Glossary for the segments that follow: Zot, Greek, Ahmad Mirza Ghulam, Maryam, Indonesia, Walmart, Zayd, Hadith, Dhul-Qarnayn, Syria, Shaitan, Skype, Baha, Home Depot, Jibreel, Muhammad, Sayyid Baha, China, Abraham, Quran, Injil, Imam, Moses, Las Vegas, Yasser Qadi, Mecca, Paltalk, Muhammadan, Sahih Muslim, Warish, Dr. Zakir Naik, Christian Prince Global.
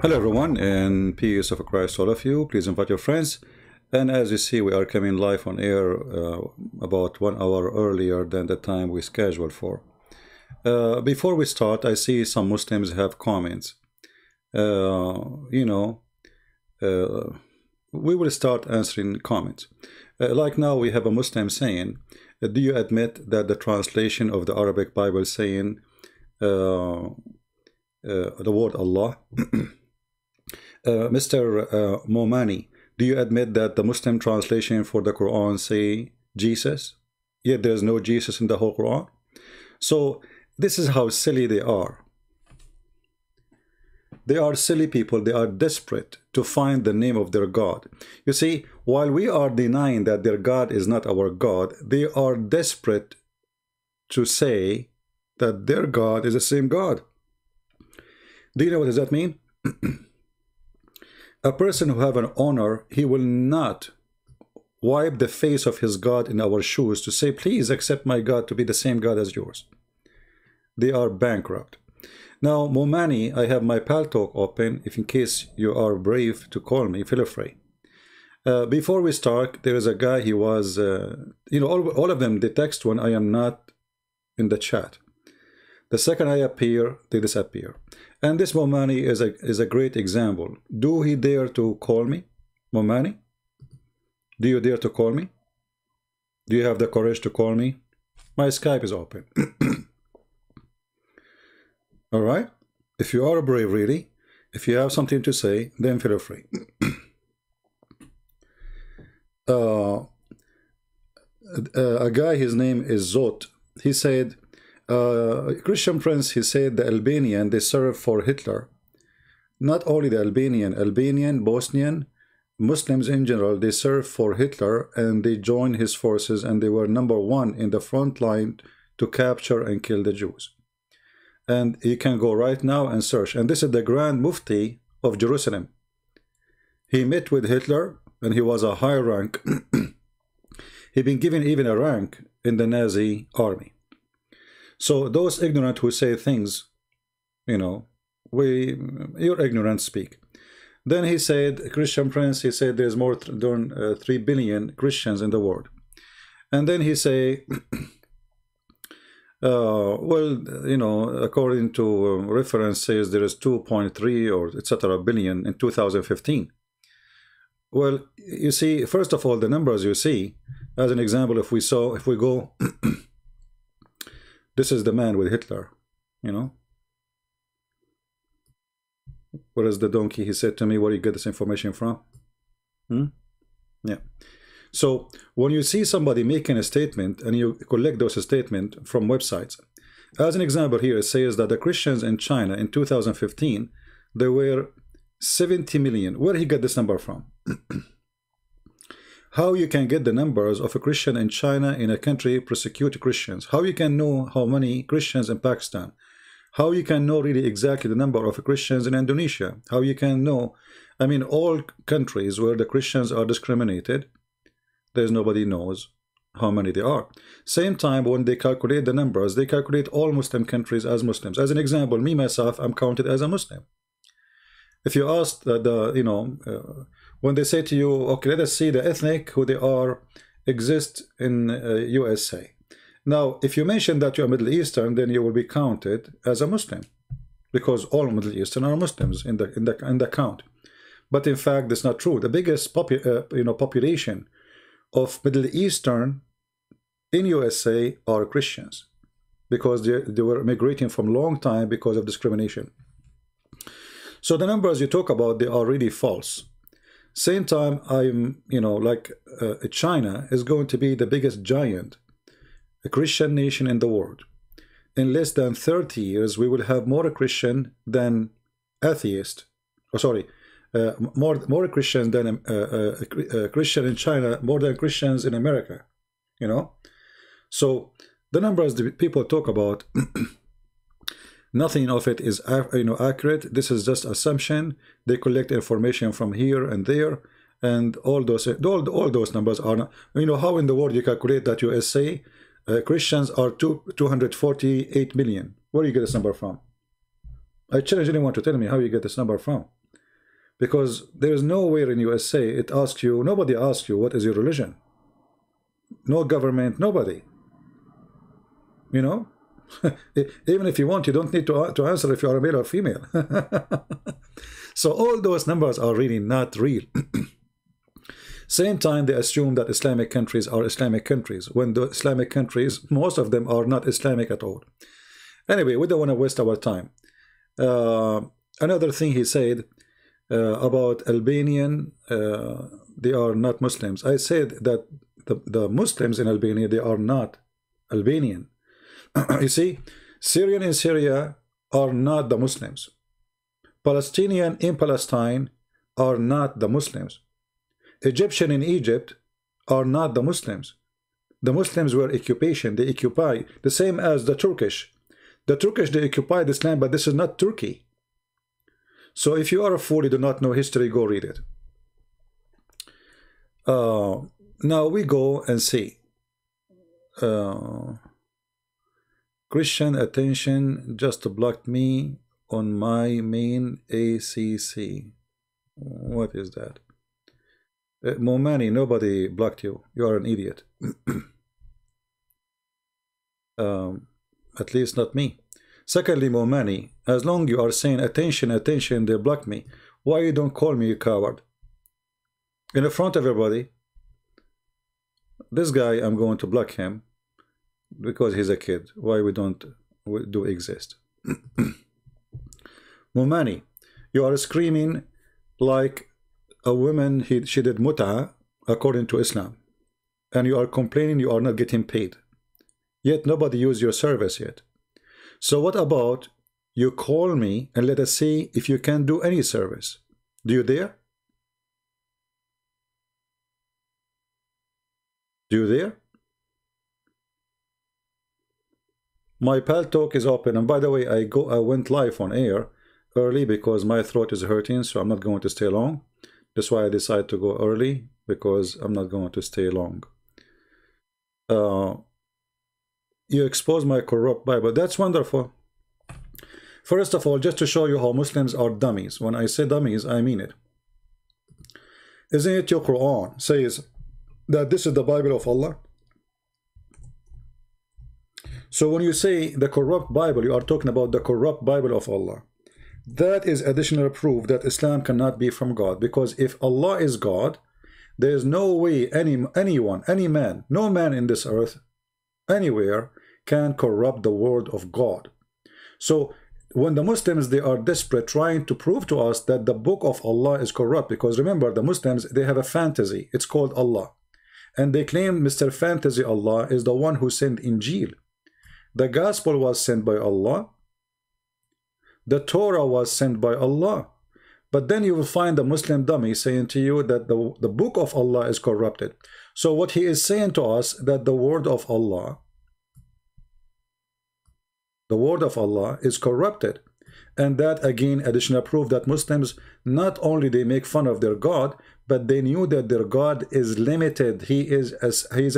Hello everyone, and peace of Christ to all of you. Please invite your friends. And as you see, we are coming live on air about 1 hour earlier than the time we scheduled for. Before we start, I see some Muslims have comments. We will start answering comments. Like now, we have a Muslim saying, do you admit that the translation of the Arabic Bible saying the word Allah? Mr. Momani, do you admit that the Muslim translation for the Quran say Jesus, yet there's no Jesus in the whole Quran? So this is how silly they are. They are silly people. They are desperate to find the name of their God. You see, while we are denying that their God is not our God, they are desperate to say that their God is the same God. Do you know what does that mean? A person who have an honor, he will not wipe the face of his God in our shoes to say, please accept my God to be the same God as yours. They are bankrupt. Now, Momani, I have my Paltalk open. If in case you are brave to call me, feel free. Before we start, there is a guy, he was, all of them, they text when I am not in the chat. The second I appear, they disappear. And this Momani is a great example. Do he dare to call me? Momani, do you dare to call me? Do you have the courage to call me? My Skype is open. All right? If you are brave, really, if you have something to say, then feel free. A guy, his name is Zot. He said, Christian Prince, he said the Albanian, they served for Hitler. Not only the Albanian, Bosnian, Muslims in general, they served for Hitler and they joined his forces and they were #1 in the front line to capture and kill the Jews. And you can go right now and search. And this is the Grand Mufti of Jerusalem. He met with Hitler and he was a high rank. He'd been given even a rank in the Nazi army. So those ignorant who say things, your ignorance speak. Then he said, Christian Prince, he said there's more than 3 billion Christians in the world. And then he say, according to references, there is 2.3 or etc. billion in 2015. Well, you see, first of all, the numbers you see, as an example, if we go... This is the man with Hitler, Where is the donkey? He said to me, where do you get this information from? Yeah. So when you see somebody making a statement and you collect those statements from websites, as an example here, it says that the Christians in China in 2015, there were 70 million. Where did he get this number from? How you can get the numbers of a Christian in China, in a country persecute Christians? How you can know how many Christians in Pakistan? How you can know really exactly the number of Christians in Indonesia? How you can know, I mean, all countries where the Christians are discriminated, there's nobody knows how many they are. Same time, when they calculate the numbers, they calculate all Muslim countries as Muslims. As an example, me, myself, I'm counted as a Muslim. If you ask when they say to you, okay, let us see the ethnic, who they are, exist in USA. Now, if you mention that you're Middle Eastern, then you will be counted as a Muslim, because all Middle Eastern are Muslims in the count. But in fact, that's not true. The biggest population of Middle Eastern in USA are Christians, because they were migrating from a long time because of discrimination. So the numbers you talk about, they are really false. Same time, I'm, China is going to be the biggest giant, a Christian nation in the world. In less than 30 years, we will have more Christian than atheist. Oh, sorry, more Christians than Christian in China, more than Christians in America. So the numbers that people talk about, nothing of it is accurate. This is just assumption. They collect information from here and there, and all those numbers are not, how in the world you calculate that USA Christians are 248 million? Where do you get this number from? I challenge anyone to tell me how you get this number from. Because there is nowhere in USA it asks you, nobody asks you what is your religion. No government, nobody. You know? Even if you want, you don't need to answer if you are a male or female. So all those numbers are really not real. Same time, they assume that Islamic countries are Islamic countries, when the Islamic countries, most of them are not Islamic at all. Anyway, we don't want to waste our time. Another thing he said about Albanian, they are not Muslims. I said that the Muslims in Albania, they are not Albanian. You see, Syrian in Syria are not the Muslims. Palestinian in Palestine are not the Muslims. Egyptian in Egypt are not the Muslims. The Muslims were occupation. They occupy the same as the Turkish. The Turkish, they occupy this land, but this is not Turkey. So if you are a fool, you do not know history, go read it. Now we go and see. Christian attention just blocked me on my main ACC. What is that? Momani, nobody blocked you. You are an idiot. At least not me. Secondly, Momani, as long you are saying attention, attention, they blocked me. Why you don't call me a coward? In the front of everybody. This guy, I'm going to block him because he's a kid. Why we don't do exist? Momani, you are screaming like a woman, she did mut'a according to Islam, and you are complaining you are not getting paid, yet nobody used your service yet. So what about you call me and let us see if you can do any service? Do you dare? Do you dare? My Paltalk is open, and by the way, I went live on air early because my throat is hurting, so I'm not going to stay long. That's why I decided to go early, because I'm not going to stay long. You expose my corrupt Bible. That's wonderful. First of all, just to show you how Muslims are dummies. When I say dummies, I mean it. Isn't it your Quran says that this is the Bible of Allah? So when you say the corrupt Bible, you are talking about the corrupt Bible of Allah. That is additional proof that Islam cannot be from God, because if Allah is God, there is no way any man, no man in this earth, anywhere, can corrupt the word of God. So when the Muslims, they are desperate trying to prove to us that the book of Allah is corrupt, because remember, the Muslims, they have a fantasy, it's called Allah, and they claim Mr. Fantasy Allah is the one who sent Injil. The gospel was sent by Allah. The Torah was sent by Allah. But then you will find a Muslim dummy saying to you that the book of Allah is corrupted. So what he is saying to us, that the word of Allah is corrupted. And that again, additional proof that Muslims, not only they make fun of their God, but they knew that their God is limited. He is a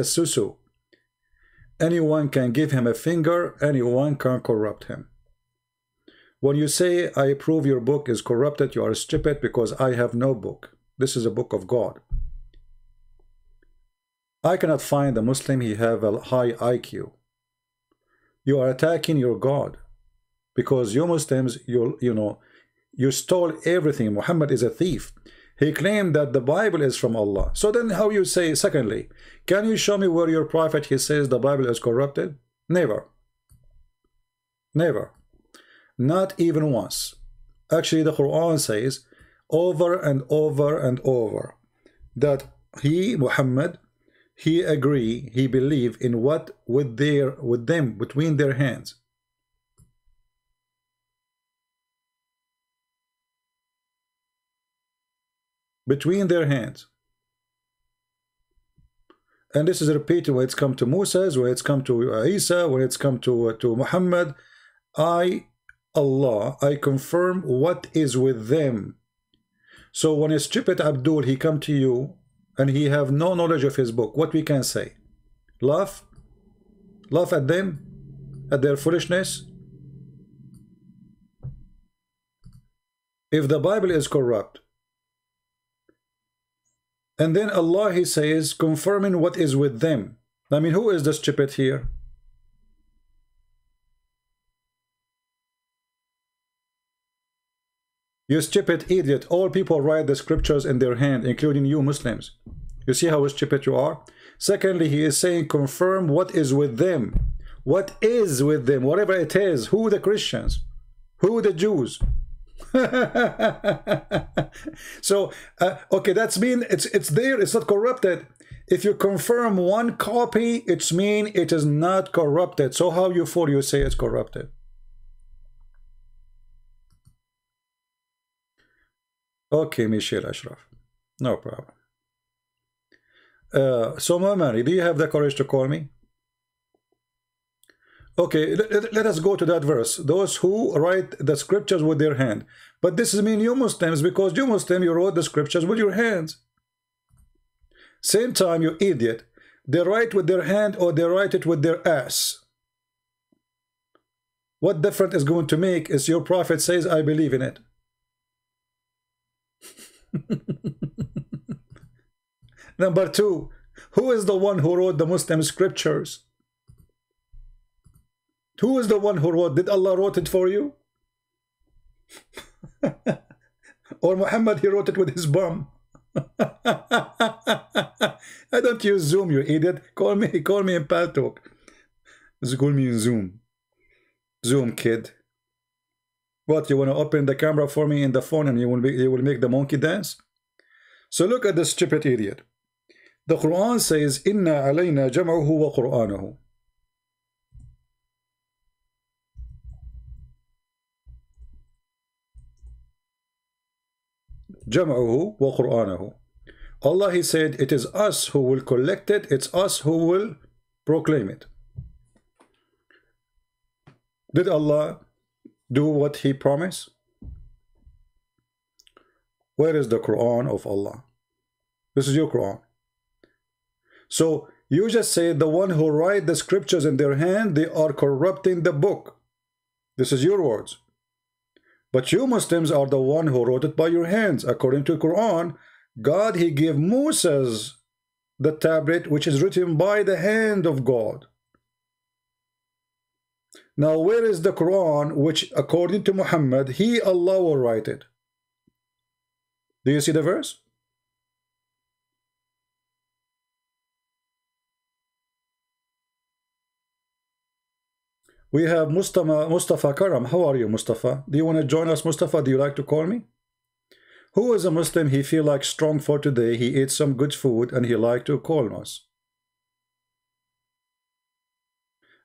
susu. Anyone can give him a finger, anyone can corrupt him. When you say, I prove your book is corrupted, you are stupid, because I have no book. This is a book of God. I cannot find a Muslim, he have a high IQ. You are attacking your God, because you Muslims, you know, you stole everything. Muhammad is a thief. He claimed that the Bible is from Allah. So then how you say, secondly, can you show me where your prophet, he says the Bible is corrupted? Never. Never. Not even once. Actually, the Quran says over and over and over that he, Muhammad, he agree, he believe in what with them between their hands. Between their hands. And this is repeated when it's come to Moses, when it's come to Isa, when it's come to Muhammad. I confirm what is with them. So when a stupid Abdul, he come to you and he have no knowledge of his book, what we can say? Laugh? Laugh at them? At their foolishness? If the Bible is corrupt, And then Allah, he says, confirming what is with them. I mean, who is the stupid here? You stupid idiot. All people write the scriptures in their hand, including you Muslims. You see how stupid you are? Secondly, he is saying confirm what is with them. What is with them? Whatever it is. Who the Christians? Who the Jews? So, okay, that's mean it's there. It's not corrupted. If you confirm one copy, it's mean it is not corrupted. So how you fool, you say it's corrupted. Okay, Michelle Ashraf, no problem. So Momani, do you have the courage to call me? Okay, let us go to that verse. Those who write the scriptures with their hand. But this is mean you Muslims, because you Muslim, you wrote the scriptures with your hands. Same time, you idiot. They write with their hand or they write it with their ass. What difference is going to make is your prophet says, I believe in it. Number two, who is the one who wrote the Muslim scriptures? Who is the one who wrote? Did Allah wrote it for you? Or Muhammad, he wrote it with his bum? I don't use Zoom, you idiot. Call me in Paltalk. Call me in Zoom. Zoom, kid. What, you want to open the camera for me in the phone and you will make the monkey dance? So look at this stupid idiot. The Quran says, Inna alayna jam'ahu wa Qur'anahu. Jam'ahu wa Qur'anahu. Allah, he said, it is us who will collect it. It's us who will proclaim it. Did Allah do what he promised? Where is the Quran of Allah? This is your Quran. So you just say the one who write the scriptures in their hand, they are corrupting the book. This is your words. But you Muslims are the one who wrote it by your hands. According to Quran, God, he gave Moses the tablet, which is written by the hand of God. Now, where is the Quran, which according to Muhammad, he, Allah, will write it? Do you see the verse? We have Mustafa Karam. How are you, Mustafa? Do you want to join us, Mustafa? Do you like to call me? Who is a Muslim? He feel like strong for today. He ate some good food and he like to call us.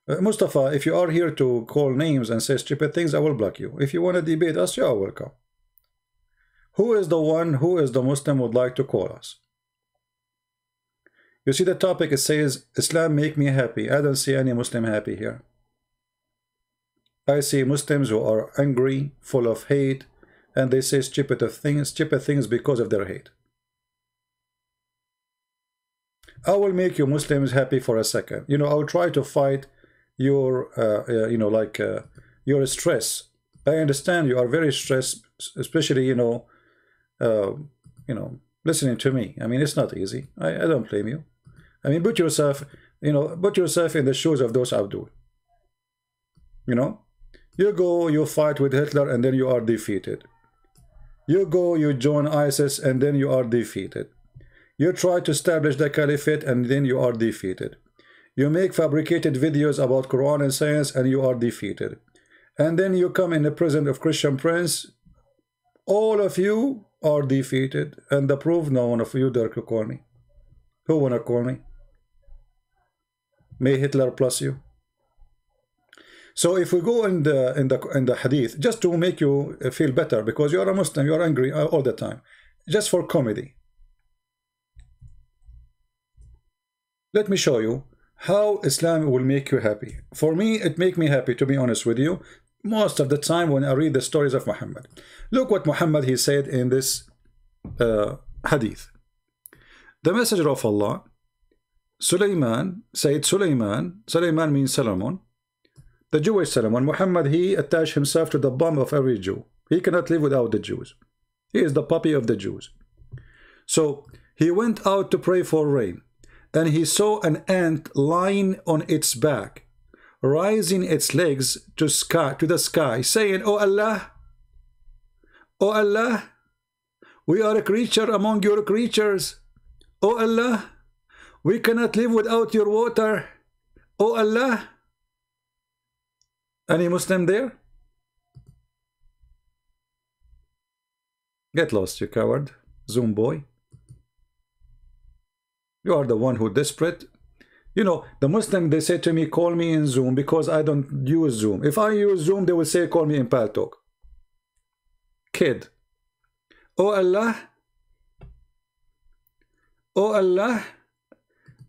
Mustafa, if you are here to call names and say stupid things, I will block you. If you want to debate us, you are welcome. Who is the one who is the Muslim would like to call us? You see the topic, it says, Islam make me happy. I don't see any Muslim happy here. I see Muslims who are angry, full of hate, and they say stupid things because of their hate. I will make you Muslims happy for a second. You know, I will try to fight your, you know, like your stress. I understand you are very stressed, especially, you know, listening to me. I mean, it's not easy. I don't blame you. I mean, put yourself in the shoes of those Abdul. You know, you go, you fight with Hitler, and then you are defeated. You go, you join ISIS, and then you are defeated. You try to establish the caliphate, and then you are defeated. You make fabricated videos about Quran and science, and you are defeated. And then you come in the prison of Christian Prince. All of you are defeated, and the proof, no one of you dare to call me. Who wanna call me? May Hitler bless you. So if we go in the Hadith, just to make you feel better, because you are a Muslim, you are angry all the time, just for comedy. Let me show you how Islam will make you happy. For me, it make me happy, to be honest with you, most of the time when I read the stories of Muhammad. Look what Muhammad, he said in this Hadith. The messenger of Allah, Sulaiman, said Sulaiman. Sulaiman means Solomon. The Jewish Solomon. Muhammad, he attached himself to the bum of every Jew. He cannot live without the Jews. He is the puppy of the Jews. So He went out to pray for rain, and he saw an ant lying on its back, rising its legs to the sky, saying, "O Allah, O Allah, we are a creature among your creatures. O Allah, we cannot live without your water. O Allah." Any Muslim there? Get lost, you coward, Zoom boy. You are the one who desperate. You know, the Muslim, they say to me, call me in Zoom because I don't use Zoom. If I use Zoom, they will say, call me in Paltalk. Kid. Oh Allah. Oh Allah.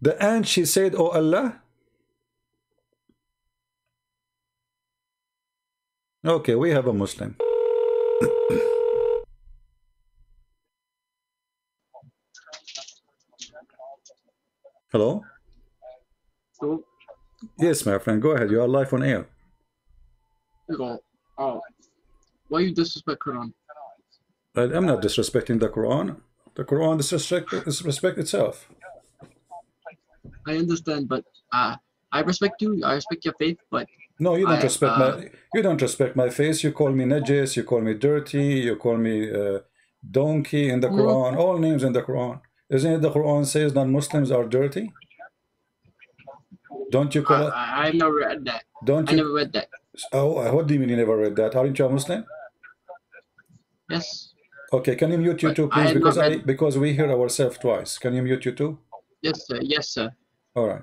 The aunt, she said, oh Allah. Okay, we have a Muslim. Hello? So, yes, my friend, go ahead. You are live on air. Why you disrespect Quran? I'm not disrespecting the Quran. The Quran disrespect itself. I understand, but I respect you. I respect your faith, but no, you don't respect my faith. You call me najis. You call me dirty. You call me donkey in the Quran. No. All names in the Quran. Isn't it the Quran says non-Muslims are dirty? Don't you call it? I've never read that. Don't you? I never read that. Oh, what do you mean you never read that? Aren't you a Muslim? Yes. Okay, can you mute you too, please? Because we hear ourselves twice. Can you mute you too? Yes, sir. Yes, sir. All right.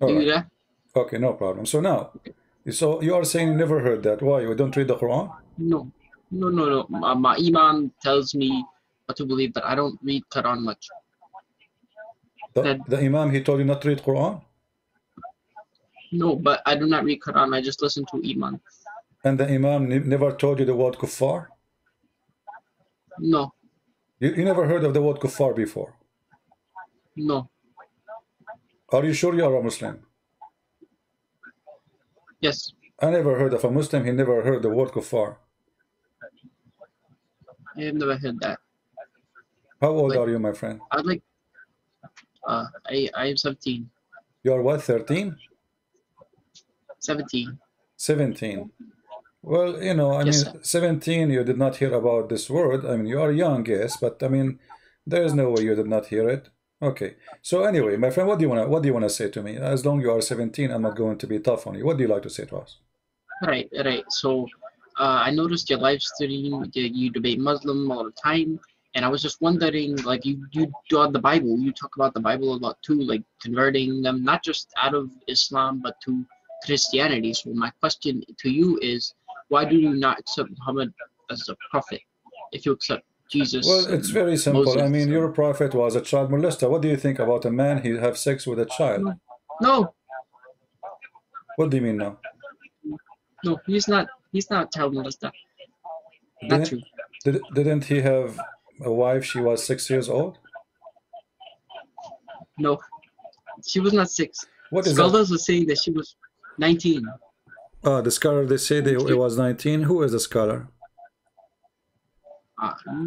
All right. Okay, no problem. So now, so you are saying you never heard that. Why? You don't read the Quran? No, no, no, no. My Imam tells me what to believe, but I don't read Quran much. The Imam, he told you not to read Quran? No, but I do not read Quran. I just listen to Imam. And the Imam never told you the word kuffar? No. You never heard of the word kuffar before? No. Are you sure you are a Muslim? Yes. I never heard of a Muslim. He never heard the word kuffar. I have never heard that. How old are you, my friend? I'm like, I am 17. You are what, 13? 17. 17. Well, you know, I mean, 17, you did not hear about this word. I mean, you are young, yes, but I mean, there is no way you did not hear it. Okay. So anyway, my friend, what do you wanna say to me? As long as you are 17, I'm not going to be tough on you. What do you like to say to us? Right, right. So I noticed your live stream, you debate Muslim all the time. And I was just wondering, like, you got the Bible. You talk about the Bible a lot, too, like converting them, not just out of Islam, but to Christianity. So my question to you is, why do you not accept Muhammad as a prophet if you accept Jesus? Well, it's very simple. Moses. I mean, your prophet was a child molester. What do you think about a man who have sex with a child? No. What do you mean no? No, he's not a child molester. Not true. Didn't he have a wife, she was 6 years old? No, she was not 6. What is scholars were saying that she was 19. The scholar, they say that it was 19. Who is the scholar?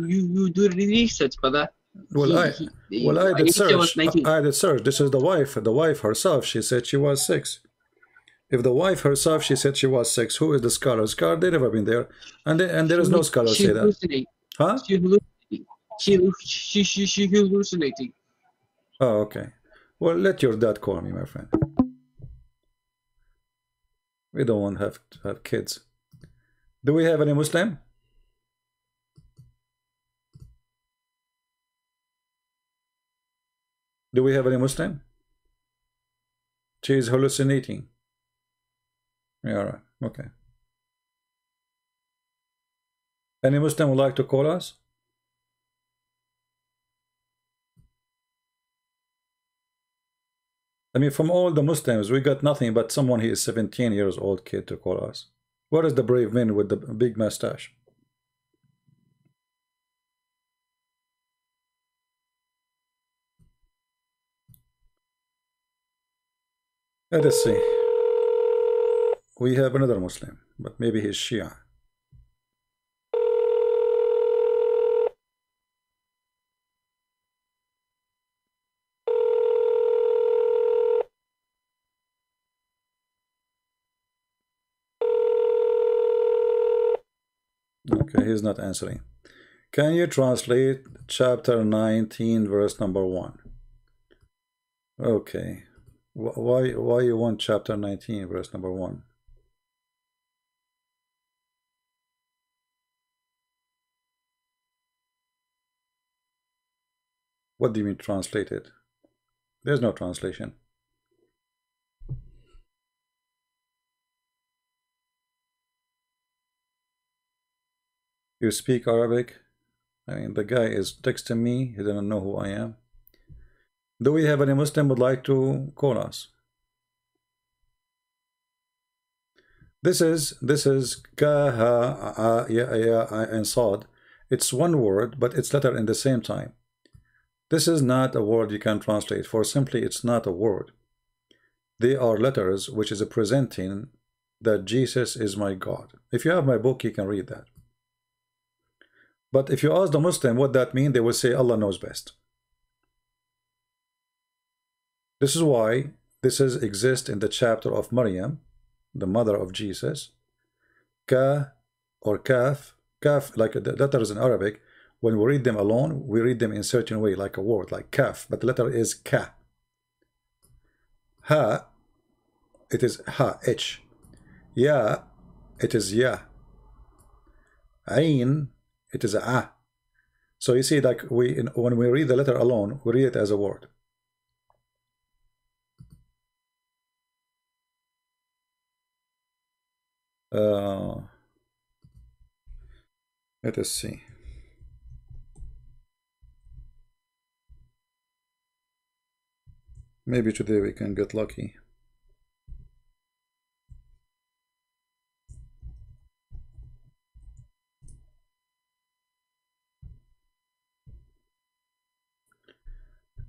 You do research, brother. Well, I did search. I did search. This is the wife. The wife herself, she said she was 6. If the wife herself, she said she was 6, who is the scholar? Scholar, they never been there, and there is no scholar say that. Huh? She hallucinating. Oh, okay. Well, let your dad call me, my friend. We don't want to have kids. Do we have any Muslim? Do we have any Muslim? She is hallucinating. Yeah, all right. Okay. Any Muslim would like to call us? I mean, from all the Muslims, we got nothing but someone who is 17 years old kid to call us. Where is the brave man with the big mustache? Let us see. We have another Muslim, but maybe he's Shia. Okay, he's not answering. Can you translate chapter 19, verse number 1? Okay. Why you want chapter 19, verse number 1? What do you mean translate it? There's no translation. You speak Arabic? I mean, the guy is texting me. He doesn't know who I am. Do we have any Muslim would like to call us? This is Kaha and Sad. It's one word, but it's letter in the same time. This is not a word you can translate, for simply it's not a word. They are letters which is presenting that Jesus is my God. If you have my book, you can read that. But if you ask the Muslim what that means, they will say Allah knows best. This is why this is exist in the chapter of Maryam, the mother of Jesus. Ka or Kaf, Kaf like the letters in Arabic. When we read them alone, we read them in a certain way, like a word, like kaf, but the letter is ka. Ha, it is ha, h. Ya, it is ya. Ain, it is a. So you see, like when we read the letter alone, we read it as a word. Let us see. Maybe today we can get lucky.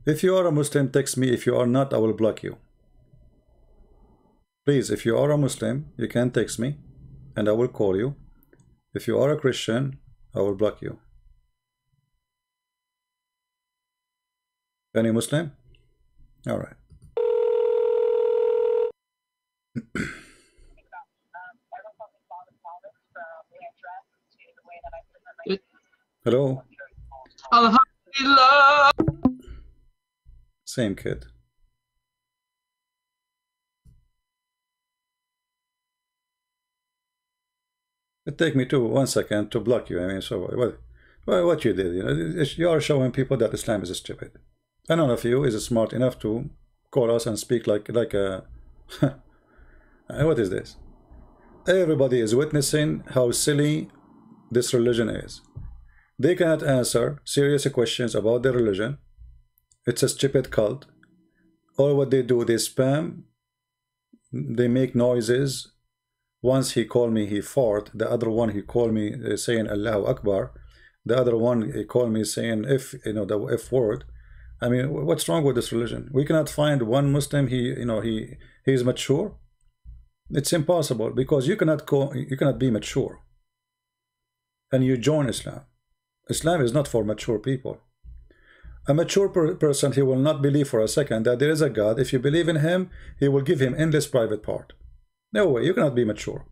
If you are a Muslim, text me. If you are not, I will block you. Please, if you are a Muslim, you can text me and I will call you. If you are a Christian, I will block you. Any Muslim? All right. Hello. Alhamdulillah. Same kid. It take me 1 second to block you. I mean, so what you did? You know, you are showing people that Islam is stupid. And none of you is smart enough to call us and speak like a... What is this? Everybody is witnessing how silly this religion is. They cannot answer serious questions about their religion. It's a stupid cult. All what they do, they spam. They make noises. Once he called me, he fart. The other one, he called me saying Allahu Akbar. The other one, he called me saying F, you know, the F word. I mean, what's wrong with this religion? We cannot find one Muslim. He is mature. It's impossible because you cannot be mature. And you join Islam. Islam is not for mature people. A mature person, he will not believe for a second that there is a God. If you believe in him, he will give him endless private part. No way, you cannot be mature.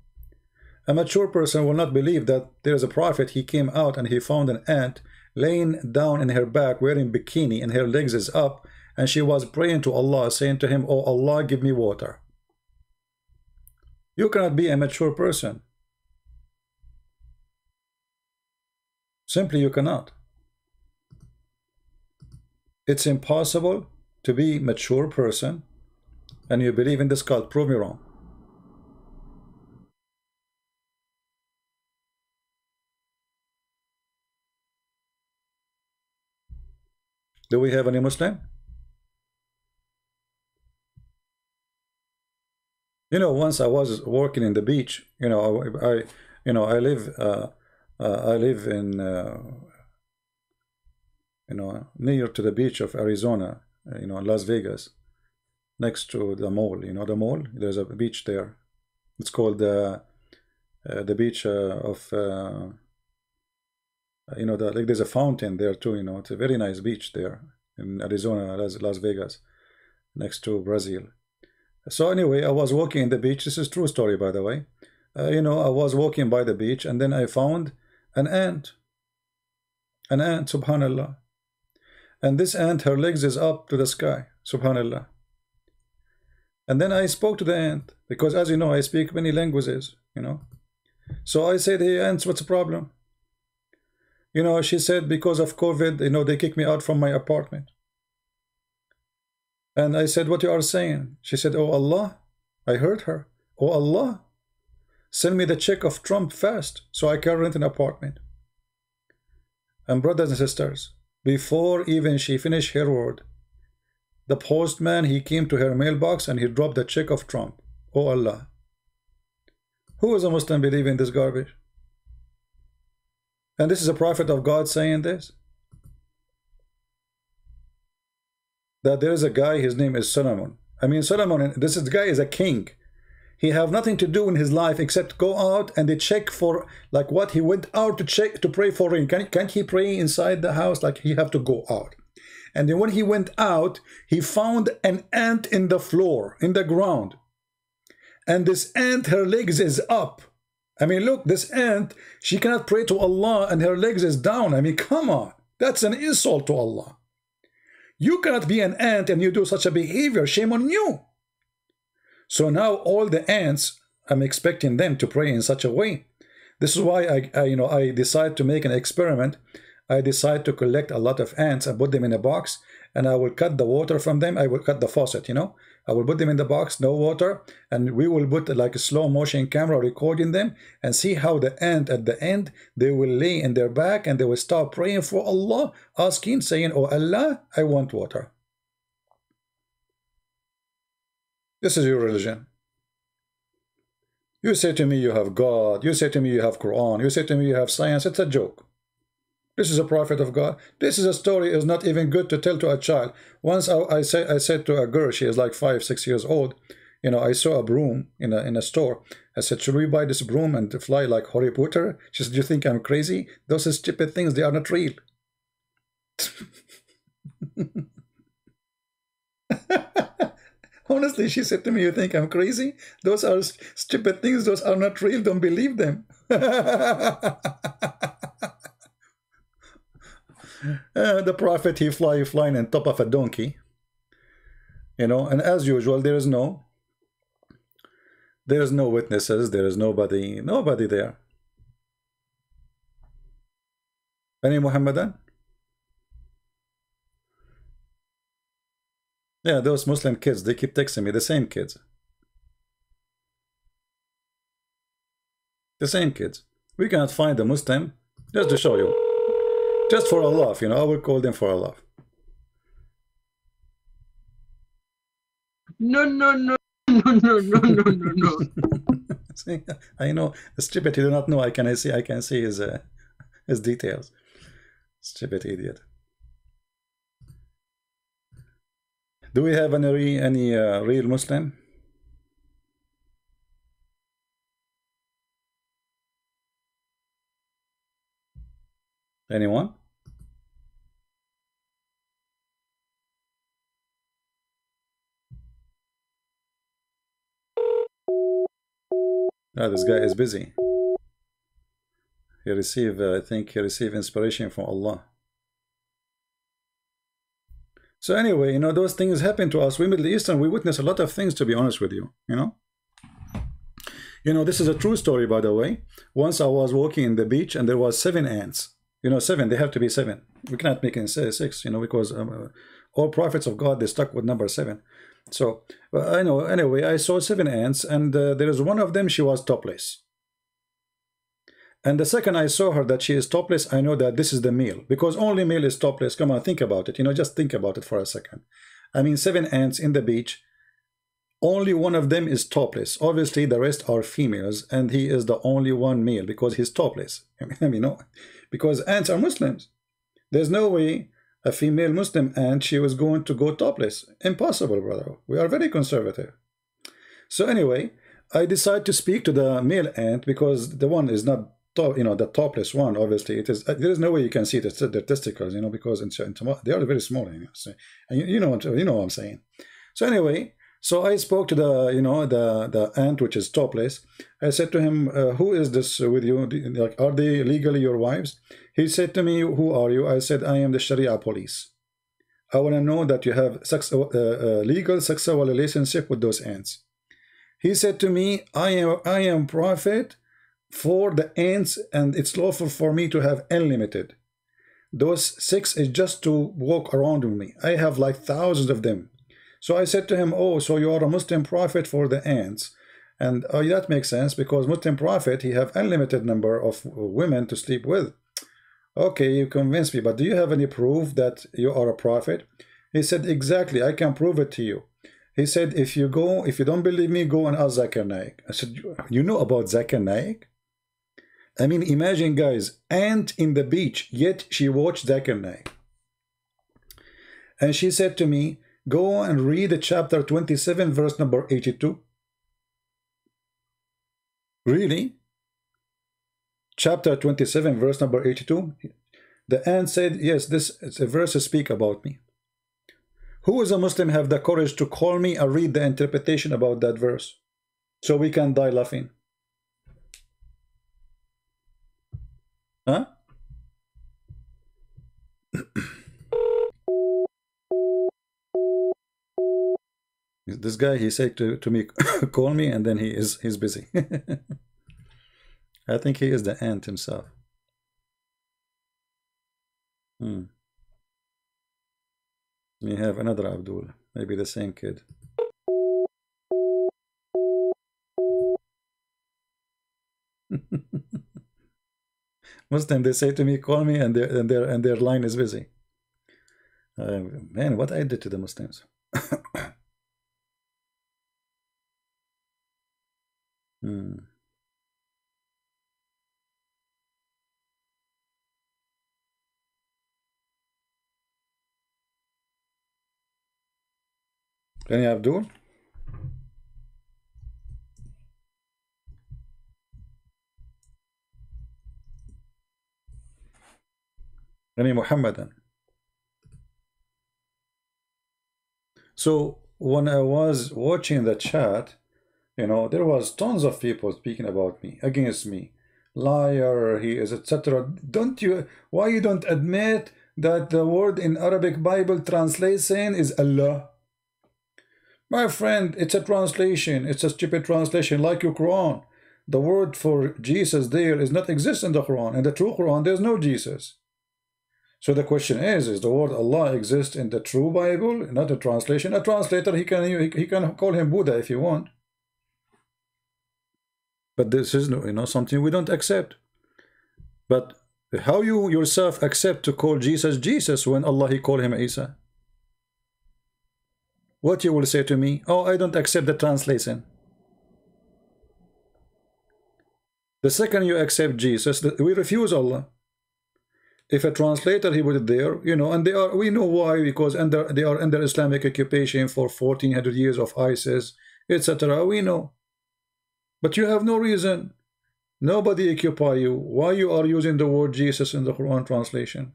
A mature person will not believe that there is a prophet. He came out and he found an ant laying down in her back, wearing bikini, and her legs is up, and she was praying to Allah, saying to him, "Oh Allah, give me water." You cannot be a mature person. Simply, you cannot. It's impossible to be a mature person, and you believe in this cult. Prove me wrong. Do we have any Muslim? You know, once I was working in the beach. You know, I live, in, you know, near to the beach of Arizona. You know, Las Vegas, next to the mall. You know, the mall. There's a beach there. It's called the beach of. You know, like there's a fountain there too. You know, it's a very nice beach there in Arizona, Las Vegas, next to Brazil. So anyway, I was walking in the beach. This is true story, by the way. You know, I was walking by the beach, and then I found an ant, subhanallah. And this ant, her legs is up to the sky, subhanallah. And then I spoke to the ant, because as you know, I speak many languages, you know. So I said, hey ants, what's the problem? You know, she said, because of COVID, you know, they kicked me out from my apartment. And I said, what you are saying? She said, oh Allah, I heard her. Oh Allah, send me the check of Trump fast so I can rent an apartment. And brothers and sisters, before even she finished her word, the postman, he came to her mailbox and he dropped the check of Trump. Oh Allah. Who is a Muslim believing this garbage? And this is a prophet of God saying this, that there is a guy, his name is Solomon. I mean, Solomon, this is, the guy is a king. He have nothing to do in his life except go out and they check for, like what he went out to check, to pray for rain. Can't he pray inside the house? Like he have to go out. And then when he went out, he found an ant in the floor, in the ground. And this ant, her legs is up. I mean, look, this ant, she cannot pray to Allah and her legs is down. I mean, come on. That's an insult to Allah. You cannot be an ant and you do such a behavior. Shame on you. So now all the ants, I'm expecting them to pray in such a way. This is why I decide to make an experiment. I decide to collect a lot of ants and put them in a box, and I will cut the water from them. I will cut the faucet, you know. I will put them in the box, no water, and we will put like a slow motion camera recording them and see how the ant at the end, they will lay in their back and they will start praying for Allah, asking, saying, oh Allah, I want water. This is your religion. You say to me you have God, you say to me you have Quran, you say to me you have science. It's a joke. This is a prophet of God. This is a story is not even good to tell to a child. Once I said to a girl, she is like 5, 6 years old, you know, I saw a broom in a store. I said, should we buy this broom and to fly like Harry Potter? She said, do you think I'm crazy? Those are stupid things, they are not real. Honestly, she said to me, you think I'm crazy? Those are stupid things, those are not real, don't believe them. The prophet, he flying on top of a donkey, you know, and as usual there is no witnesses, there is nobody there. Any Muhammadan? Yeah, those Muslim kids, they keep texting me, the same kids. We cannot find a Muslim, just to show you. Just for a laugh, you know, I will call them for a laugh. No. See, I know, stupid, you do not know. I can see his details. Stupid idiot. Do we have any real Muslim? Anyone? Oh, this guy is busy. He received, I think he received inspiration from Allah. So anyway, you know, those things happen to us. We Middle Eastern, we witness a lot of things, to be honest with you, you know. You know, this is a true story, by the way. Once I was walking in the beach and there was 7 ants. You know, 7, they have to be 7. We cannot make it 6, you know, because all prophets of God, they stuck with number 7. So I know, anyway, I saw 7 ants, and there is one of them, she was topless. And the second I saw her that she is topless, I know that this is the male, because only male is topless. Come on, think about it, you know, just think about it for a second. I mean, 7 ants in the beach, only one of them is topless. Obviously the rest are females, and he is the only one male because he's topless. I mean, you know, because ants are Muslims, there's no way a female Muslim ant, she was going to go topless. Impossible, brother. We are very conservative. So anyway, I decide to speak to the male ant, because the one is not, you know, the topless one. Obviously, it is. There is no way you can see the testicles, you know, because they are very small. You know, and you know what I'm saying. So anyway, So I spoke to the aunt, which is topless. I said to him, who is this with you? Like, are they legally your wives? He said to me, who are you? I said, I am the Sharia police. I want to know that you have sex, legal sexual relationship with those ants. He said to me, I am prophet for the ants, and it's lawful for me to have unlimited. Those six is just to walk around with me. I have like thousands of them. So I said to him, oh, so you are a Muslim prophet for the ants. And oh, that makes sense, because Muslim prophet, he have unlimited number of women to sleep with. Okay, you convinced me, but do you have any proof that you are a prophet? He said, exactly, I can prove it to you. He said, if you don't believe me, go and ask Zakir Naik. I said, you know about Zakir Naik? I mean, imagine, guys, ant in the beach, yet she watched Zakir Naik. And she said to me, go and read the chapter 27, verse number 82. Really? Chapter 27, verse number 82. The ant said, yes, this is a verse to speak about me. Who is a Muslim have the courage to call me and read the interpretation about that verse, so we can die laughing? Huh? This guy, he said to me, call me, and then he's busy. I think he is the ant himself. We have another Abdul, maybe the same kid. Most time they say to me, call me, and their line is busy. Man, what I did to the Muslims. Any Abdul? Any Muhammadan? So when I was watching the chat, you know, there was tons of people speaking about me, against me, liar, he is, etc. Don't you? Why you don't admit that the word in Arabic Bible translation is Allah? My friend, it's a translation. It's a stupid translation, like your Quran. The word for Jesus there is not exist in the Quran. In the true Quran, there's no Jesus. So the question is the word Allah exist in the true Bible, not a translation? A translator, he can call him Buddha if you want. But this is, you know, something we don't accept. But how you yourself accept to call Jesus Jesus when Allah, he called him Isa? What you will say to me? Oh, I don't accept the translation. The second you accept Jesus, we refuse Allah. If a translator, he would there, you know, and they are, we know why, because they are under Islamic occupation for 1400 years of ISIS, etc. We know. But you have no reason. Nobody occupy you. Why you are using the word Jesus in the Quran translation?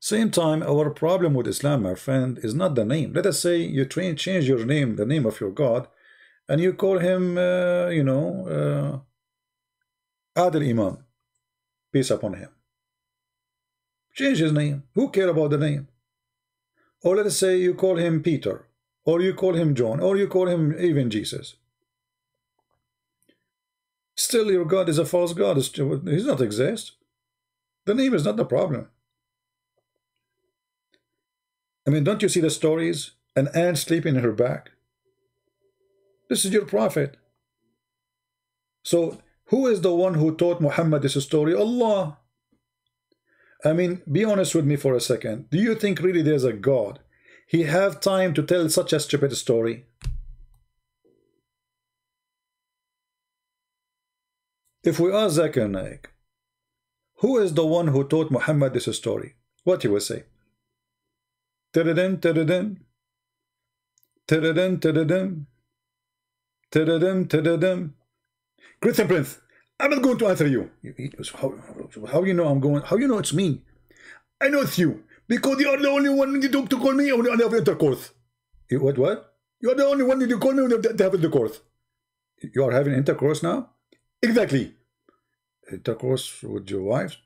Same time, our problem with Islam, my friend, is not the name. Let us say you change your name, the name of your God, and you call him, you know, Adil Imam, peace upon him. Change his name. Who care about the name? Or let us say you call him Peter, or you call him John, or you call him even Jesus. Still, your God is a false God. He does not exist. The name is not the problem. I mean, don't you see the stories? An ant sleeping in her back. This is your prophet. So who is the one who taught Muhammad this story? Allah. I mean, be honest with me for a second. Do you think really there's a God? He have time to tell such a stupid story? If we ask Zakir Naik, who is the one who taught Muhammad this story? What he will say? Christian Prince, I'm not going to answer you. How you know I'm going? How you know it's me? I know it's you because you are the only one you to call me on the intercourse. You, what? You are the only one that you call me on the intercourse. You are having intercourse now? Exactly. Intercourse with your wife?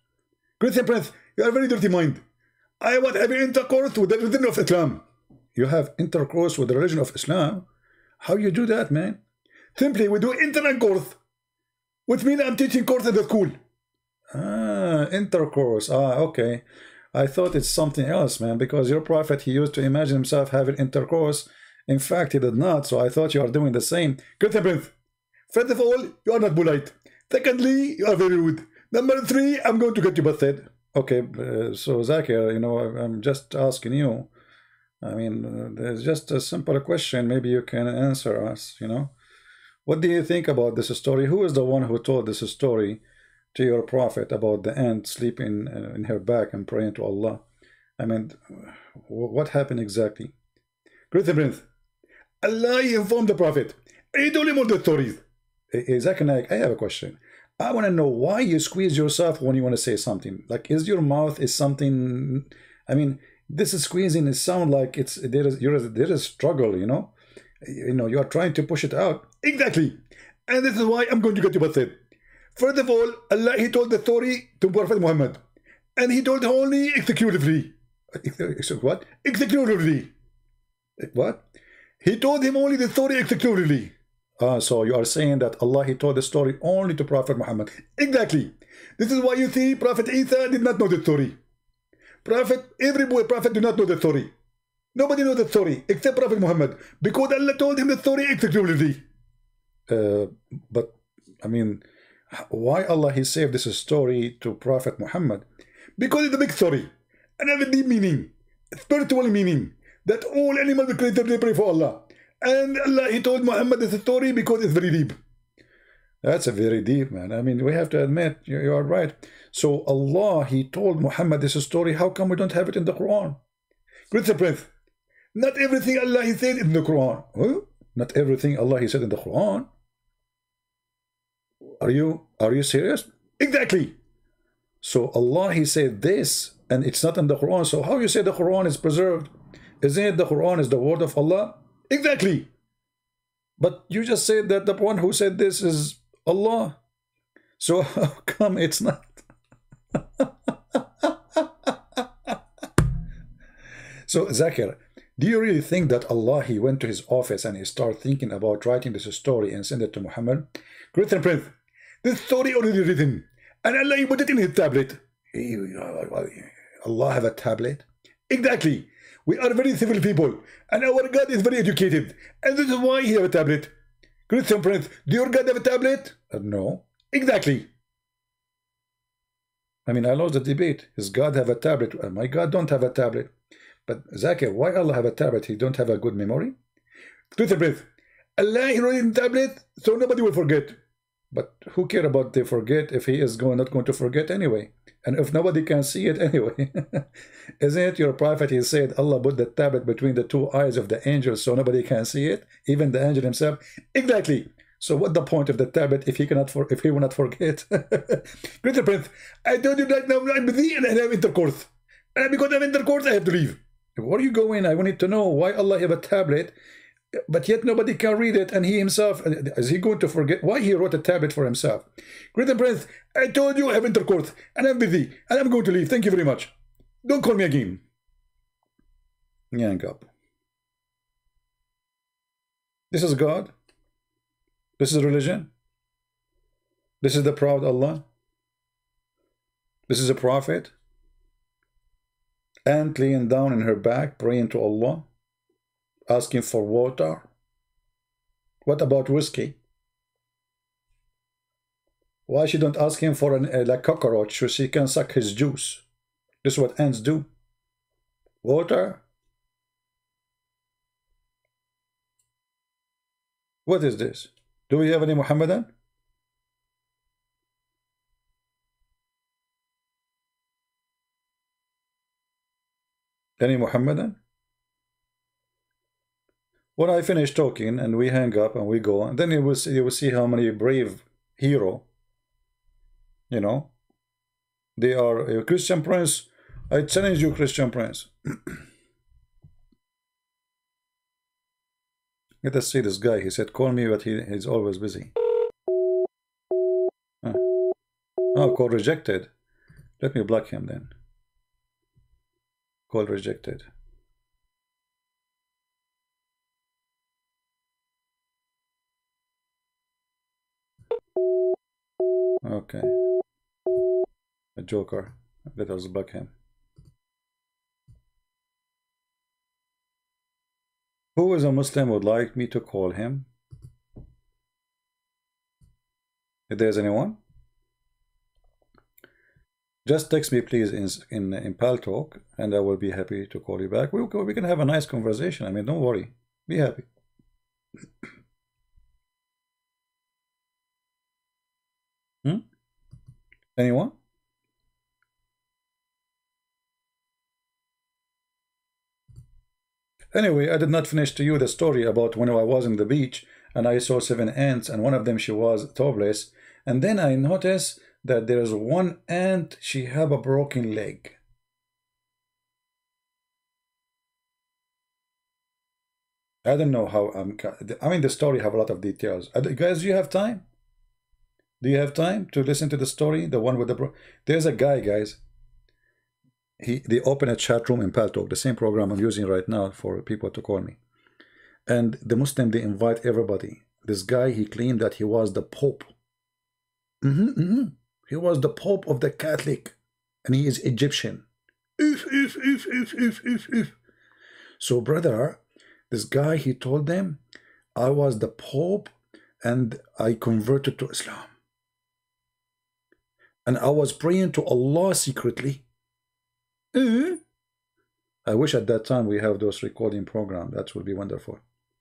Christian Prince, you are a very dirty mind. I want having intercourse with the religion of Islam. You have intercourse with the religion of Islam? How you do that, man? Simply, we do intercourse. Which means I'm teaching course at the school. Ah, intercourse. Ah, okay. I thought it's something else, man, because your prophet, he used to imagine himself having intercourse. In fact, he did not, so I thought you are doing the same. Christian Prince, first of all, you are not polite. Secondly, you are very rude. Number 3, I'm going to get you busted. Okay, so Zakir, you know, I'm just asking you. I mean, there's just a simple question. Maybe you can answer us, you know. What do you think about this story? Who is the one who told this story to your prophet about the ant sleeping in her back and praying to Allah? I mean, what happened exactly? Christian Prince, Allah informed the prophet. He told him all the stories. Zakir Naik, I have a question. I want to know why you squeeze yourself when you want to say something. Like, is your mouth is something? I mean, this is squeezing. It sounds like it's there is struggle. You know, you are trying to push it out. Exactly, and this is why I'm going to get you busted. First of all, Allah, he told the story to Prophet Muhammad, and he told only executively. What? Executively. What? He told him only the story executively. Ah, so you are saying that Allah, he told the story only to Prophet Muhammad. Exactly. This is why you see Prophet Isa did not know the story. Every prophet did not know the story. Nobody knows the story except Prophet Muhammad, because Allah told him the story executively. But I mean, why Allah he saved this story to Prophet Muhammad? Because it's a big story and have a deep meaning, spiritual meaning, that all animals were created to pray for Allah, and Allah he told Muhammad this story because it's very deep. That's a very deep, man. I mean, we have to admit you are right. So Allah he told Muhammad this story. How come we don't have it in the Quran? Christian Prince, not everything Allah he said in the Quran. Huh? Not everything Allah he said in the Quran. Are you serious? Exactly. So Allah he said this, and it's not in the Quran. So how you say the Quran is preserved? Isn't it the Quran is the word of Allah? Exactly. But you just said that the one who said this is Allah. So how come it's not? So Zakir, do you really think that Allah, he went to his office and he started thinking about writing this story and send it to Muhammad? Christian Prince, this story already written, and Allah, he put it in his tablet. Allah have a tablet? Exactly. We are very civil people, and our God is very educated, and this is why he have a tablet. Christian Prince, do your God have a tablet? No. Exactly. I mean, I lost the debate. Does God have a tablet? My God don't have a tablet. But Zakir, why Allah have a tablet? He don't have a good memory? Christian Prince, Allah he wrote in tablet, so nobody will forget. But who care about they forget if he is not going to forget anyway? And if nobody can see it anyway. Isn't it your prophet, he said, Allah put the tablet between the two eyes of the angel so nobody can see it? Even the angel himself? Exactly. So what the point of the tablet if he will not forget? Christian Prince, I told you right now I'm busy and I have intercourse. And because I have intercourse, I have to leave. Where are you going? I wanted to know why Allah have a tablet, but yet nobody can read it, and he himself, is he going to forget why he wrote a tablet for himself? Great Prince, I told you I have intercourse, and I'm busy, and I'm going to leave. Thank you very much. Don't call me again. Hang up. This is God. This is religion. This is the proud Allah. This is a prophet. Ant laying down in her back, praying to Allah, asking for water. What about whiskey? Why she don't ask him for like cockroach so she can suck his juice? This is what ants do. Water. What is this? Do we have any Muhammadan? Any Muhammadan? When I finish talking and we hang up and we go, and then you will see how many brave hero you know. They are a Christian Prince. I challenge you, Christian Prince. Let us see this guy. He said, call me, but he's always busy. Oh, call rejected. Let me block him then. Call rejected. Okay. A joker. Let us block him. Who is a Muslim would like me to call him? If there's anyone, just text me please in Paltalk, and I will be happy to call you back. We can have a nice conversation. I mean, don't worry. Be happy. Anyone? Anyway, I did not finish to you the story about when I was in the beach and I saw 7 ants, and one of them, she was topless. And then I noticed that there is one ant, she have a broken leg. I don't know how I'm... I mean, the story have a lot of details. Guys, do you have time? Do you have time to listen to the story? The one with the... There's a guy, guys. They open a chat room in Paltalk, the same program I'm using right now for people to call me. And the Muslim, they invite everybody. This guy, he claimed that he was the Pope. He was the Pope of the Catholic. And he is Egyptian. So, brother, this guy, he told them, I was the Pope and I converted to Islam. And I was praying to Allah secretly. I wish at that time we have those recording programs. That would be wonderful.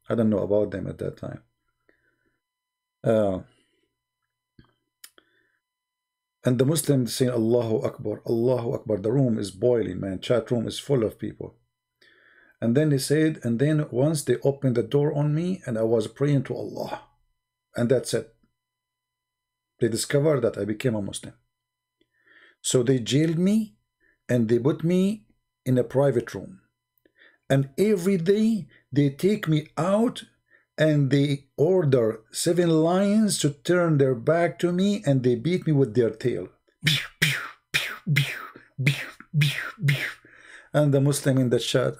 I don't know about them at that time. And the Muslims saying, Allahu Akbar, Allahu Akbar. The room is boiling, man. Chat room is full of people. And then they said, and then once they opened the door on me, and I was praying to Allah. And that's it. They discovered that I became a Muslim. So they jailed me. And they put me in a private room. And every day they take me out and they order 7 lions to turn their back to me, and they beat me with their tail. And the Muslim in the chat,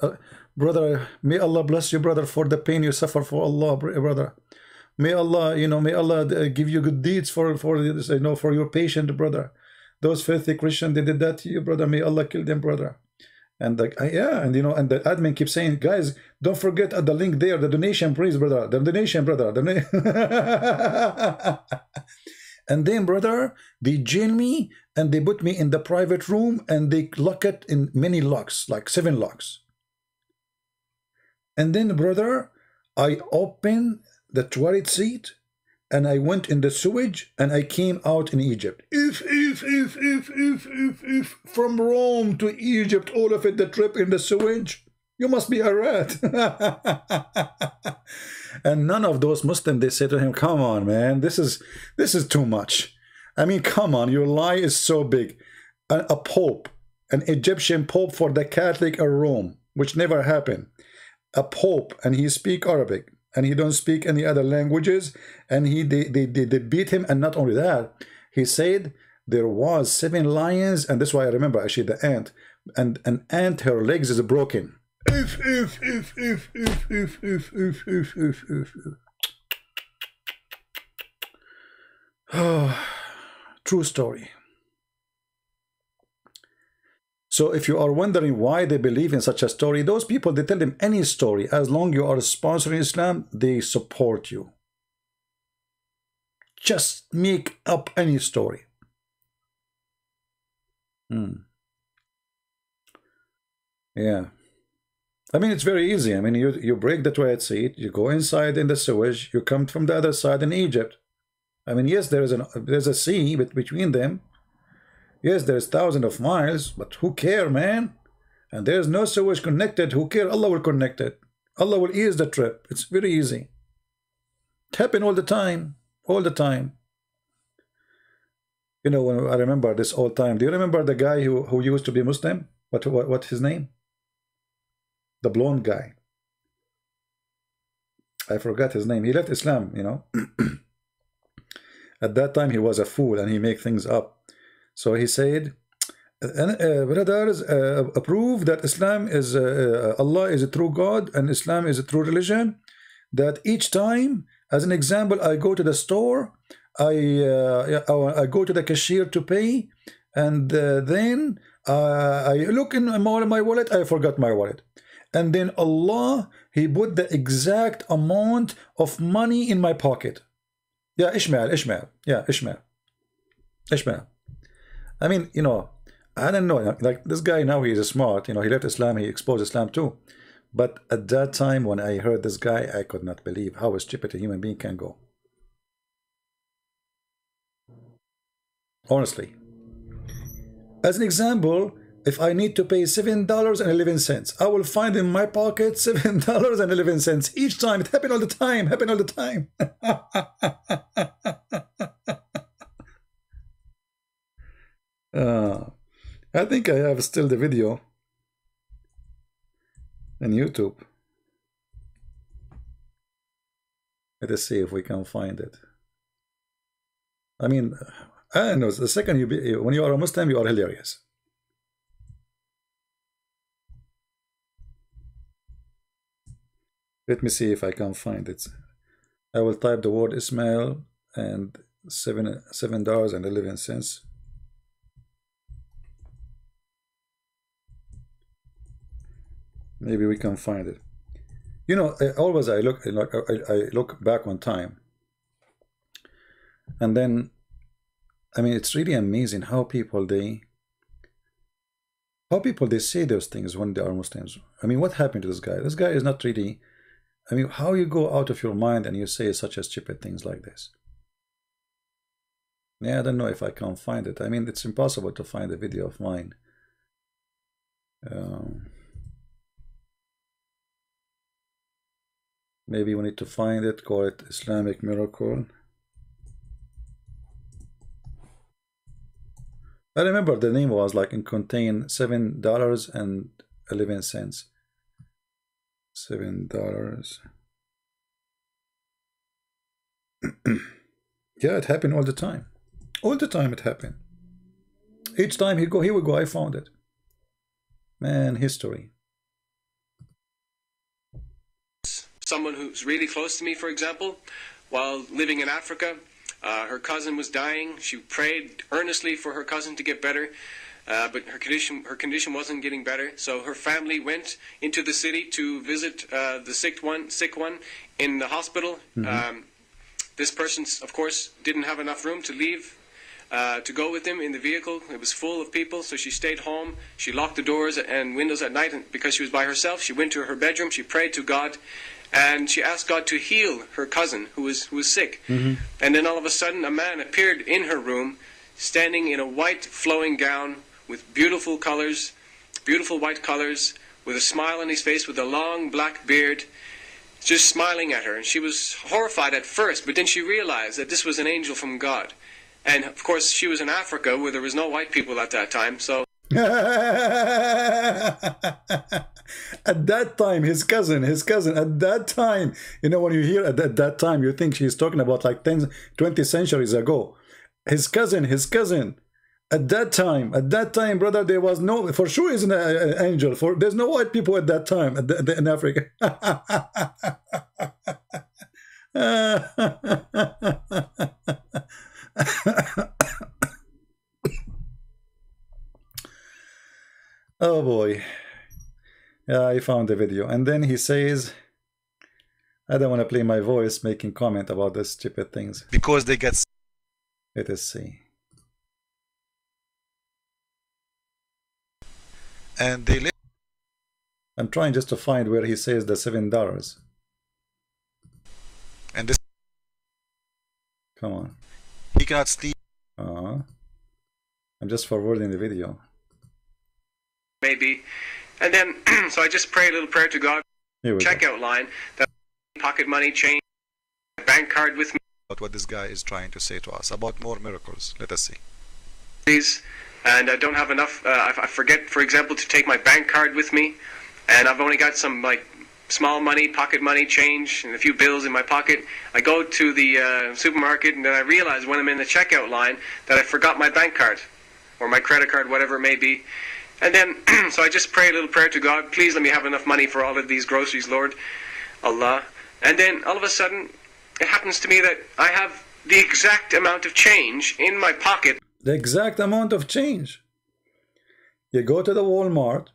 brother, may Allah bless you, brother, for the pain you suffer for Allah, brother. May Allah, you know, may Allah give you good deeds for your patient, brother. Those filthy Christians, they did that to you, brother. May Allah kill them, brother. And like, yeah, and you know, and the admin keeps saying, guys, don't forget the link there, the donation, please, brother. The donation, brother. And then, brother, they jail me and they put me in the private room and they lock it in many locks, like 7 locks. And then, brother, I opened the toilet seat. And I went in the sewage, and I came out in Egypt. If, from Rome to Egypt, all of it, the trip in the sewage, you must be a rat. And none of those Muslims, they said to him, come on, man, this is too much. I mean, come on, your lie is so big. A pope, an Egyptian pope for the Catholic of Rome, which never happened. A pope, and he speak Arabic. And he don't speak any other languages, and they beat him. And not only that, he said there was 7 lions, and that's why I remember actually the ant, and an ant, her legs is broken. True story. So if you are wondering why they believe in such a story, those people, they tell them any story. As long as you are sponsoring Islam, they support you. Just make up any story. Yeah. I mean, it's very easy. I mean, you break the toilet seat, you go inside in the sewage, you come from the other side in Egypt. I mean, yes, there's a sea between them. Yes, there's thousands of miles, but who care, man? And there's no sewage connected. Who care? Allah will connect it. Allah will ease the trip. It's very easy. It happens all the time. All the time. You know, I remember this all time. Do you remember the guy who used to be Muslim? What's his name? The blonde guy. I forgot his name. He left Islam, you know. At that time, he was a fool and he made things up. So he said, brothers, approve that Islam is, Allah is a true God and Islam is a true religion. That each time, as an example, I go to the store, I go to the cashier to pay, and then I look in my wallet, I forgot my wallet. And then Allah, He put the exact amount of money in my pocket. Yeah, Ishmael. I mean, you know, I don't know. Like, this guy now, he is smart. You know, he left Islam, he exposed Islam too. But at that time, when I heard this guy, I could not believe how stupid a human being can go. Honestly. As an example, if I need to pay $7.11, I will find in my pocket $7.11 each time. It happened all the time. I think I have still the video on YouTube. Let us see if we can find it. I mean, I don't know. The second when you are a Muslim, you are hilarious. Let me see if I can find it. I will type the word Ismail and $7.11. Maybe we can find it. You know, always I look back on time, and then, I mean, it's really amazing how people they say those things when they are Muslims. I mean, what happened to this guy? This guy is not really. I mean, how you go out of your mind and you say such as stupid things like this? Yeah, I don't know if I can find it. I mean, it's impossible to find a video of mine. Maybe we need to find it, call it Islamic Miracle. I remember the name was like and contained $7.11. $7. Yeah, it happened all the time. All the time it happened. Each time he would go, I found it. Man, history. Someone who's really close to me, for example, while living in Africa, her cousin was dying. She prayed earnestly for her cousin to get better. But her condition wasn't getting better, so her family went into the city to visit the sick one in the hospital. Mm-hmm. This person, of course, didn't have enough room to leave, to go with him in the vehicle. It was full of people, so she stayed home. She locked the doors and windows at night, and because she was by herself, she went to her bedroom. She prayed to God, and she asked God to heal her cousin who was sick. Mm-hmm. And then all of a sudden, a man appeared in her room, standing in a white flowing gown, with beautiful colors, beautiful white colors, with a smile on his face, with a long black beard, just smiling at her. And she was horrified at first, but then she realized that this was an angel from God. And of course, she was in Africa where there was no white people at that time, so. At that time, his cousin, at that time, you know, when you hear at that time, you think she's talking about like 20 centuries ago. His cousin. At that time, brother, there was no, for sure isn't an angel. There's no white people at that time in Africa. Oh boy. Yeah, I found the video. And then he says, I don't want to play my voice making comment about these stupid things. Because they get. Let us see. And they live. I'm trying just to find where he says the $7. And this. Come on. He cannot steal. I'm just forwarding the video. Maybe. And then, so I just pray a little prayer to God. Checkout line. That pocket money, change, bank card with me. What this guy is trying to say to us about more miracles. Let us see. and I don't have enough, I forget, for example, to take my bank card with me, and I've only got some, like, small money, pocket money, change, and a few bills in my pocket. I go to the supermarket, and then I realize when I'm in the checkout line that I forgot my bank card, or my credit card, whatever it may be. And then, so I just pray a little prayer to God, please let me have enough money for all of these groceries, Lord, Allah. And then, all of a sudden, it happens to me that I have the exact amount of change in my pocket. The exact amount of change. You go to the Walmart,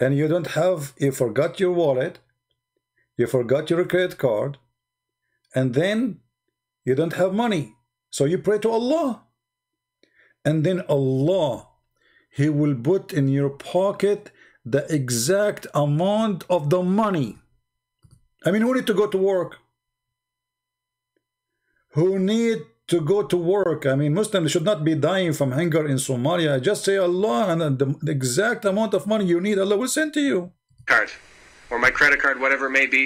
and you don't have, you forgot your wallet, you forgot your credit card, and then you don't have money. So you pray to Allah. And then Allah, He will put in your pocket the exact amount of the money. I mean, who need to go to work? Who need to go to work? I mean, Muslims should not be dying from hunger in Somalia. Just say Allah, and the exact amount of money you need, Allah will send to you. Card, or my credit card, whatever it may be.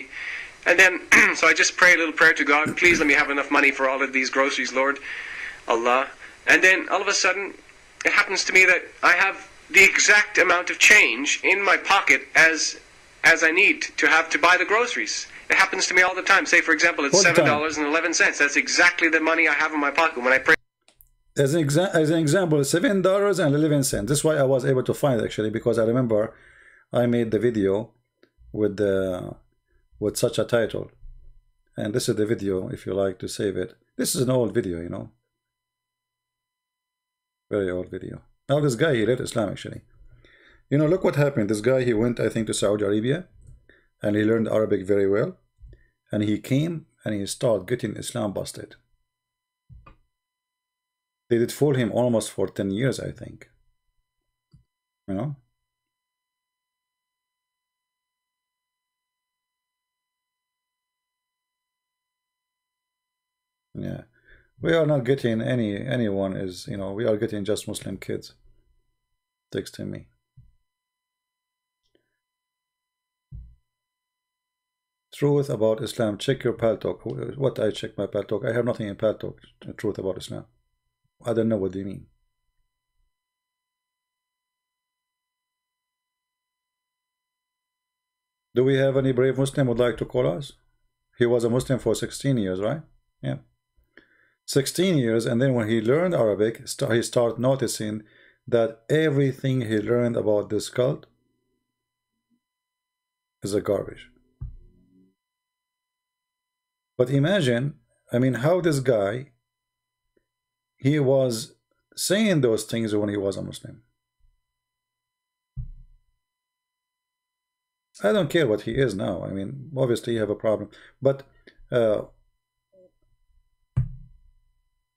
And then, so I just pray a little prayer to God, please let me have enough money for all of these groceries, Lord, Allah. And then, all of a sudden, it happens to me that I have the exact amount of change in my pocket as I need to have to buy the groceries. It happens to me all the time. Say, for example, it's $7.11. That's exactly the money I have in my pocket when I pray. As an example, $7.11. That's why I was able to find, actually, because I remember I made the video with such a title. And this is the video, if you like to save it. This is an old video, you know. Very old video. Now this guy, he read Islam, actually. You know, look what happened. This guy, he went, I think, to Saudi Arabia, and he learned Arabic very well, and he came and he started getting Islam busted. They did fool him almost for 10 years, I think. You know? Yeah. We are not getting anyone is, you know, we are getting just Muslim kids texting me. Truth about Islam. Check your Paltalk. What I check my Paltalk? I have nothing in Paltalk. Truth about Islam. I don't know what they mean. Do we have any brave Muslim who would like to call us? He was a Muslim for 16 years, right? Yeah. 16 years, and then when he learned Arabic, he started noticing that everything he learned about this cult is a garbage. But imagine, I mean, how this guy, he was saying those things when he was a Muslim. I don't care what he is now. I mean, obviously you have a problem. But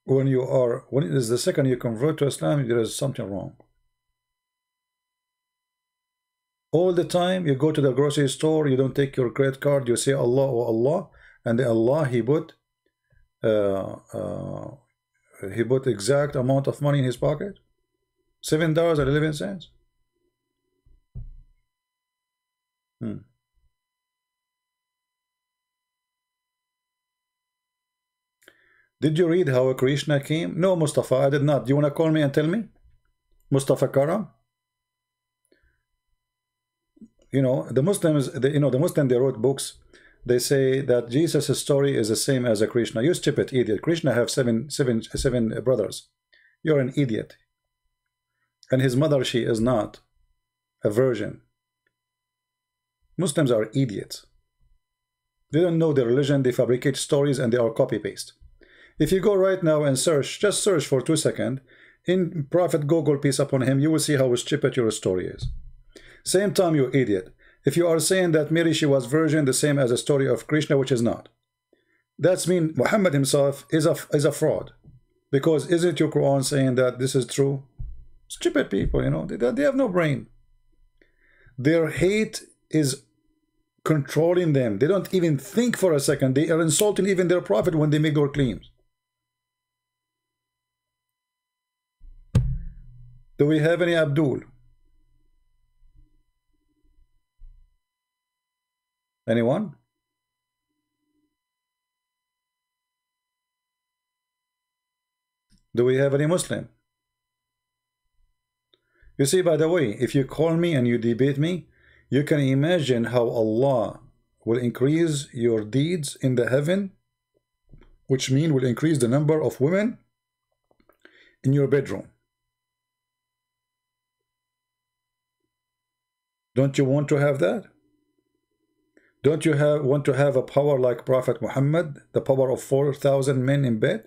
when the second you convert to Islam, there is something wrong. All the time you go to the grocery store, you don't take your credit card, you say Allah or Allah. And Allah, he put exact amount of money in his pocket, $7.11. Did you read how Krishna came? No, Mustafa, I did not. Do you want to call me and tell me, Mustafa Karam? You know, the Muslims, they wrote books. They say that Jesus' story is the same as a Krishna. You stupid idiot. Krishna have seven brothers. You're an idiot. And his mother, she is not a virgin. Muslims are idiots. They don't know their religion. They fabricate stories and they are copy-paste. If you go right now and search, just search for 2 seconds, in Prophet Google, peace upon him, you will see how stupid your story is. Same time, you idiot. If you are saying that Mary, she was virgin, the same as the story of Krishna, which is not. That's mean Muhammad himself is a fraud. Because isn't your Quran saying that this is true? Stupid people, you know, they have no brain. Their hate is controlling them. They don't even think for a second. They are insulting even their prophet when they make their claims. Do we have any Abdul? Anyone? Do we have any Muslim? You see, by the way, if you call me and you debate me, you can imagine how Allah will increase your deeds in the heaven, which means will increase the number of women in your bedroom. Don't you want to have that? Don't you want to have a power like Prophet Muhammad, the power of 4,000 men in bed?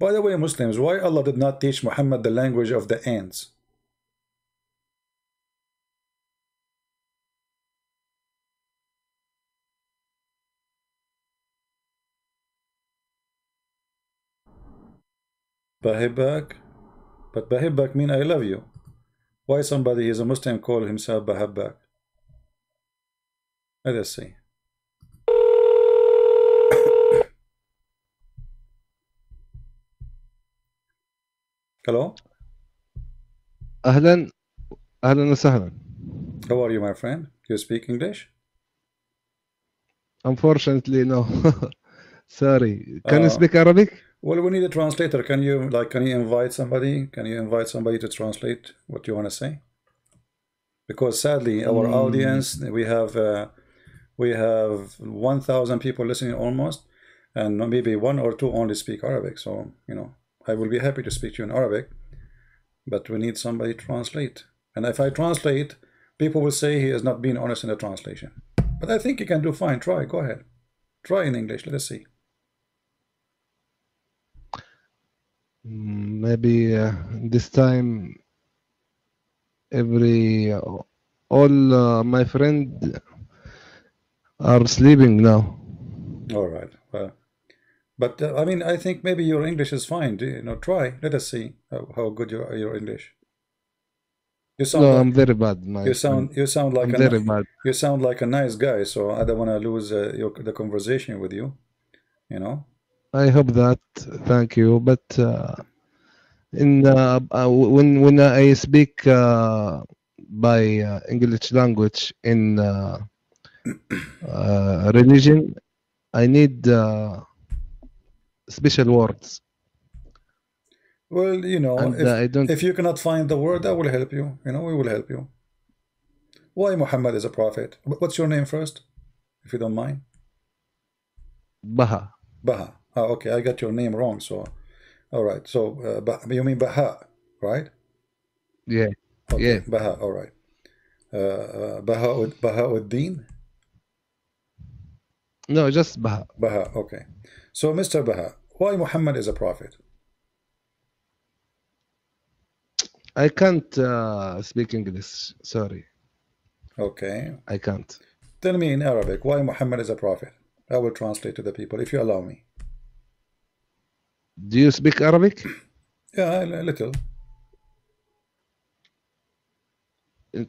By the way, Muslims, why Allah did not teach Muhammad the language of the ants? Bahibak, but Bahibak mean I love you. Why somebody is a Muslim call himself Bahibak? Let us see. Hello. Ahlan, ahlan wa sahlan. How are you, my friend? Do you speak English? Unfortunately, no. Sorry. Can you speak Arabic? Well, we need a translator. Can you, like, can you invite somebody? Can you invite somebody to translate what you want to say? Because sadly, our audience, we have 1,000 people listening almost, and maybe 1 or 2 only speak Arabic. So, you know, I will be happy to speak to you in Arabic, but we need somebody to translate. And if I translate, people will say he has not been honest in the translation. But I think you can do fine. Try. Go ahead. Try in English. Let us see. Maybe this time all my friend are sleeping now. All right. But I mean, I think maybe your English is fine. You know, try. Let us see how good your English. You sound no, like, I'm very bad. You sound like I'm very bad. You sound like a nice guy. So I don't want to lose the conversation with you. You know. I hope that. Thank you. But when I speak by English language in religion, I need special words. Well, you know, and if you cannot find the word, I will help you. You know, we will help you. Why Muhammad is a prophet? What's your name first, if you don't mind? Baha. Baha. Oh, okay, I got your name wrong. So, all right. So, you mean Baha, right? Yeah. Okay, yeah. Baha. All right. Bahauddin. No, just Baha. Baha. Okay. So, Mr. Baha, why Muhammad is a prophet? I can't speak English. Sorry. Okay. I can't. Tell me in Arabic why Muhammad is a prophet. I will translate to the people if you allow me. Do you speak Arabic? Yeah, a little.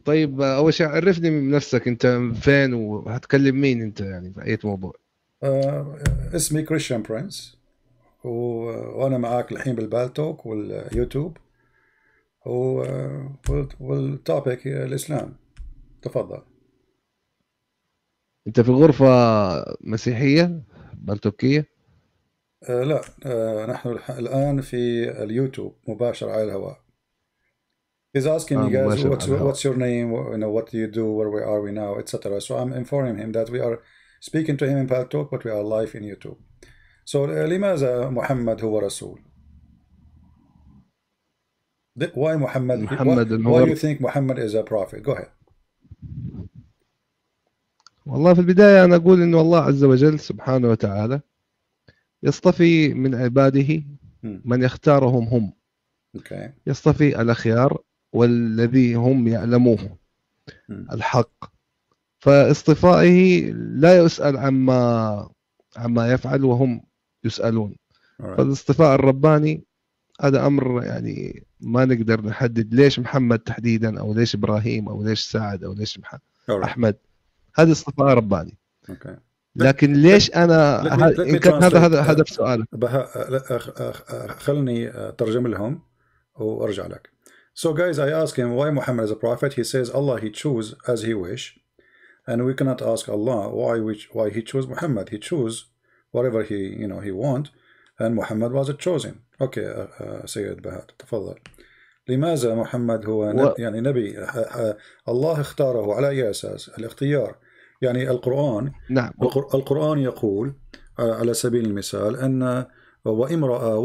طيب أول شيء عرفني من نفسك أنت فين وهتكلم مين أنت يعني في أي موضوع؟ اسمي Christian Prince وأنا معاك الحين بالبالتوك واليوتيوب والتوبيك الإسلام. تفضل. أنت في غرفة مسيحية بالتوكية؟ لا نحن الآن في اليوتيوب مباشر على الهواء. He's asking me guys what's your name, you know, what do you do, where are we now, etc. So I'm informing him that we are speaking to him in Paltalk, but we are live in YouTube. So لماذا محمد هو رسول? Why Muhammad? Why do you think Muhammad is a prophet? Go ahead. والله في البداية أنا أقول إنه الله عز وجل سبحانه وتعالى يصطفي من عباده من يختارهم هم. يصطفي الأخيار والذي هم يعلموه الحق. فاصطفائه لا يسأل عما يفعل وهم يسألون. فالاصطفاء الرباني هذا أمر يعني ما نقدر نحدد ليش محمد تحديدا أو ليش إبراهيم أو ليش سعد أو ليش أحمد. هذا اصطفاء رباني. لكن ليش أنا إن كان هذا سؤالك خلني ترجم لهم وأرجع لك. So guys, I ask him why Muhammad is a prophet. He says Allah he choose as he wish, and we cannot ask Allah why he chose Muhammad. He chose whatever he, you know, he want, and Muhammad was chosen. Okay, Sayyid Baha, تفضل. لماذا محمد هو يعني نبي الله اختاره على أي أساس؟ الاختيار يعني القرآن. نعم. القرآن يقول على سبيل المثال أن وامرأة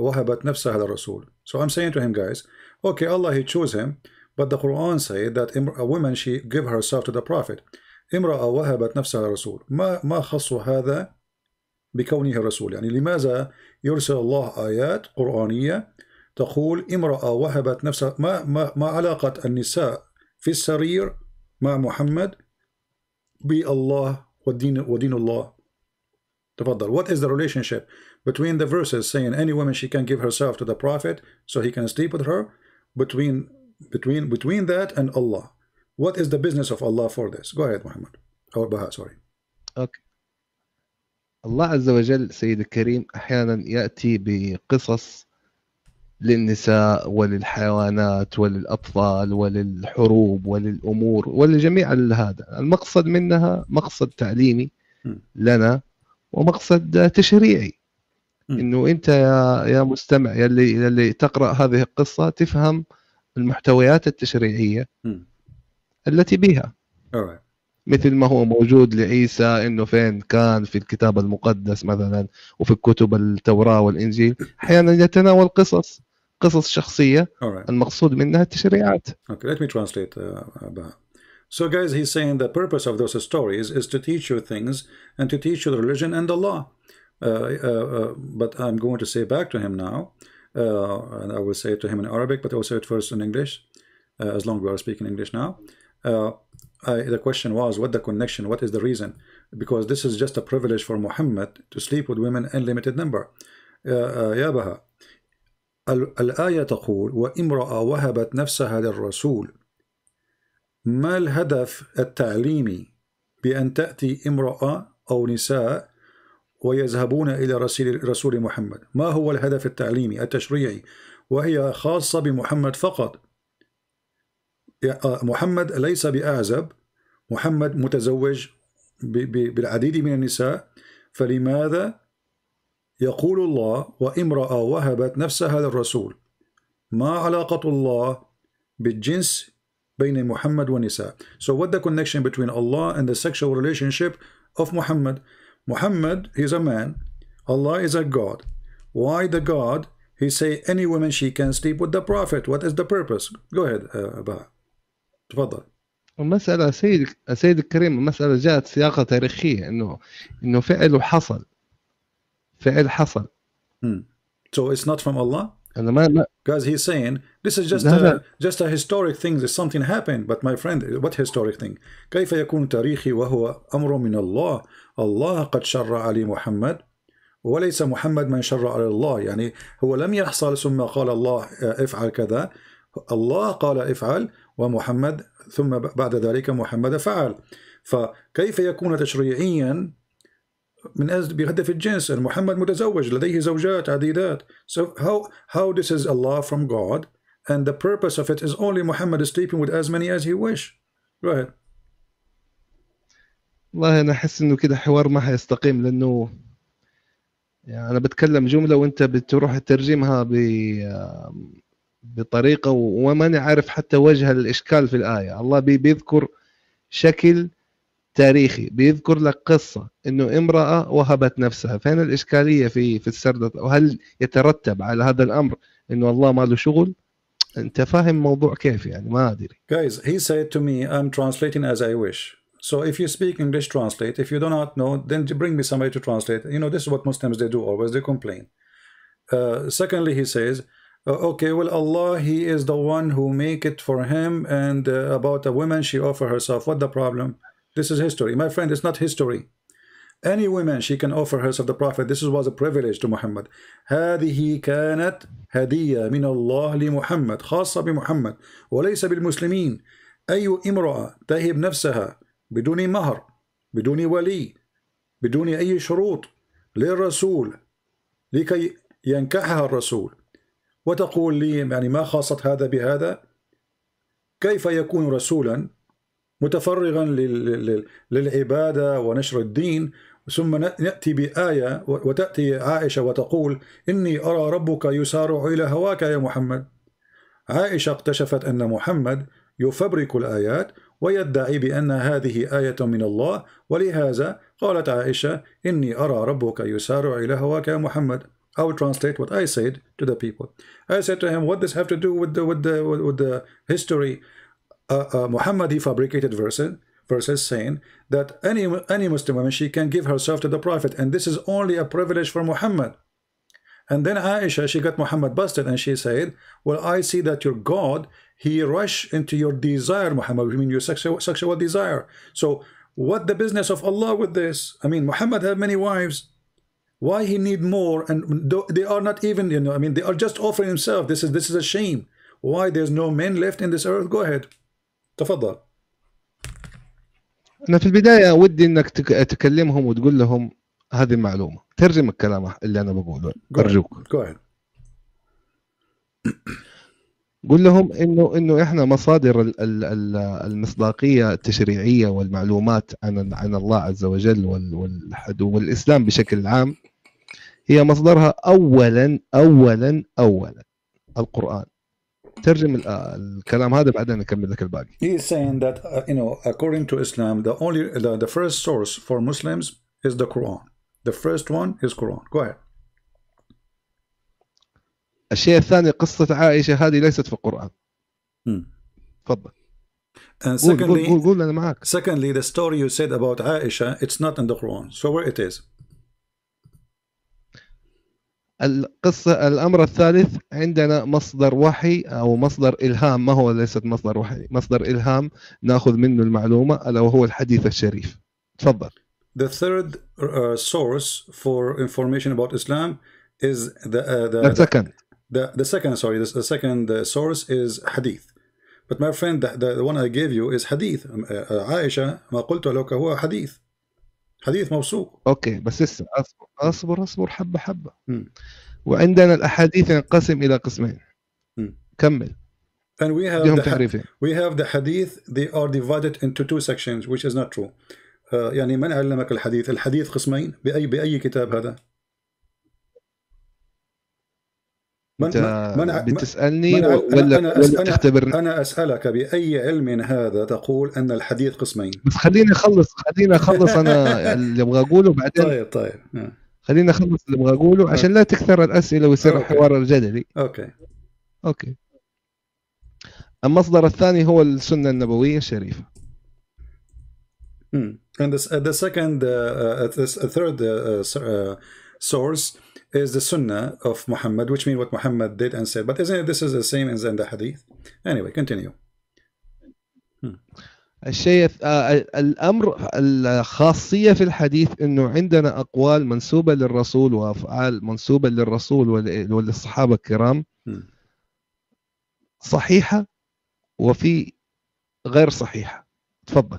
وهبت نفسها للرسول. So I'm saying to him, guys, okay, Allah, he chose him, but the Quran said that a woman, she give herself to the Prophet. امرأة وهبت نفسها للرسول. ما خص هذا بكونه رسول؟ يعني لماذا يرسل الله آيات قرآنية تقول امرأة وهبت نفسها؟ ما علاقة النساء في السرير مع محمد بالله ودين الله؟ تفضل. What is the relationship between the verses saying any woman she can give herself to the Prophet so he can sleep with her, between that and Allah? What is the business of Allah for this? Go ahead, Muhammad. Or Baha, sorry. Okay. الله عز وجل سيد الكريم أحيانا يأتي بقصص للنساء وللحيوانات وللأطفال وللحروب وللأمور ولجميع هذا. المقصد منها مقصد تعليمي لنا ومقصد تشريعي، إنه أنت يا مستمع يلي تقرأ هذه القصة تفهم المحتويات التشريعية التي بها، مثل ما هو موجود لعيسى إنه فين كان في الكتاب المقدس مثلا وفي الكتب التوراة والإنجيل. أحيانا يتناول قصص شخصية المقصود منها التشريعات. Okay, let me translate. So guys, he's saying the purpose of those stories is to teach you things and to teach you the religion and the law. But I'm going to say back to him now, and I will say it to him in Arabic, but also at first in English, as long as we are speaking English now. The question was, what the connection? What is the reason? Because this is just a privilege for Muhammad to sleep with women in limited number. يا بها الآية تقول وامرأة وهبت نفسها للرسول. ما الهدف التعليمي بأن تأتي امرأة أو نساء ويذهبون إلى رسول محمد؟ ما هو الهدف التعليمي التشريعي وهي خاصة بمحمد فقط؟ محمد ليس بأعزب، محمد متزوج بالعديد من النساء، فلماذا يقول الله وامرأة وهبت نفسها للرسول؟ ما علاقة الله بالجنس بين محمد والنساء؟ So what the connection between Allah and the sexual relationship of Muhammad? Muhammad is a man, Allah is a God. Why the God? He say any woman she can sleep with the Prophet. What is the purpose? Go ahead, Baha. تفضل. المسألة سيد الكريم المسألة جاءت سياقة تاريخية إنه فعل حصل. So it's not from Allah. Because he's saying this is just a historic thing that something happened. But my friend, what historic thing? كيف يكون تاريخي وهو أمر من الله؟ الله قد شرع على محمد وليس محمد من شرع على الله. يعني هو لم يحصل ثم قال الله افعل كذا، الله قال افعل ومحمد ثم بعد ذلك محمد فعل. فكيف يكون تشريعيا من أجل بهدف الجنس؟ محمد متزوج لديه زوجات عديدات. So how this is a law from God and the purpose of it is only Muhammad sleeping with as many as he wish. Go ahead. والله أنا أحس إنه كده حوار ما هيستقيم، لأنه يعني أنا بتكلم جملة وأنت بتروح تترجمها بطريقة وماني عارف حتى وجه الإشكال في الآية. الله بيذكر شكل تاريخي، بيذكر لك قصة إنه امرأة وهبت نفسها. فين الإشكالية في السردة؟ وهل يترتب على هذا الأمر إنه الله ما له شغل؟ أنت فاهم موضوع كيف يعني؟ ما أدري. Guys, he said to me, I'm translating as I wish. So if you speak English, translate. If you do not know, then bring me somebody to translate. You know, this is what Muslims they do always. They complain. Secondly, he says, okay, well, Allah, he is the one who make it for him. And about a woman, she offer herself. What the problem? This is history. My friend, it's not history. Any woman, she can offer herself the Prophet. This was a privilege to Muhammad. هذه كانت هدية من الله لمحمد، خاصة بمحمد وليس بالمسلمين. أي امرأة تهب نفسها بدون مهر، بدون ولي، بدون أي شروط للرسول لكي ينكحها الرسول، وتقول لي يعني ما خاصت هذا بهذا؟ كيف يكون رسولا متفرغا للعبادة ونشر الدين ثم نأتي بآية وتأتي عائشة وتقول إني أرى ربك يسارع إلى هواك يا محمد. عائشة اكتشفت أن محمد يفبرك الآيات ويدعي بأن هذه آية من الله، ولهذا قالت عائشة إني أرى ربك يسارع إلى هواك يا محمد. I will translate what I said to the people. I said to him, what does this have to do with the history? Muhammad, he fabricated verses saying that any Muslim woman, she can give herself to the Prophet, and this is only a privilege for Muhammad. And then Aisha, she got Muhammad busted, and she said, well, I see that your God, he rushed into your desire, Muhammad, I mean your sexual desire. So what the business of Allah with this? I mean, Muhammad had many wives. Why he need more? And they are not even, you know, I mean, they are just offering himself. This is a shame. Why there's no men left in this earth? Go ahead. تفضل. أنا في البداية ودي إنك تكلمهم وتقول لهم هذه المعلومة. ترجم الكلام اللي أنا بقوله. أرجوك. Go ahead. قول لهم إنه إحنا مصادر المصداقية التشريعية والمعلومات عن الله عز وجل والإسلام بشكل عام هي مصدرها أولاً القرآن. ترجم الكلام هذا بعدين نكمل لك الباقي. He is saying that you know, according to Islam, the first source for Muslims is the Quran. The first one is Quran. Go ahead. الشيء الثاني قصة عائشة هذه ليست في القرآن. تفضل. And secondly, قول أنا معك. Secondly, the story you said about Aisha, it's not in the Quran. So where it is? القصة الأمر الثالث عندنا مصدر وحي أو مصدر إلهام، ما هو ليست مصدر وحي، مصدر إلهام نأخذ منه المعلومة ألا وهو الحديث الشريف. تفضل. The third source for information about Islam is the second source is Hadith. But my friend, the one I gave you is Hadith. عائشة ما قلت لك هو حديث. حديث موثوق. اوكي بس لسه اصبر حبه حبه. وعندنا الاحاديث ينقسم الى قسمين. كمل. And we have the hadith, they are divided into two sections, which is not true. يعني من علمك الحديث؟ الحديث قسمين بأي كتاب هذا؟ بتسألني ولا تختبرني؟ أنا أسألك بأي علم هذا تقول أن الحديث قسمين؟ بس خليني أخلص أنا اللي أبغى أقوله بعدين. طيب خليني أخلص اللي أبغى أقوله عشان لا تكثر الأسئلة ويصير الحوار الجدلي. أوكي. المصدر الثاني هو السنة النبوية الشريفة. And the third source is the Sunnah of Muhammad, which means what Muhammad did and said. But isn't it this is the same as in the Hadith? Anyway, continue. الشيء الأمر الخاصية في الحديث إنه عندنا أقوال منسوبة للرسول وأفعال منسوبة للرسول وللصحابة الكرام صحيحة وفي غير صحيحة. تفضل.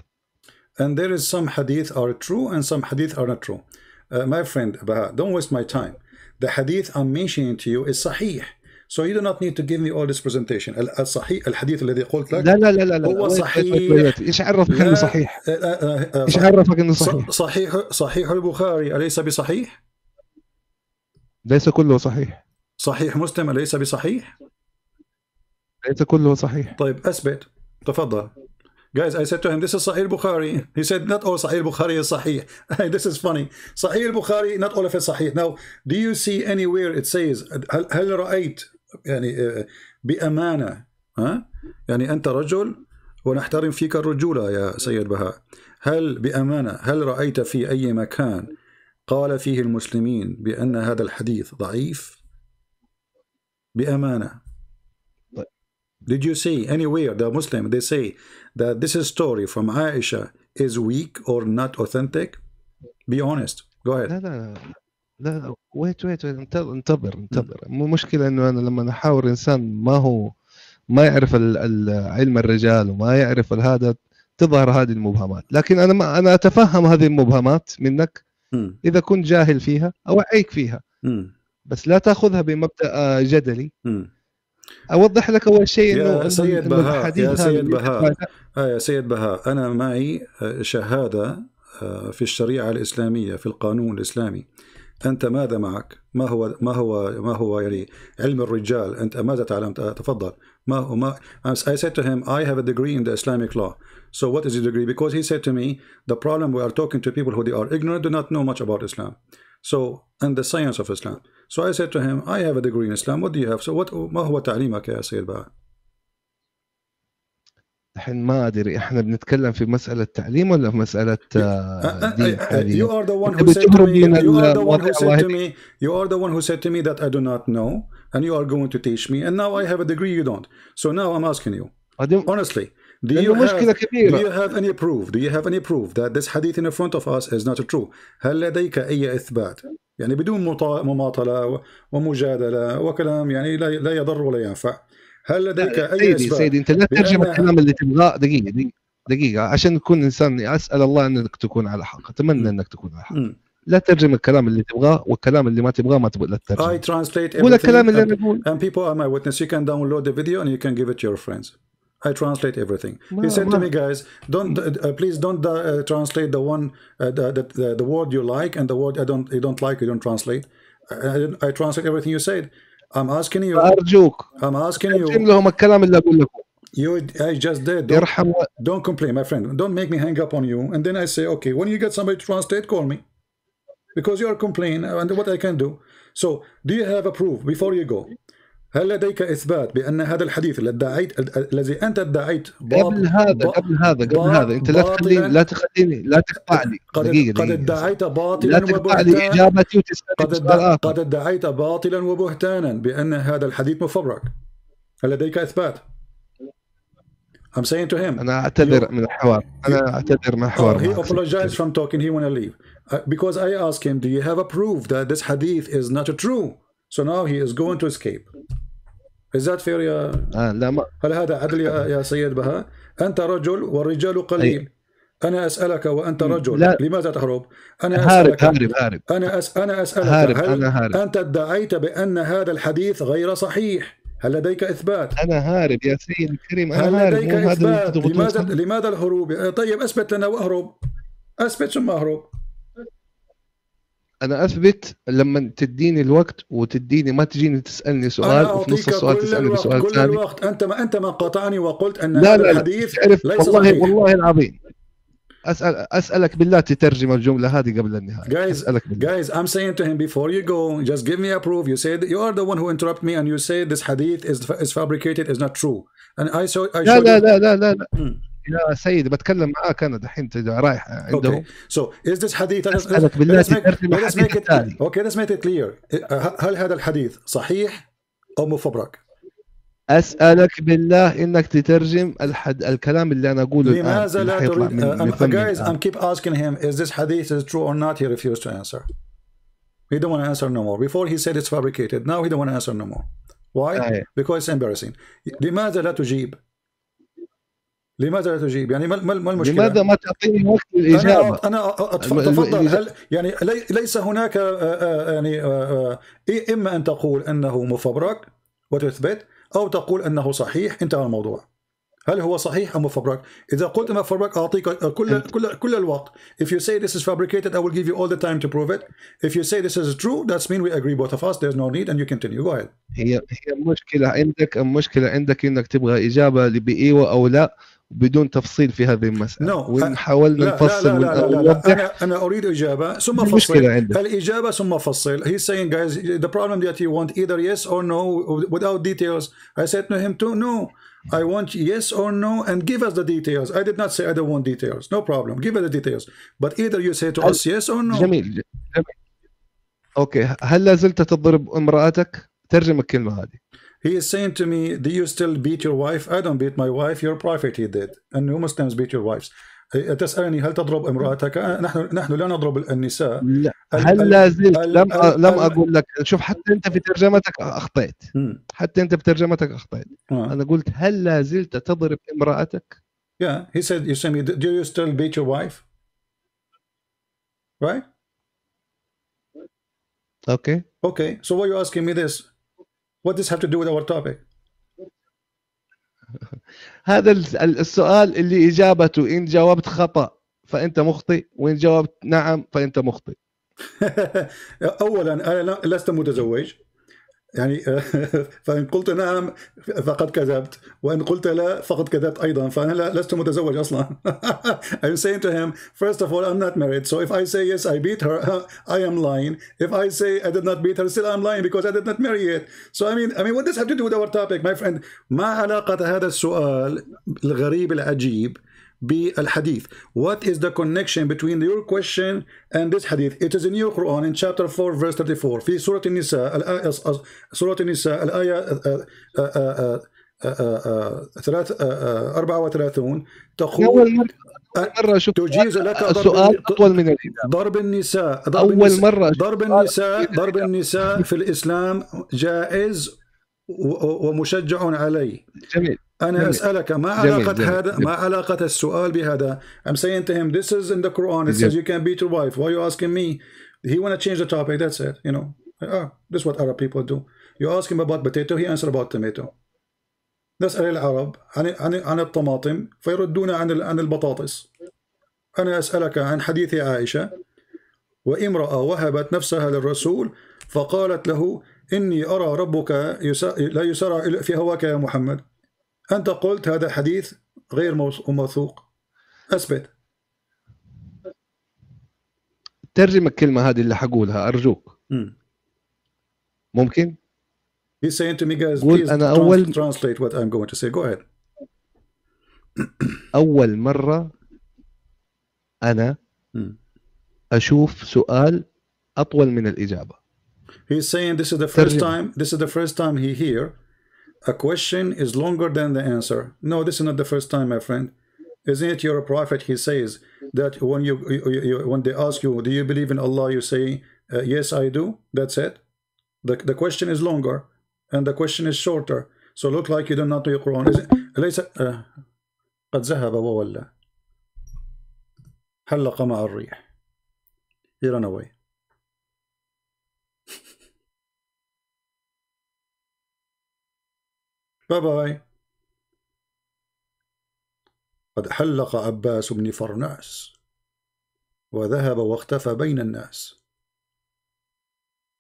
And there is some hadith are true and some hadith are not true. My friend Baha, don't waste my time. The hadith I'm mentioning to you is sahih. So you do not need to give me all this presentation. Al-sahih, al-hadith الذي قلت لك. لا. هو صحيح. إيش عرفك إنه صحيح؟ إيش عرفك إنه صحيح؟ صحيح البخاري أليس بصحيح؟ ليس كله صحيح. صحيح مسلم أليس بصحيح؟ ليس كله صحيح. طيب أثبت. تفضل. Guys, I said to him, this is Sahih Bukhari. He said, not all Sahih Bukhari is Sahih. This is funny. Sahih Bukhari, not all of it is Sahih. Now, do you see anywhere it says, هل رأيت يعني بأمانة يعني أنت رجل ونحترم فيك الرجولة يا سيد بهاء. هل بأمانة هل رأيت في أي مكان قال فيه المسلمين بأن هذا الحديث ضعيف بأمانة؟ Did you see anywhere the Muslim they say that this story from Aisha is weak or not authentic? Be honest. Go ahead. لا wait انتظر مشكلة إنه أنا لما نحاور إنسان ما يعرف علم الرجال وما يعرف هذا تظهر هذه المبهمات، لكن أنا أتفهم هذه المبهمات منك إذا كنت جاهل فيها أوعيك فيها، بس لا تأخذها بمبدأ جدلي. أوضح لك أول شيء يا سيد بهاء أنا معي شهادة في الشريعة الإسلامية، في القانون الإسلامي، أنت ماذا معك؟ ما هو يعني علم الرجال؟ أنت ماذا تعلمت؟ تفضل. I said to him, I have a degree in the Islamic law. So what is your degree? Because he said to me, the problem we are talking to people who they are ignorant, do not know much about Islam. So, and the science of Islam. So I said to him, I have a degree in Islam. What do you have? So what? ما هو تعليمك يا سيد بقى؟ الحين ما أدري إحنا بنتكلم في مسألة تعليم ولا في مسألة دين حاليا. You are the one who said to me. You are the one who said to me that I do not know, and you are going to teach me. And now I have a degree you don't. So now I'm asking you, honestly, do you have any proof? Do you have any proof that this hadith in front of us is not true? هل لديك أي إثبات؟ يعني بدون مماطلة ومجادلة وكلام يعني لا يضر ولا ينفع. هل لديك أي إثبات؟ سيدي أنت لا ترجم الكلام اللي تبغاه. دقيقة عشان نكون إنسان، أسأل الله أنك تكون على حق، أتمنى أنك تكون على حق. لا ترجم الكلام اللي تبغاه والكلام اللي ما تبغاه ما تبغى لا ترجمه. I translate everything and people are my witness. You can download the video and you can give it to your friends. I translate everything. He said to me, guys, please don't translate the word you like and the word you don't like. You don't translate. I translate everything you said. I'm asking you. I'm asking you. I just did. Don't complain, my friend. Don't make me hang up on you. And then I say, okay, when you get somebody to translate, call me, because you are complaining. And what I can do. So, do you have a proof before you go? هل لديك إثبات بأن هذا الحديث الذي أنت ادعيت قبل هذا أنت لا تخليني لا تقطعني قد ادعيت باطلا وبهتانا قد ادعيت باطلا وبهتانا بأن هذا الحديث مفبرك. هل لديك إثبات؟ I'm saying to him. أنا أعتذر من الحوار. He apologized from talking. He wanna leave because I asked him, do you have a proof that this hadith is not true? So now he is going to escape. Is that fair يا هل هذا عدل يا سيد بها؟ أنت رجل والرجال قليل. أنا أسألك وأنت رجل. لا. لماذا تهرب؟ أنا أسألك. أنت ادعيت بأن هذا الحديث غير صحيح. هل لديك إثبات؟ أنا هارب يا سيد الكريم. هل لديك إثبات؟ لماذا الهروب؟ طيب أثبت لنا وأهرب. أثبت ثم أهرب. أنا أثبت لما تديني الوقت وتديني ما تجيني تسألني سؤال وفي نص السؤال تسألني سؤال ثاني. الوقت أنت ما قاطعني وقلت أن هذا الحديث ليس صحيح. والله العظيم أسألك بالله تترجم الجملة هذه قبل النهاية. Guys, I'm saying to him before you go, just give me a proof. You said you are the one who interrupted me and you said this hadith is fabricated, is not true. And I saw. لا. يا سيد بتكلم معاك أنا دحين رايح عندهم. So is this hadith? Let's make it clear. هل هذا الحديث صحيح أو مفبرك؟ أسألك بالله إنك تترجم الكلام اللي أنا أقوله. لماذا لا guys, I'm keep asking him, is this hadith is true or not? He refused to answer. He don't want to answer no more. Before he said it's fabricated. Now he don't want to answer no more. Why? Because it's embarrassing. لماذا لا تجيب؟ لماذا لا تجيب؟ يعني ما المشكلة؟ لماذا ما تعطيني وقت الإجابة؟ أنا تفضل. هل يعني ليس هناك يعني إما أن تقول أنه مفبرك وتثبت أو تقول أنه صحيح. انتهى الموضوع. هل هو صحيح أو مفبرك؟ إذا قلت مفبرك أعطيك كل الوقت. If you say this is fabricated, I will give you all the time to prove it. If you say this is true, that's mean we agree both of us. There's no need and you continue. Go ahead. هي المشكلة عندك إنك تبغى إجابة بإيوة أو لا بدون تفصيل في هذه المسألة. وإن حاولنا نفصل أنا أريد إجابة ثم أفصل. الإجابة ثم أفصل. He's saying guys, the problem that you want either yes or no without details. I said to him to no. I want yes or no and give us the details. I did not say I don't want details. No problem. Give us the details. But either you say to us yes or no. جميل. Okay. هل لا زلت تضرب امرأتك؟ ترجم الكلمة هذه. He is saying to me, do you still beat your wife? I don't beat my wife. Your prophet he did. And you Muslims beat your wives. تسألني هل تضرب امرأتك؟ نحن لا نضرب النساء. لا. هل لا زلت لم أقول لك. شوف حتى أنت في ترجمتك أخطأت. أنا قلت هل لا زلت تضرب امرأتك؟ Yeah, he said, you say me, do you still beat your wife? Right? Okay. Okay. So why are you asking me this? What does this have to do with our topic? هذا السؤال اللي إجابته إن جاوبت خطأ فأنت مخطئ، وإن جاوبت نعم فأنت مخطئ. أولا أنا لست متزوج يعني، فإن قلت نعم فقد كذبت، وإن قلت لا فقد كذبت أيضا، فأنا لست متزوج أصلا. I'm saying to him, first of all, I'm not married, so if I say yes, I beat her, I am lying. If I say I did not beat her, still I'm lying because I did not marry yet. So I mean, what does have to do with our topic, my friend? ما علاقة هذا السؤال الغريب العجيب بالحديث? What is the connection between your question and this hadith? It is in your Quran in chapter 4 verse 34 في سورة النساء, سورة النساء الآية 34 تقول تجيز لك ضرب النساء. ضرب النساء في الإسلام جائز ومشجع عليه. جميل. أنا أسألك ما علاقة هذا, ما علاقة السؤال بهذا? I'm saying to him, this is in the Quran. It says you can beat your wife. Why are you asking me? He want to change the topic. That's it. You know, this is what Arab people do. You ask him about potato, he answer about tomato. نسأل العرب عن الطماطم فيردون عن البطاطس. أنا أسألك عن حديث عائشة وامرأة وهبت نفسها للرسول فقالت له إني أرى ربك لا يسارع في هواك يا محمد. أنت قلت هذا حديث غير موثوق، أثبت. ترجم الكلمة هذه اللي حقولها أرجوك. ممكن؟ He's saying to me, guys, please translate what I'm going to say. Go ahead. أول مرة أنا أشوف سؤال أطول من الإجابة. He's saying this is the first time. This is the first time he hear a question is longer than the answer. No, this is not the first time, my friend. Isn't it your prophet? He says that when they ask you, do you believe in Allah? You say, yes, I do. That's it. The question is longer, and the question is shorter. So look like you do not know your Quran. ليس قد ذهب وولى حلق مع الريح. He ran away. باي باي. قد حلق عباس بن فرناس وذهب واختفى بين الناس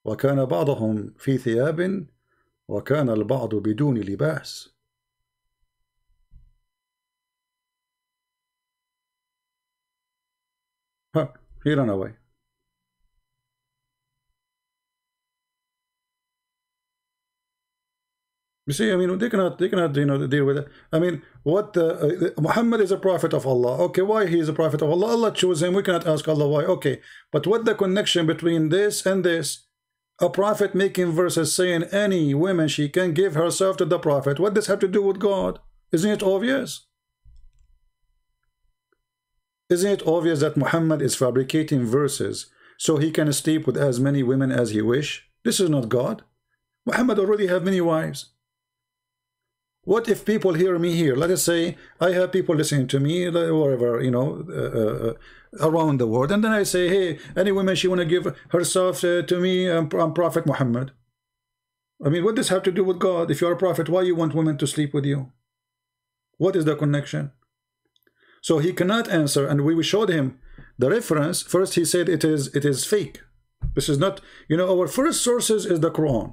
وكان بعضهم في ثياب وكان البعض بدون لباس. He ran away. You see, I mean, they cannot, you know, deal with it. I mean, what Muhammad is a prophet of Allah. Okay, why he is a prophet of Allah? Allah chose him. We cannot ask Allah why. Okay, but what the connection between this and this? A prophet making verses saying any woman she can give herself to the prophet. What does have to do with God? Isn't it obvious? Isn't it obvious that Muhammad is fabricating verses so he can sleep with as many women as he wish? This is not God. Muhammad already have many wives. What if people hear me here? Let us say I have people listening to me wherever, you know, around the world, and then I say, hey, any woman she want to give herself to me, I'm Prophet Muhammad. I mean, what does have to do with God? If you're a prophet, why you want women to sleep with you? What is the connection? So he cannot answer, and we showed him the reference. First he said it is fake. This is not, you know, our first sources is the Quran.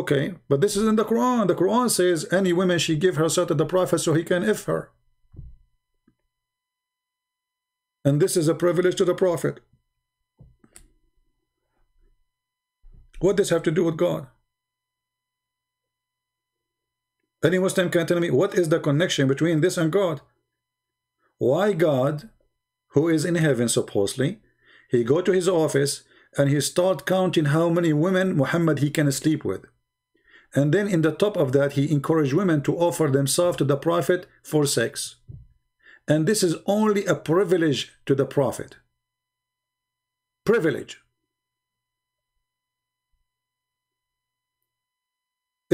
Okay, but this is in the Quran. The Quran says any woman she give herself to the Prophet so he can if her. And this is a privilege to the Prophet. What does have to do with God? Any Muslim can tell me what is the connection between this and God? Why God, who is in heaven supposedly, he go to his office and he start counting how many women Muhammad he can sleep with. And then in the top of that, he encouraged women to offer themselves to the Prophet for sex. And this is only a privilege to the Prophet. Privilege.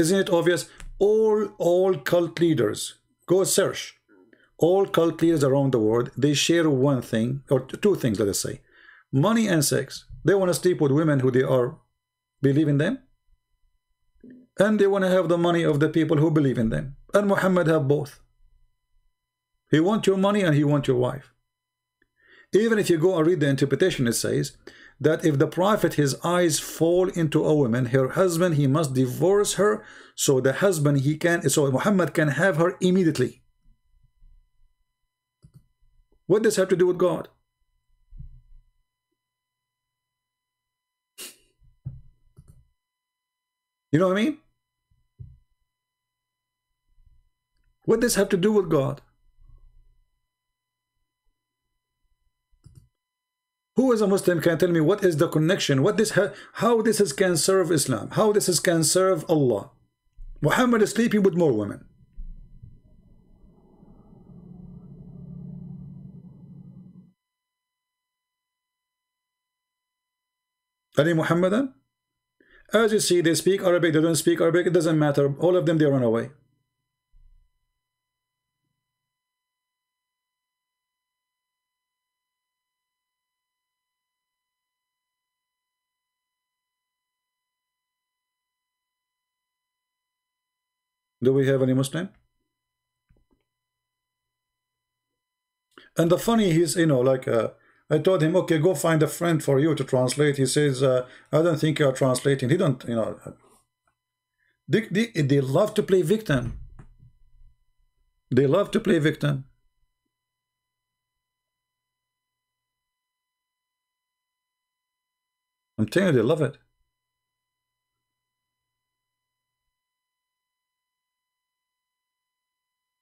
Isn't it obvious? All cult leaders, go search. All cult leaders around the world, they share one thing, or two things, let us say. Money and sex. They want to sleep with women who they are believe in them, and they want to have the money of the people who believe in them. And Muhammad have both. He want your money and he want your wife. Even if you go and read the interpretation, it says that if the prophet, his eyes fall into a woman, her husband, he must divorce her, so the husband, so Muhammad can have her immediately. What does this have to do with God? You know what I mean? What does this have to do with God? Who is a Muslim can tell me what is the connection? What this, how this is can serve Islam? How this is can serve Allah? Muhammad is sleeping with more women. Ali Muhammadan? As you see, they speak Arabic, they don't speak Arabic, it doesn't matter. All of them, they run away. Do we have any Muslim? And the funny is, you know, like I told him, okay, go find a friend for you to translate. He says, I don't think you are translating. He don't, you know. They love to play victim. They love to play victim. I'm telling you, they love it.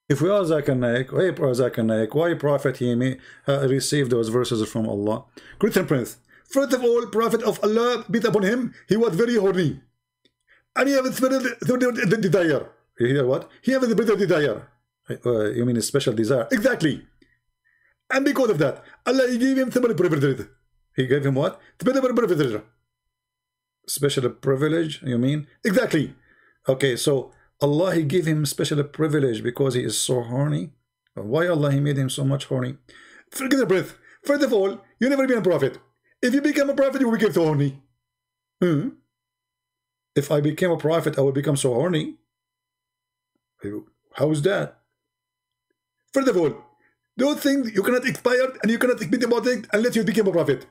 If we are Zakir Naik, hey, Zakir Naik, why Prophet Himi received those verses from Allah? Christian Prince, first of all, Prophet of Allah, beat upon him, he was very horny. And he had a special desire. You hear what? He had a special desire. You mean a special desire? Exactly. And because of that, Allah gave him special privilege. He gave him what? Special privilege. Special privilege, you mean? Exactly. Okay, so Allah, he gave him special privilege because he is so horny. Why Allah, he made him so much horny? Forget the breath. First of all, you never been a prophet. If you become a prophet, you will become so horny. If I became a prophet, I will become so horny. How is that? First of all, those things you cannot expire and you cannot speak about it unless you become a prophet.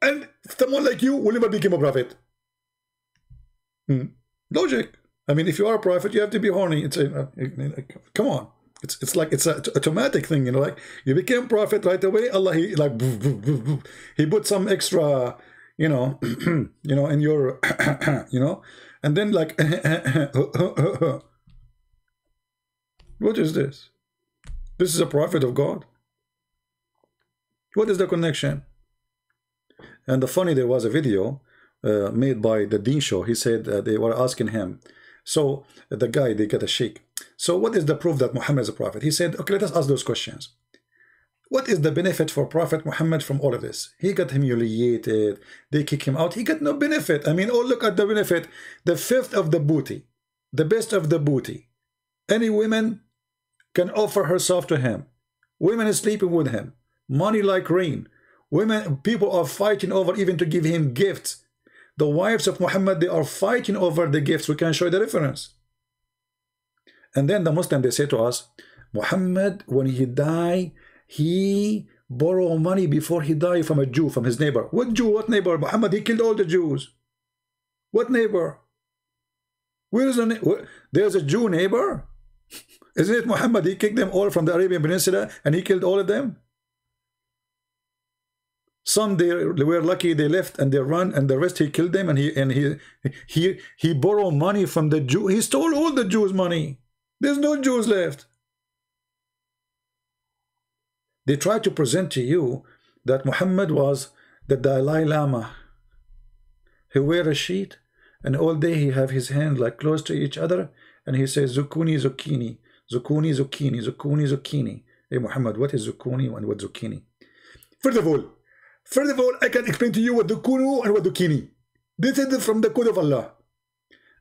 And someone like you will never become a prophet. Logic. I mean, if you are a prophet, you have to be horny. It's a, come on, it's like it's an automatic thing, you know. Like you became prophet right away. Allah, he like he put some extra, you know, you know, in your, you know, and then like, what is this? This is a prophet of God. What is the connection? And the funny, there was a video made by the Dean Show. He said they were asking him. So the guy, they get a sheikh. So what is the proof that Muhammad is a prophet? He said, okay, let us ask those questions. What is the benefit for Prophet Muhammad from all of this? He got humiliated. They kick him out. He got no benefit. I mean, oh, look at the benefit. The fifth of the booty, the best of the booty. Any woman can offer herself to him. Women is sleeping with him. Money like rain. Women, people are fighting over even to give him gifts. The wives of Muhammad, they are fighting over the gifts. We can show the reference. And then the Muslim, they say to us, Muhammad, when he died, he borrowed money before he died from a Jew, from his neighbor. What Jew? What neighbor? Muhammad, he killed all the Jews. What neighbor? Where is there's a Jew neighbor? Isn't it Muhammad? He kicked them all from the Arabian Peninsula and he killed all of them. Some they were lucky, they left and they run, and the rest he killed them, and he borrowed money from the Jew. He stole all the Jews' money. There's no Jews left. They try to present to you that Muhammad was the Dalai Lama. He wear a sheet and all day he have his hand like close to each other and he says zucchini, zucchini, zucchini, zucchini, zucchini, zucchini. Hey Muhammad, what is zucchini and what zucchini? First of all, I can explain to you what zucchini and what zucchini. This is from the code of Allah.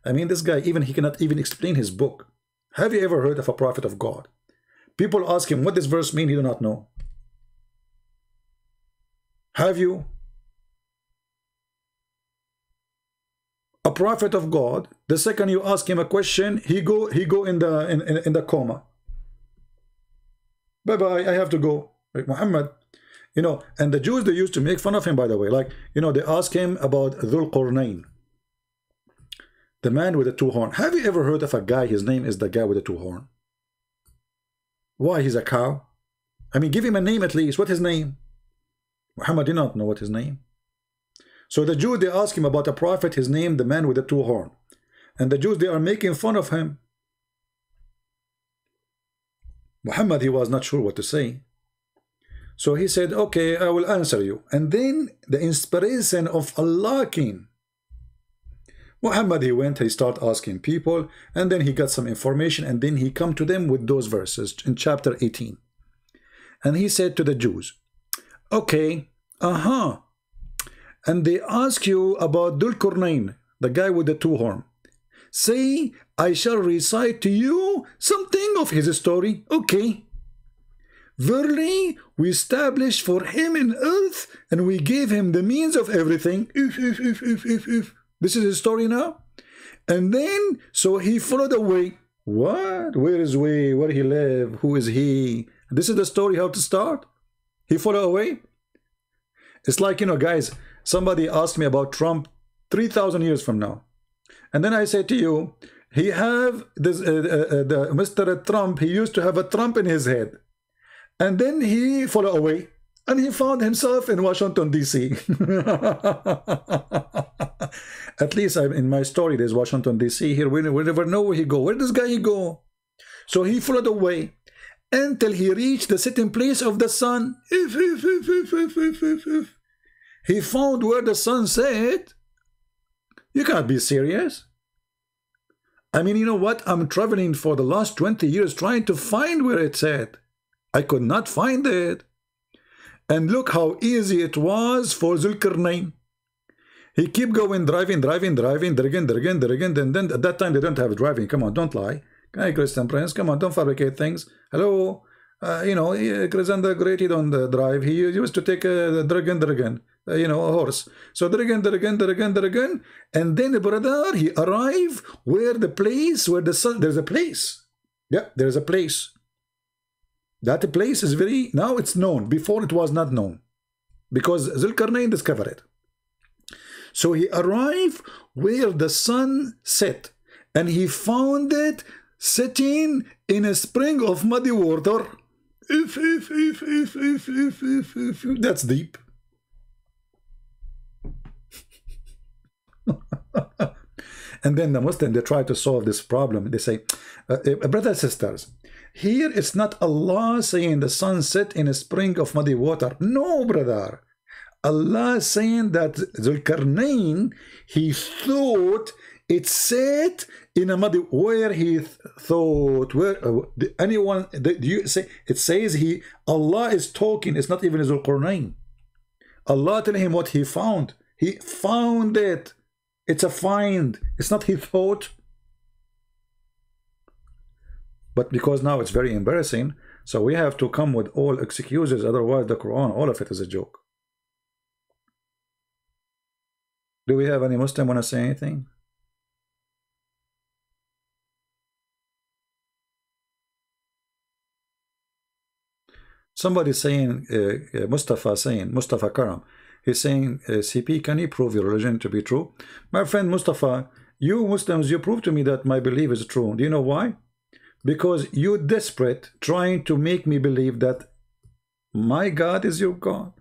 I mean, this guy, even he cannot even explain his book. Have you ever heard of a prophet of God? People ask him, what this verse mean? He do not know. Have you? A prophet of God, the second you ask him a question, he go in the coma. Bye-bye, I have to go. Like, Muhammad, You know, and the Jews, they used to make fun of him, by the way. Like, you know, they asked him about Dhul-Qarnayn, the man with the two horns. Have you ever heard of a guy, his name is the guy with the two horns? Why, he's a cow? I mean, give him a name at least. What's his name? Muhammad did not know what his name. So the Jews, they ask him about a prophet, his name, the man with the two horns. And the Jews, they are making fun of him. Muhammad, he was not sure what to say. So he said, okay, I will answer you. And then the inspiration of Allah came. Muhammad, he went, he started asking people, and then he got some information, and then he come to them with those verses in chapter 18. And he said to the Jews, okay, and they ask you about Dhul-Qarnayn, the guy with the two horns. Say, I shall recite to you something of his story. Okay. Verily, we established for him in earth, and we gave him the means of everything. This is his story now. And then, so he followed away. What? Where is we? Where he live? Who is he? This is the story how to start. He followed away. It's like, you know, guys, somebody asked me about Trump 3,000 years from now. And then I say to you, he have this, Mr. Trump, he used to have a Trump in his head. And then he followed away, and he found himself in Washington, D.C. At least in my story, there's Washington, D.C. Here, we never know where he go. Where does guy he go? So he followed away until he reached the sitting place of the sun. He found where the sun set. You can't be serious. I mean, you know what? I'm traveling for the last 20 years trying to find where it's at. I could not find it. And look how easy it was for Dhul-Qarnayn. He kept going, driving, and then at that time they don't have driving. Come on, don't lie. Hey, Christian Prince, come on, don't fabricate things. Hello. You know, Christian the Great, he don't drive. He used to take a you know, a horse. So dragon. And then the brother, he arrived where the place, where the sun, there's a place. Yeah, there's a place. That place is very, now it's known. Before it was not known, because Dhul-Qarnayn discovered it. So he arrived where the sun set, and he found it sitting in a spring of muddy water. That's deep. And then the Muslims, they try to solve this problem. They say, brothers and sisters, here it's not Allah saying the sun set in a spring of muddy water. No, brother. Allah saying that Dhul-Qarnayn, he thought it set in a muddy, where he thought, where anyone, do you say, it says he, Allah is talking, it's not even Dhul-Qarnayn. Allah telling him what he found. He found it. It's a find. It's not he thought. But because now it's very embarrassing, so we have to come with all excuses. Otherwise, the Quran, all of it is a joke. Do we have any Muslim want to say anything? Somebody saying, Mustafa Karam, he's saying, CP, can you prove your religion to be true? My friend Mustafa, you Muslims, you prove to me that my belief is true. Do you know why? Because you're desperate trying to make me believe that my God is your God.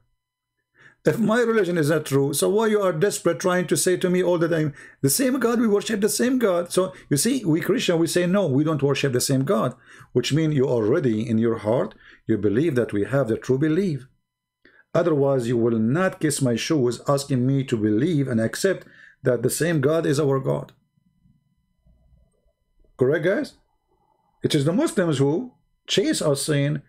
If my religion is not true, so why you are desperate trying to say to me all the time, the same God, we worship the same God. So you see, we Christian, we say, no, we don't worship the same God, which means you already in your heart, you believe that we have the true belief. Otherwise, you will not kiss my shoes asking me to believe and accept that the same God is our God. Correct, guys? It is the Muslims who chase us saying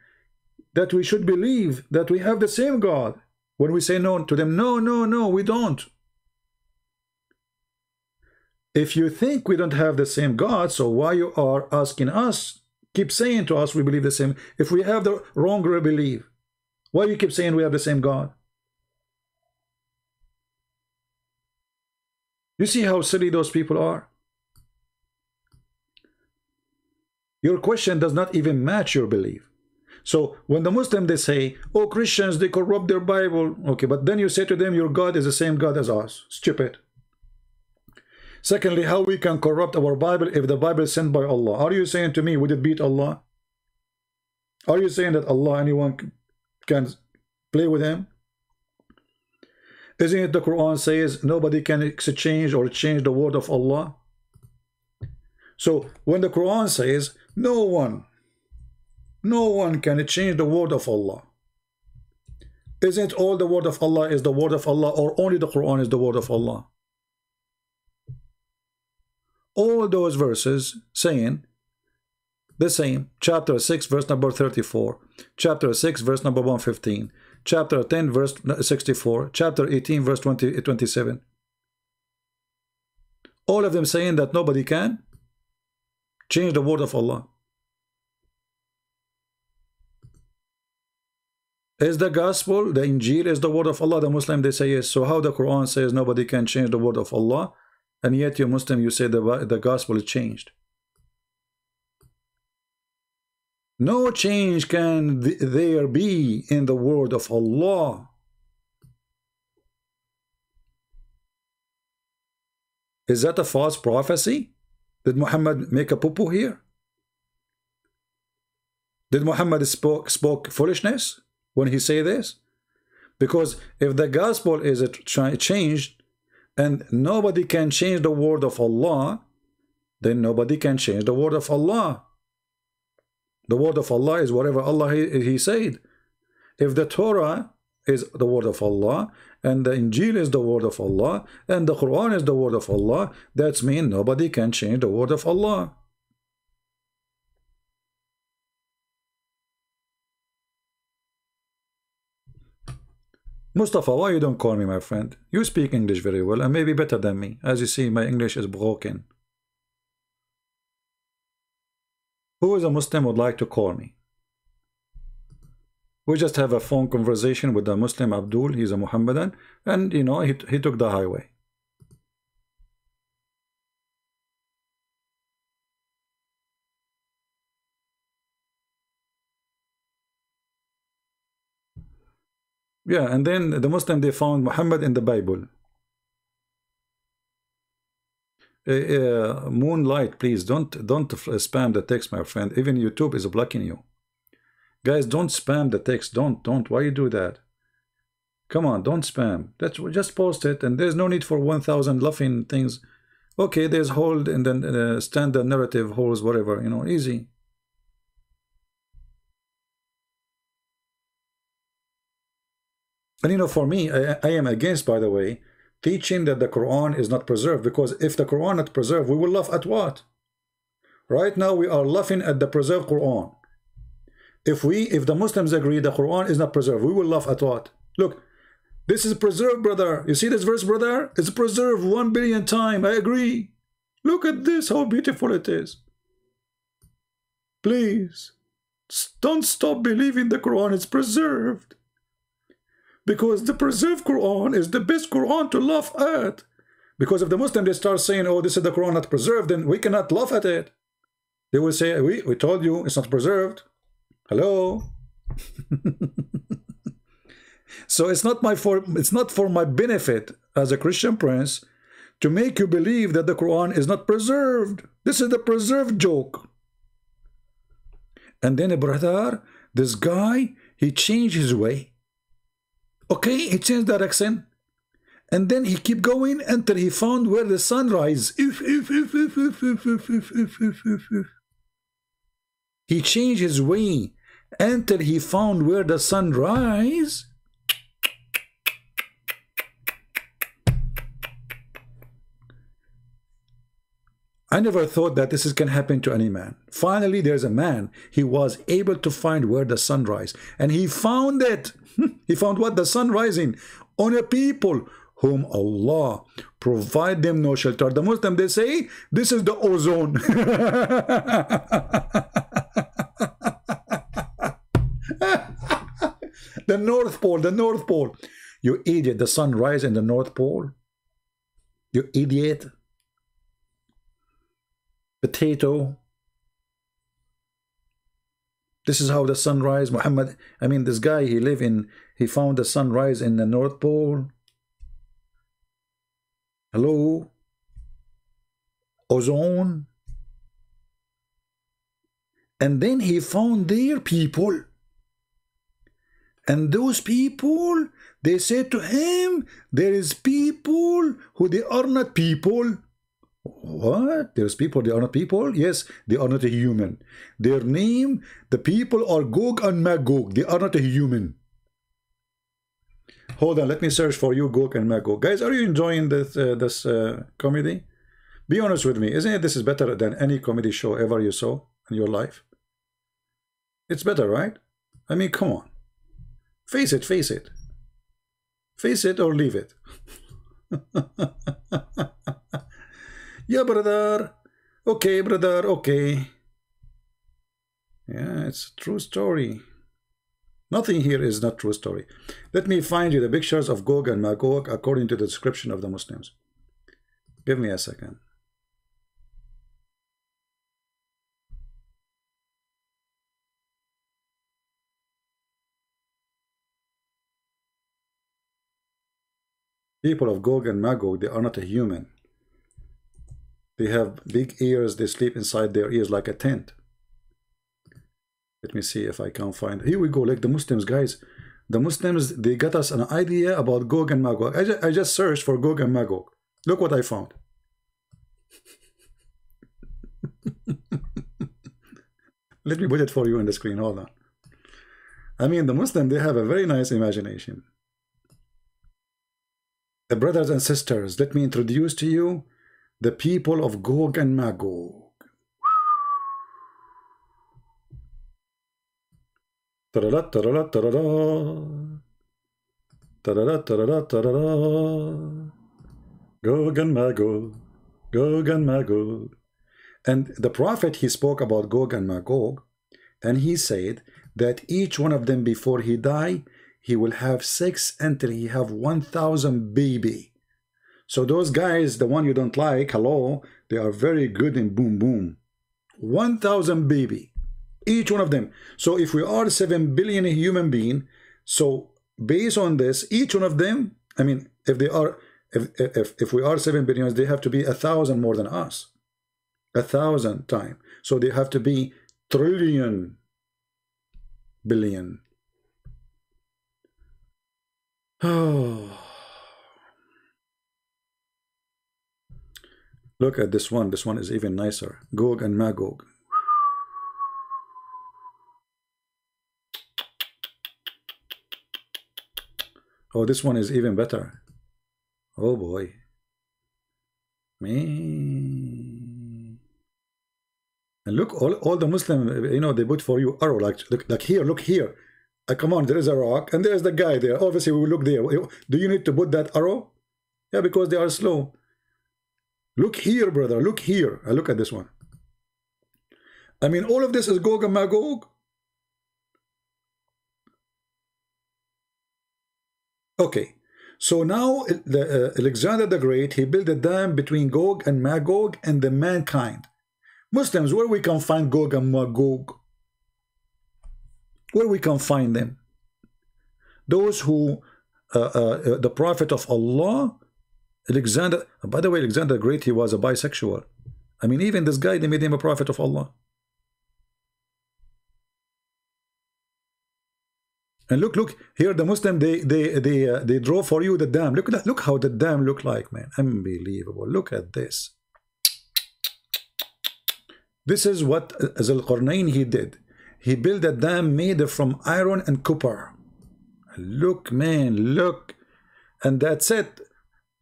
that we should believe that we have the same God. When we say no to them, no, no, no, we don't. If you think we don't have the same God, so why you are asking us, keep saying to us we believe the same, if we have the wrong belief, why you keep saying we have the same God? You see how silly those people are? Your question does not even match your belief. So when the Muslim, they say, oh, Christians, they corrupt their Bible. Okay, but then you say to them, your God is the same God as ours. Stupid. Secondly, how we can corrupt our Bible if the Bible is sent by Allah? Are you saying to me, would it beat Allah? Are you saying that Allah, anyone can play with him? Isn't it the Quran says nobody can exchange or change the word of Allah? So when the Quran says no one can change the word of Allah, isn't all the word of Allah is the word of Allah, or only the Quran is the word of Allah? All those verses saying the same. Chapter 6 verse number 34, chapter 6 verse number 115, chapter 10 verse 64, chapter 18 verse 27. All of them saying that nobody can change the word of Allah. Is the gospel, the Injil, is the word of Allah? The Muslim, they say yes. So how the Quran says nobody can change the word of Allah, and yet you Muslim, you say the gospel is changed? No change can there be in the word of Allah. Is that a false prophecy? Did Muhammad make a poo-poo here? Did Muhammad spoke foolishness when he say this? Because if the gospel is changed and nobody can change the word of Allah, then nobody can change the word of Allah. The word of Allah is whatever Allah he said. If the Torah is the word of Allah, and the Injil is the word of Allah, and the Quran is the word of Allah, that means nobody can change the word of Allah. Mustafa, why you don't call me my friend? You speak English very well, and maybe better than me. As you see, my English is broken. Who is a Muslim would like to call me? We just have a phone conversation with the Muslim Abdul. He's a Mohammedan, and you know, he took the highway. Yeah, and then the Muslim, they found Muhammad in the Bible. Moonlight, please don't spam the text, my friend. Even YouTube is blocking you. Guys, don't spam the text. Don't. Why you do that? Come on, don't spam. That's just post it, and there's no need for 1,000 laughing things. Okay, there's hold and then standard narrative holes, whatever, you know, easy. And you know, for me, I am against, by the way, teaching that the Quran is not preserved, because if the Quran not preserved, we will laugh at what? Right now, we are laughing at the preserved Quran. If the Muslims agree the Quran is not preserved, we will laugh at what? Look, this is preserved, brother. You see this verse, brother? It's preserved 1 billion times. I agree. Look at this, how beautiful it is. Please, don't stop believing the Quran is preserved, because the preserved Quran is the best Quran to laugh at. Because if the Muslims, they start saying, oh, this is the Quran not preserved, then we cannot laugh at it. They will say, we told you it's not preserved. Hello. So it's not for my benefit as a Christian prince to make you believe that the Quran is not preserved. This is the preserved joke. And then a brother, this guy, he changed his way. Okay, he changed direction, and then he kept going until he found where the sun rises. He changed his way until he found where the sun rises. I never thought that this can happen to any man. Finally, there's a man. He was able to find where the sun rises, and he found it. He found what? The sun rising on a people whom Allah provide them no shelter. The Muslim, they say, this is the ozone. The North Pole, the North Pole. You idiot, the sun rises in the North Pole. You idiot. Potato. This is how the sunrise, Muhammad, I mean, this guy, he found the sunrise in the North Pole. Hello? Ozone? And then he found their people. And those people, they said to him, there is people who they are not people. What? There's people, they are not people? Yes, they are not a human. Their name, the people are Gog and Magog. They are not a human. Hold on, let me search for you Gog and Magog. Guys, are you enjoying this comedy? Be honest with me. Isn't it this is better than any comedy show ever you saw in your life? It's better, right? I mean, come on. Face it, face it. Face it or leave it. Yeah, brother. Okay, brother. Okay. Yeah, it's a true story. Nothing here is not true story. Let me find you the pictures of Gog and Magog according to the description of the Muslims. Give me a second. People of Gog and Magog, they are not a human. They have big ears. They sleep inside their ears like a tent. Let me see if I can find. Here we go. Like the Muslims, guys. The Muslims, they got us an idea about Gog and Magog. I just searched for Gog and Magog. Look what I found. Let me put it for you on the screen. Hold on. I mean, the Muslims, they have a very nice imagination. The brothers and sisters, let me introduce to you the people of Gog and Magog. Ta-da-da, ta-da-da, ta-da-da. Ta-da-da, ta-da-da, ta-da-da. Gog and Magog. Gog and Magog. And the prophet, he spoke about Gog and Magog, and he said that each one of them before he die, he will have sex until he have 1,000 baby. So those guys, the one you don't like, hello, they are very good in boom boom. 1,000 baby, each one of them. So if we are 7 billion human being, so based on this, each one of them, I mean, if we are 7 billion, they have to be 1,000 more than us, 1,000 times. So they have to be trillion, billion. Oh. Look at this one. This one is even nicer. Gog and Magog. Oh, this one is even better. Oh boy. Man. And look, all the Muslim, you know, they put for you arrow. Like here, look here. Come on, there is a rock. And there's the guy there. Obviously, we look there. Do you need to put that arrow? Yeah, because they are slow. Look here, brother. Look here. Look at this one. I mean, all of this is Gog and Magog. Okay. So now Alexander the Great, he built a dam between Gog and Magog and the mankind. Muslims, where we can find Gog and Magog? Where we can find them? Those who, the Prophet of Allah, Alexander, by the way, Alexander the Great, he was a bisexual. I mean, even this guy, they made him a prophet of Allah. And look, look, here the Muslim, they draw for you the dam. Look at that. Look how the dam look like, man. Unbelievable. Look at this. This is what Dhul-Qarnayn, he did. He built a dam made from iron and copper. Look, man, look. And that's it.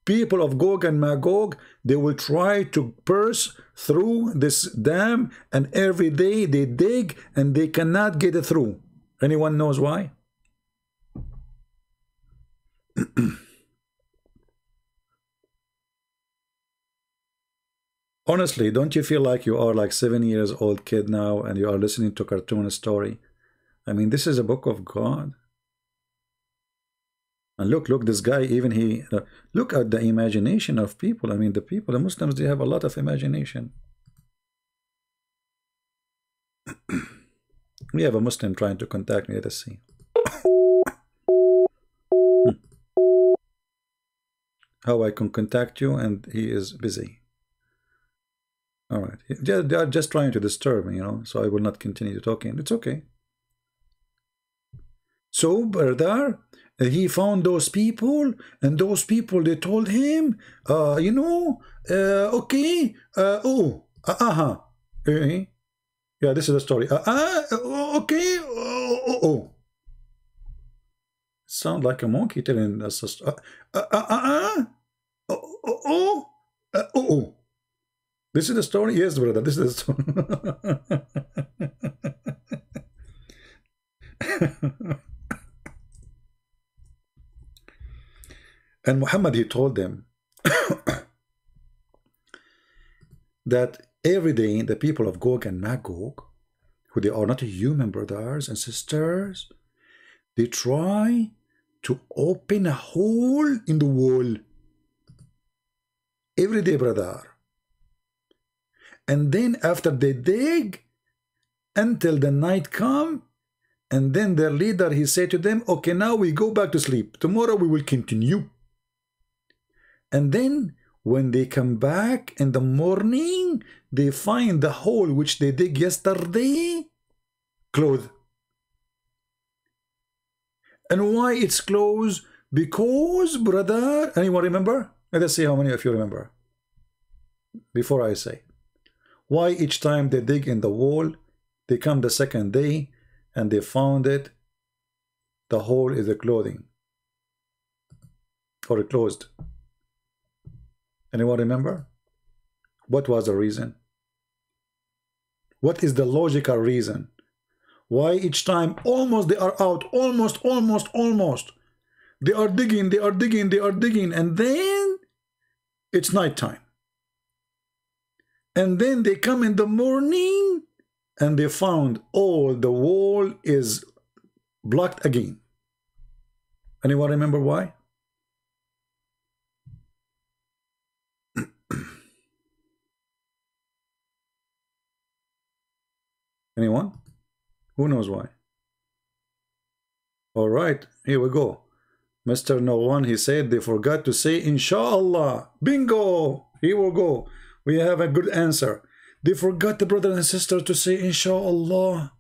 People of Gog and Magog, they will try to pierce through this dam, and every day they dig and they cannot get it through. Anyone knows why? Honestly, don't you feel like you are like 7 years old kid now and you are listening to a cartoon story? I mean, this is a book of God. And look, look, this guy, even he, look at the imagination of people. I mean, the people, the Muslims, they have a lot of imagination. We have a Muslim trying to contact me. Let's see. How I can contact you, and he is busy. All right, they are just trying to disturb me, you know, so I will not continue talking. It's okay. So brother, he found those people, and those people, they told him, you know, okay, oh, yeah, this is a story. Okay, sound like a monkey telling us a this is the story. Yes, brother, this is the story. And Muhammad, he told them that every day the people of Gog and Magog, who they are not human, brothers and sisters, they try to open a hole in the wall every day, brother. And then after they dig until the night come, and then their leader, he said to them, okay, now we go back to sleep, tomorrow we will continue. And then when they come back in the morning, they find the hole which they dig yesterday closed. And why it's closed? Because, brother, anyone remember? Let's see how many of you remember before I say. Why each time they dig in the wall, they come the second day and they found it, the hole is a clothing or closed. Anyone remember? What was the reason? What is the logical reason? Why each time almost they are out, almost, they are digging, and then it's nighttime. And then they come in the morning and they found all the wall is blocked again. Anyone remember why? Anyone? Who knows why? All right, here we go. Mr. No One, he said they forgot to say inshallah. Bingo! Here we go. We have a good answer. They forgot, the brother and sister, to say inshallah.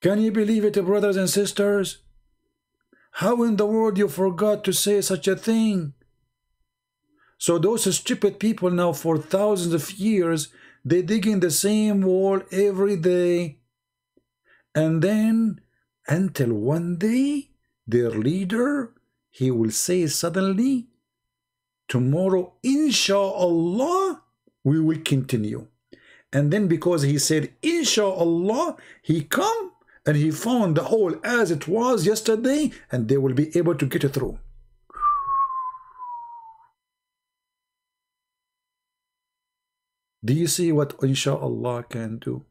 Can you believe it, brothers and sisters? How in the world you forgot to say such a thing? So those stupid people now for thousands of years, they dig in the same wall every day. And then until one day, their leader, he will say suddenly, tomorrow, inshallah, we will continue. And then because he said, inshallah, he come and he found the hole as it was yesterday, and they will be able to get it through. Do you see what inshallah can do?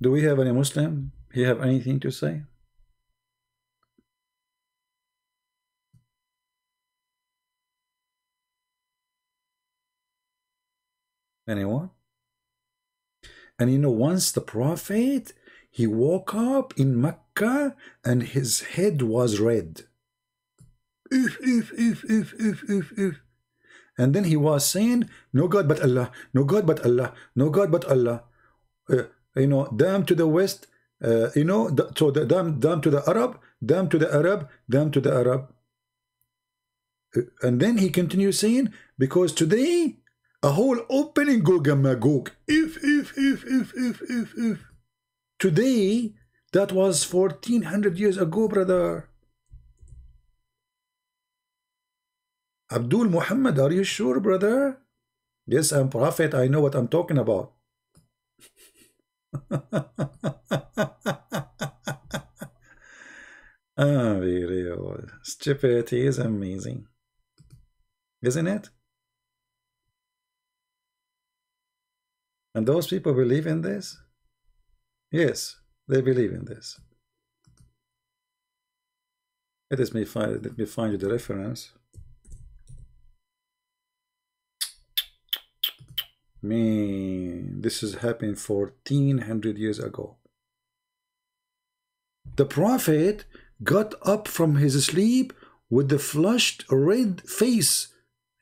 Do we have any Muslim? You have anything to say? Anyone? And you know, once the prophet, he woke up in Mecca and his head was red. And then he was saying, no God but Allah, no God but Allah, no God but Allah. You know, damn to the West, you know, so the damn to the Arab, damn to the Arab, damn to the Arab. And then he continues saying, because today, a hole open in Gog and Magog. If. Today, that was 1400 years ago, brother. Abdul Muhammad, are you sure, brother? Yes, I'm prophet. I know what I'm talking about. Oh, really? Stupidity is amazing, isn't it? And those people believe in this? Yes, they believe in this. Let me find the reference. Man, this has happened 1400 years ago. The prophet got up from his sleep with the flushed red face,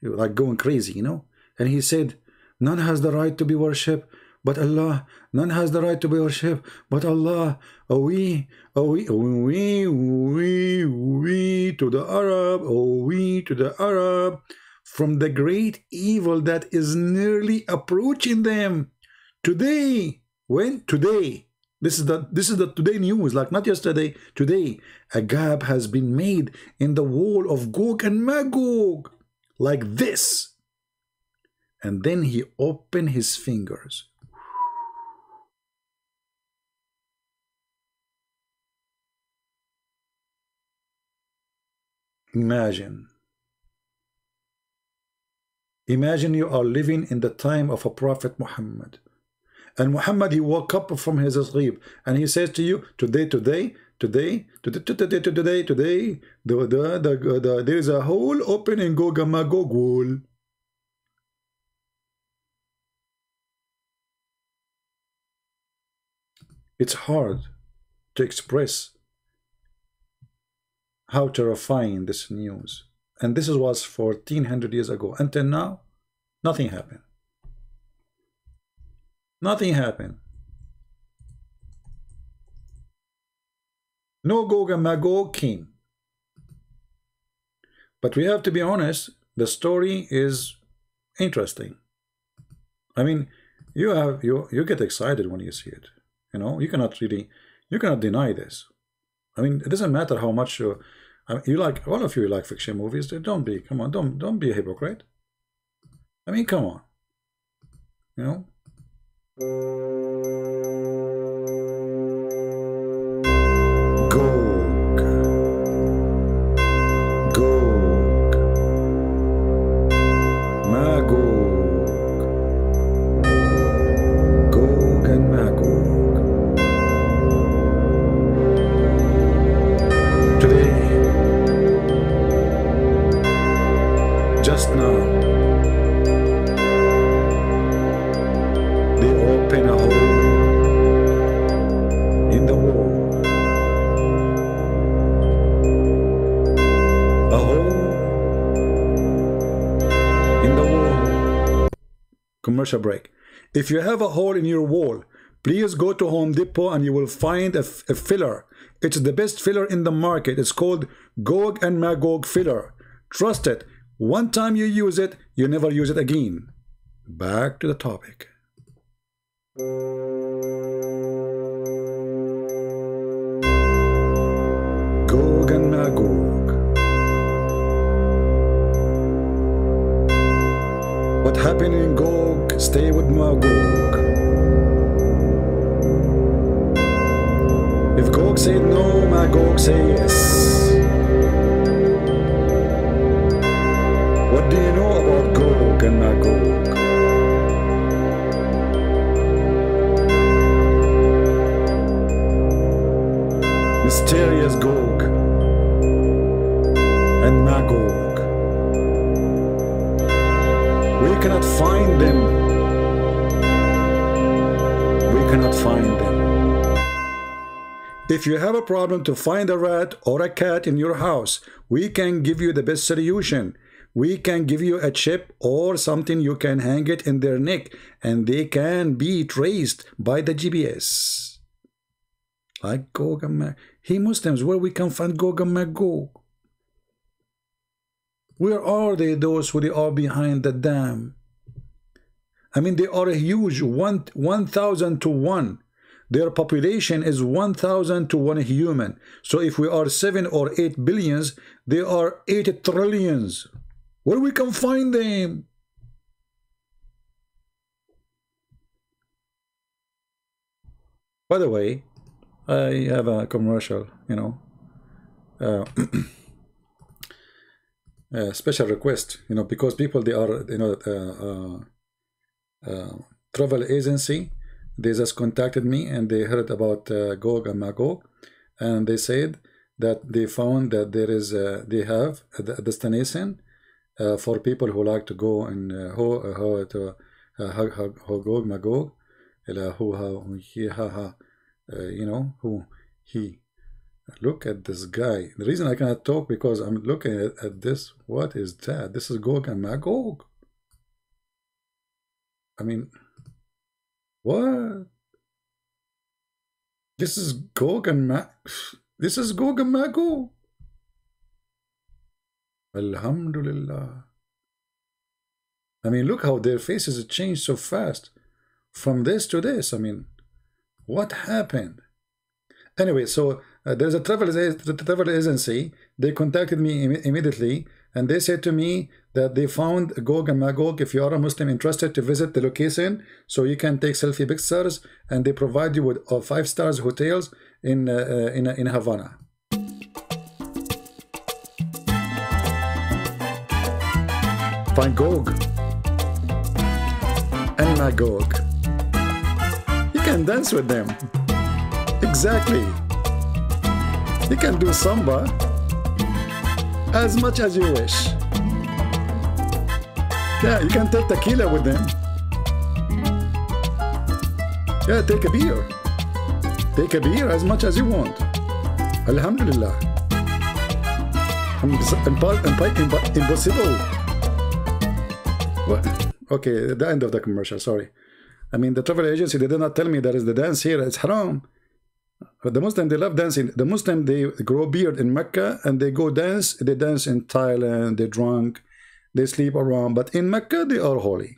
like going crazy, you know, and he said, none has the right to be worshipped but Allah, none has the right to be worshipped but Allah. Awee to the Arab, awee to the Arab, from the great evil that is nearly approaching them today. When? Today. This is the today news, like not yesterday, today. A gap has been made in the wall of Gog and Magog, like this. And then he opened his fingers. Imagine you are living in the time of a prophet Muhammad. And Muhammad, he woke up from his sleep and he says to you, today, there is a hole open in Gog and Magog wall. It's hard to express how terrifying this news. And this was 1400 years ago. Until now, nothing happened. Nothing happened. No Gog and Magog came. But we have to be honest, the story is interesting. I mean, you get excited when you see it. You know, you cannot deny this. I mean, it doesn't matter how much you like. All of you like fiction movies. Come on, don't be a hypocrite. I mean, come on. You know. Commercial break. If you have a hole in your wall, please go to Home Depot and you will find a filler. It's the best filler in the market. It's called Gog and Magog filler. Trust it. One time you use it, you never use it again. Back to the topic. Gog and Magog. What happened in Gog, stay with Magog. If Gog said no, Magog say yes. What do you know about Gog and Magog? Mysterious Gog and Magog. We cannot find them. We cannot find them. If you have a problem to find a rat or a cat in your house, we can give you the best solution. We can give you a chip or something you can hang it in their neck, and they can be traced by the GPS. Like Gog and Magog. Hey Muslims, where we can find Gog and Magog? Where are they, those who they are behind the dam? I mean, they are a huge 1,000 to 1. Their population is 1,000 to 1 human. So if we are 7 or 8 billions, they are 8 trillions. Where we can find them? By the way, I have a commercial, you know. Special request, you know, because people, they are, you know, travel agency, they just contacted me and they heard about Gog and Magog, and they said that they found that there is they have a destination for people who like to go and Look at this guy. The reason I cannot talk because I'm looking at this. What is that? This is Gog and Magog. I mean, what? This is Gog and Magog. This is Gog and Magog. Alhamdulillah. I mean, look how their faces changed so fast from this to this. I mean, what happened? Anyway, so there's a travel agency. They contacted me immediately, and they said to me that they found Gog and Magog. If you are a Muslim interested to visit the location, so you can take selfie pictures, and they provide you with 5-star hotels in Havana. Find Gog and Magog. You can dance with them. Exactly. You can do samba as much as you wish. Yeah, you can take tequila with them. Yeah, take a beer. Take a beer as much as you want. Alhamdulillah. Impossible. What? Okay, the end of the commercial, sorry. I mean, the travel agency, they did not tell me there is the dance here, it's haram. But the Muslim, they love dancing. The Muslim, they grow beard in Mecca and they go dance. They dance in Thailand, they drunk, they sleep around. But in Mecca, they are holy.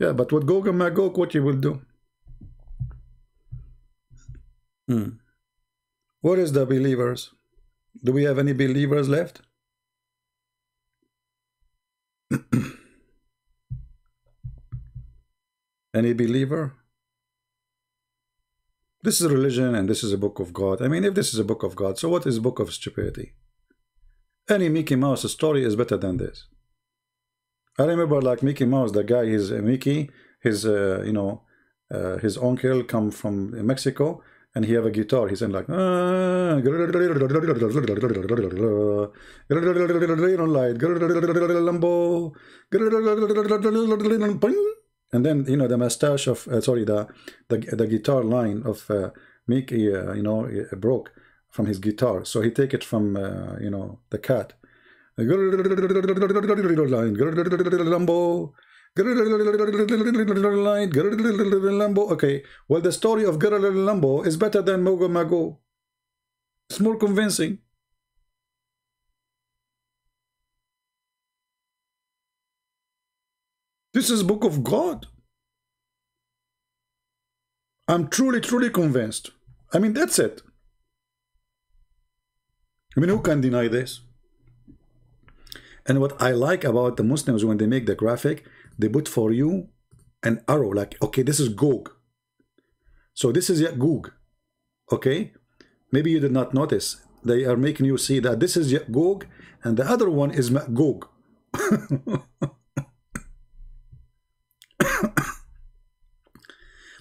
Yeah, but with Gog and Magog, what you will do? Where is the believers? Do we have any believers left? Any believer? This is a religion and this is a book of God. I mean, if this is a book of God, so what is book of stupidity? Any Mickey Mouse story is better than this. I remember like Mickey Mouse, the guy is Mickey, his uncle come from Mexico and he have a guitar. He's in like, and then the mustache of the guitar line of Mickey broke from his guitar, so he take it from the cat. Okay, well, the story of Lambo is better than Mogo Mago. It's more convincing. This is book of God. I'm truly, truly convinced. I mean, that's it. I mean, who can deny this? And what I like about the Muslims, when they make the graphic, they put for you an arrow like, okay, this is Gog. So this is Gog. Okay. Maybe you did not notice. They are making you see that this is Gog and the other one is Magog.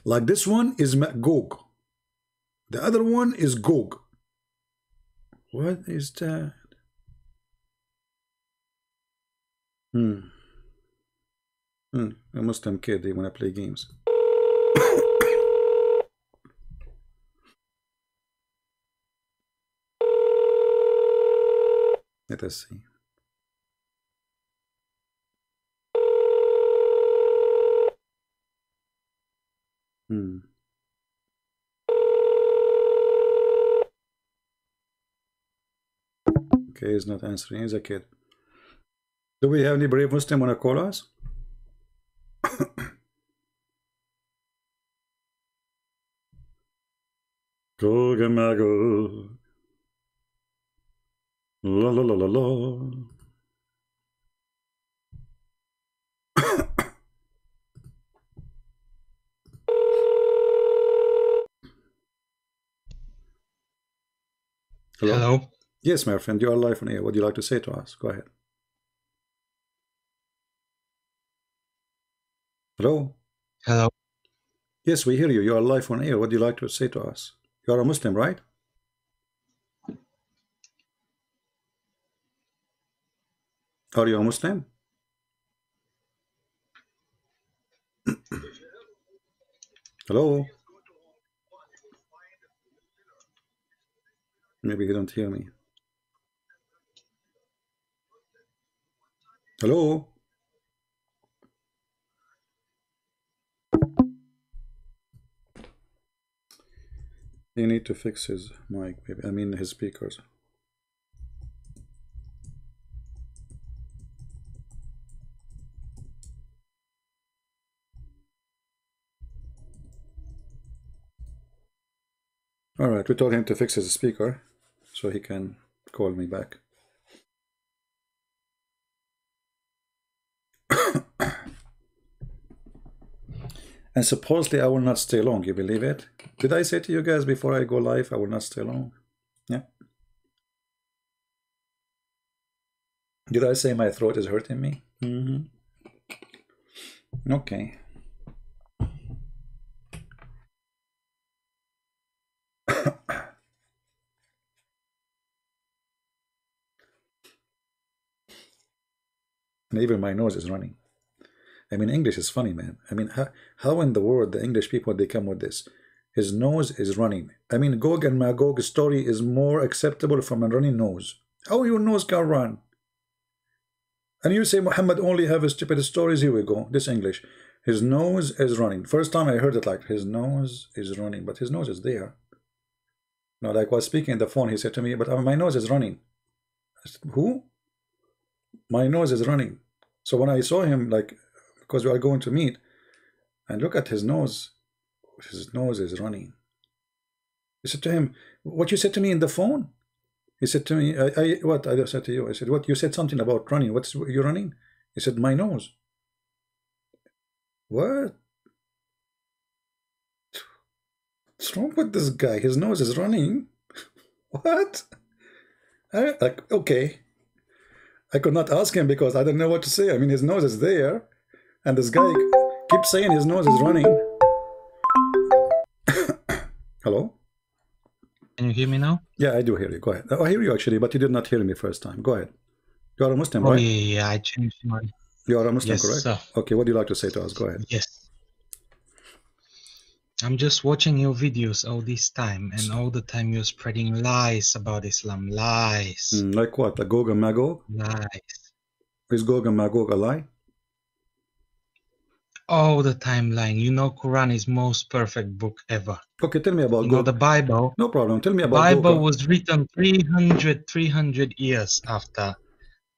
Like this one is Magog, the other one is Gog. What is that? A Muslim kid, they wanna play games. Let us see. Okay, he's not answering. He's a kid. Do we have any brave Muslim want to call us? Gog and Magog. La la la la la. Hello? Hello. Yes, my friend, you are live on air. What do you like to say to us? Go ahead. Hello? Hello. Yes, we hear you. You are live on air. What do you like to say to us? You are a Muslim, right? Are you a Muslim? Hello? Maybe you don't hear me. Hello? You need to fix his mic, maybe. I mean his speakers. All right, we told him to fix his speaker so he can call me back. And supposedly I will not stay long, you believe it? Did I say to you guys before I go live, I will not stay long? Yeah. Did I say my throat is hurting me? Mm-hmm. Okay. And even my nose is running. I mean, English is funny, man. I mean, how in the world the English people, they come with this? His nose is running. I mean, Gog and Magog story is more acceptable from a running nose. How your nose can run? And you say Muhammad only have stupid stories. Here we go. This English. His nose is running. First time I heard it, like, his nose is running. But his nose is there. No, like, while speaking on the phone, he said to me, but my nose is running. I said, who? My nose is running. So when I saw him, like, because we are going to meet, and look at his nose. His nose is running. I said to him, what you said to me in the phone? He said to me, what I said to you? I said, what? You said something about running. What's you running? He said, my nose. What? What's wrong with this guy? His nose is running. What? Like, okay. I could not ask him because I don't know what to say. I mean, his nose is there. And this guy keeps saying his nose is running. Hello? Can you hear me now? Yeah, I do hear you. Go ahead. I hear you actually, but you did not hear me first time. Go ahead. You are a Muslim, right? Yeah, I changed my... You are a Muslim, yes, correct? Sir. Okay, what do you like to say to us? Go ahead. Yes. I'm just watching your videos all this time, and all the time you're spreading lies about Islam. Lies. Like what? A Gog and Magog? Lies. Is Gog and Magog a lie? All the timeline, you know, Quran is most perfect book ever. Okay, tell me about the Bible. No problem. Tell me about Bible. Bible was written 300 years after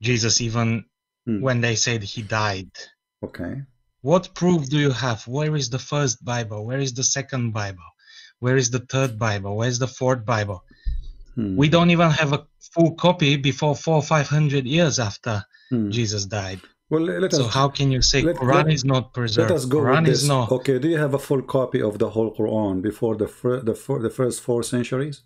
Jesus, even when they said he died. Okay. What proof do you have? Where is the first Bible? Where is the second Bible? Where is the third Bible? Where is the fourth Bible? We don't even have a full copy before 400 or 500 years after Jesus died. Well, how can you say Quran is not preserved? Let us go Quran is not. Okay, do you have a full copy of the whole Quran before the first 4 centuries?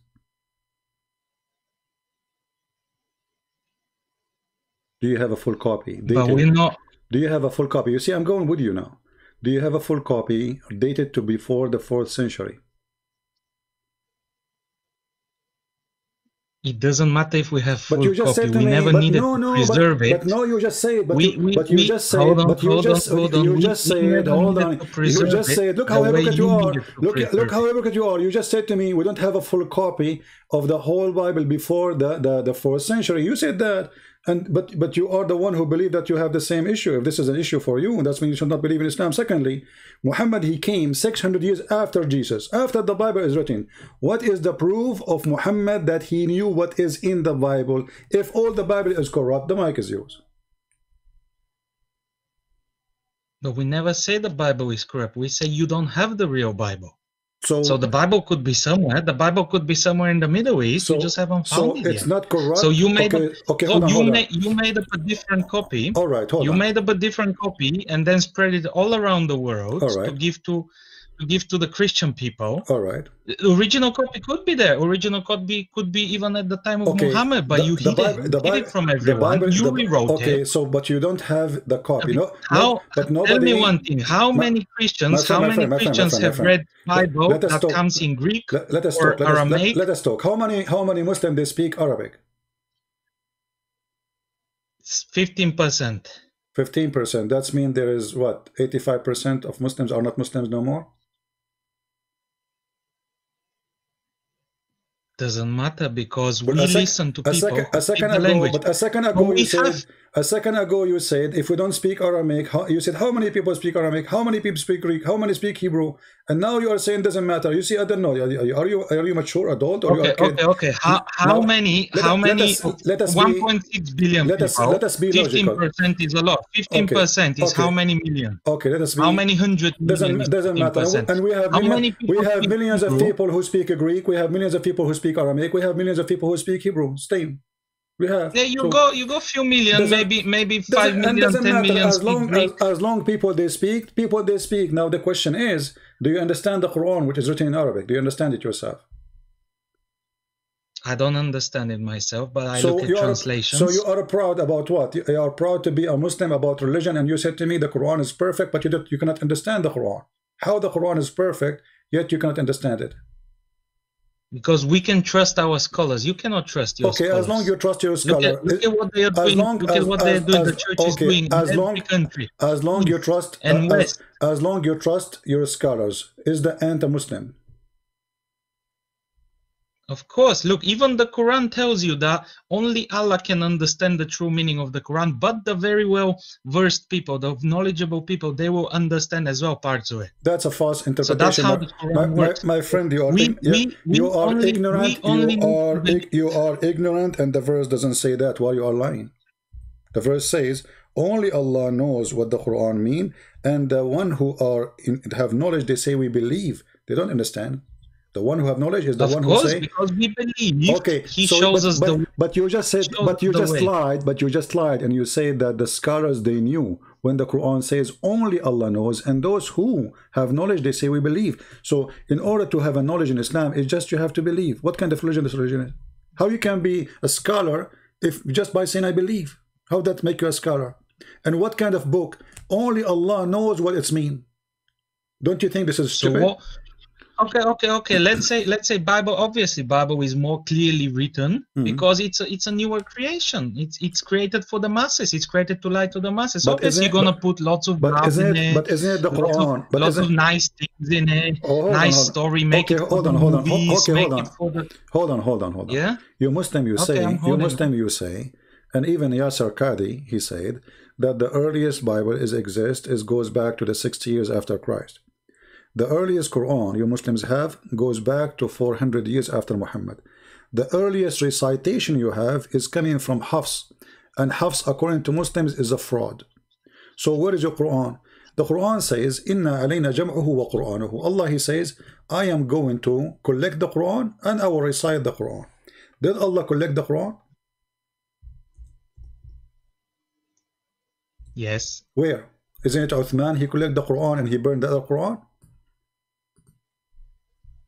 Do you have a full copy? But we're not. Do you have a full copy? You see, I'm going with you now. Do you have a full copy dated to before the 4th century? It doesn't matter if we have full copy. We never needed to preserve it. But no, you just say. But you just say. But you just say. You just said. Hold on. You just said. Look how arrogant you are. Look how arrogant you are. You just said to me, we don't have a full copy of the whole Bible before the 4th century. You said that, and but you are the one who believe that you have the same issue. If this is an issue for you, that's when you should not believe in Islam. Secondly, Muhammad, he came 600 years after Jesus, after the Bible is written. What is the proof of Muhammad that he knew what is in the Bible? If all the Bible is corrupt, the mic is yours. But we never say the Bible is corrupt. We say you don't have the real Bible. So the Bible could be somewhere. The Bible could be somewhere in the Middle East. You just haven't found it. So it's not corrupt. So you made up a different copy. All right, hold on. You made up a different copy and then spread it all around the world to give to the Christian people. All right. The original copy could be there. Original copy could be even at the time of Muhammad, but you hid it from everyone. You rewrote it. Okay, so but you don't have the copy. No, tell me one thing. How many Christians? How many Christians have read Bible that comes in Greek or Aramaic? Let us talk. How many Muslims they speak Arabic? 15%. 15%. That's mean there is what? 85% of Muslims are not Muslims no more? Doesn't matter, because we listen to people. A second ago you said if we don't speak Aramaic, you said how many people speak Aramaic, how many people speak Greek, how many speak Hebrew, and now you are saying doesn't matter. You see, I don't know. Are you mature adult or you are a kid? Okay. How many? 1.6 billion. Let us be logical. 15% is a lot. 15% is how many million? Okay. Let us be. How many hundred? Doesn't matter. And we have millions of people who speak Greek. We have millions of people who speak Aramaic. We have millions of people who speak Hebrew. Same. We have. There you go. You go few million, maybe 5 million, 10 million. As long people they speak, Now the question is, do you understand the Quran, which is written in Arabic? Do you understand it yourself? I don't understand it myself, but I look at translations. So you are proud about what? You are proud to be a Muslim about religion, and you said to me the Quran is perfect, but you cannot understand the Quran. How the Quran is perfect, yet you cannot understand it? Because we can trust our scholars. You cannot trust your scholars. Okay, as long as you trust your scholar. Look at what they are doing. The church is doing in every country. As long as you trust your scholars, is the anti-Muslim? Of course. Look, even the Quran tells you that only Allah can understand the true meaning of the Quran, but the very well-versed people, the knowledgeable people, they will understand as well parts of it. That's a false interpretation. So that's how the Quran works. My friend, you are ignorant, and the verse doesn't say that. Why you are lying? The verse says only Allah knows what the Quran mean, and the one who are have knowledge, they say we believe. They don't understand. The one who have knowledge is the one who say, because we believe. Okay, he shows us the way. But you just said, but you just lied, and you say that the scholars they knew when the Quran says only Allah knows, and those who have knowledge they say we believe. So in order to have a knowledge in Islam, it's just you have to believe. What kind of religion is religion? How you can be a scholar if just by saying I believe? How that make you a scholar? And what kind of book? Only Allah knows what it's mean. Don't you think this is stupid? Okay. Let's say Bible. Obviously, Bible is more clearly written because it's a newer creation. It's created for the masses. It's created to lie to the masses. Obviously, you're gonna put lots of love in it. But isn't it the Quran? Lots of nice things in it. Nice story. Make it for the movies. Hold on. Yeah. You Muslim, you say, and even Yasser Qadi, he said that the earliest Bible goes back to the 60 years after Christ. The earliest Quran you Muslims have goes back to 400 years after Muhammad. The earliest recitation you have is coming from Hafs, and Hafs, according to Muslims, is a fraud. So where is your Quran? The Quran says, "Inna alayna jam'uhu wa Qur'anuhu." Allah, He says, "I am going to collect the Quran and I will recite the Quran." Did Allah collect the Quran? Yes. Where? Isn't it Uthman? He collected the Quran and he burned the other Quran.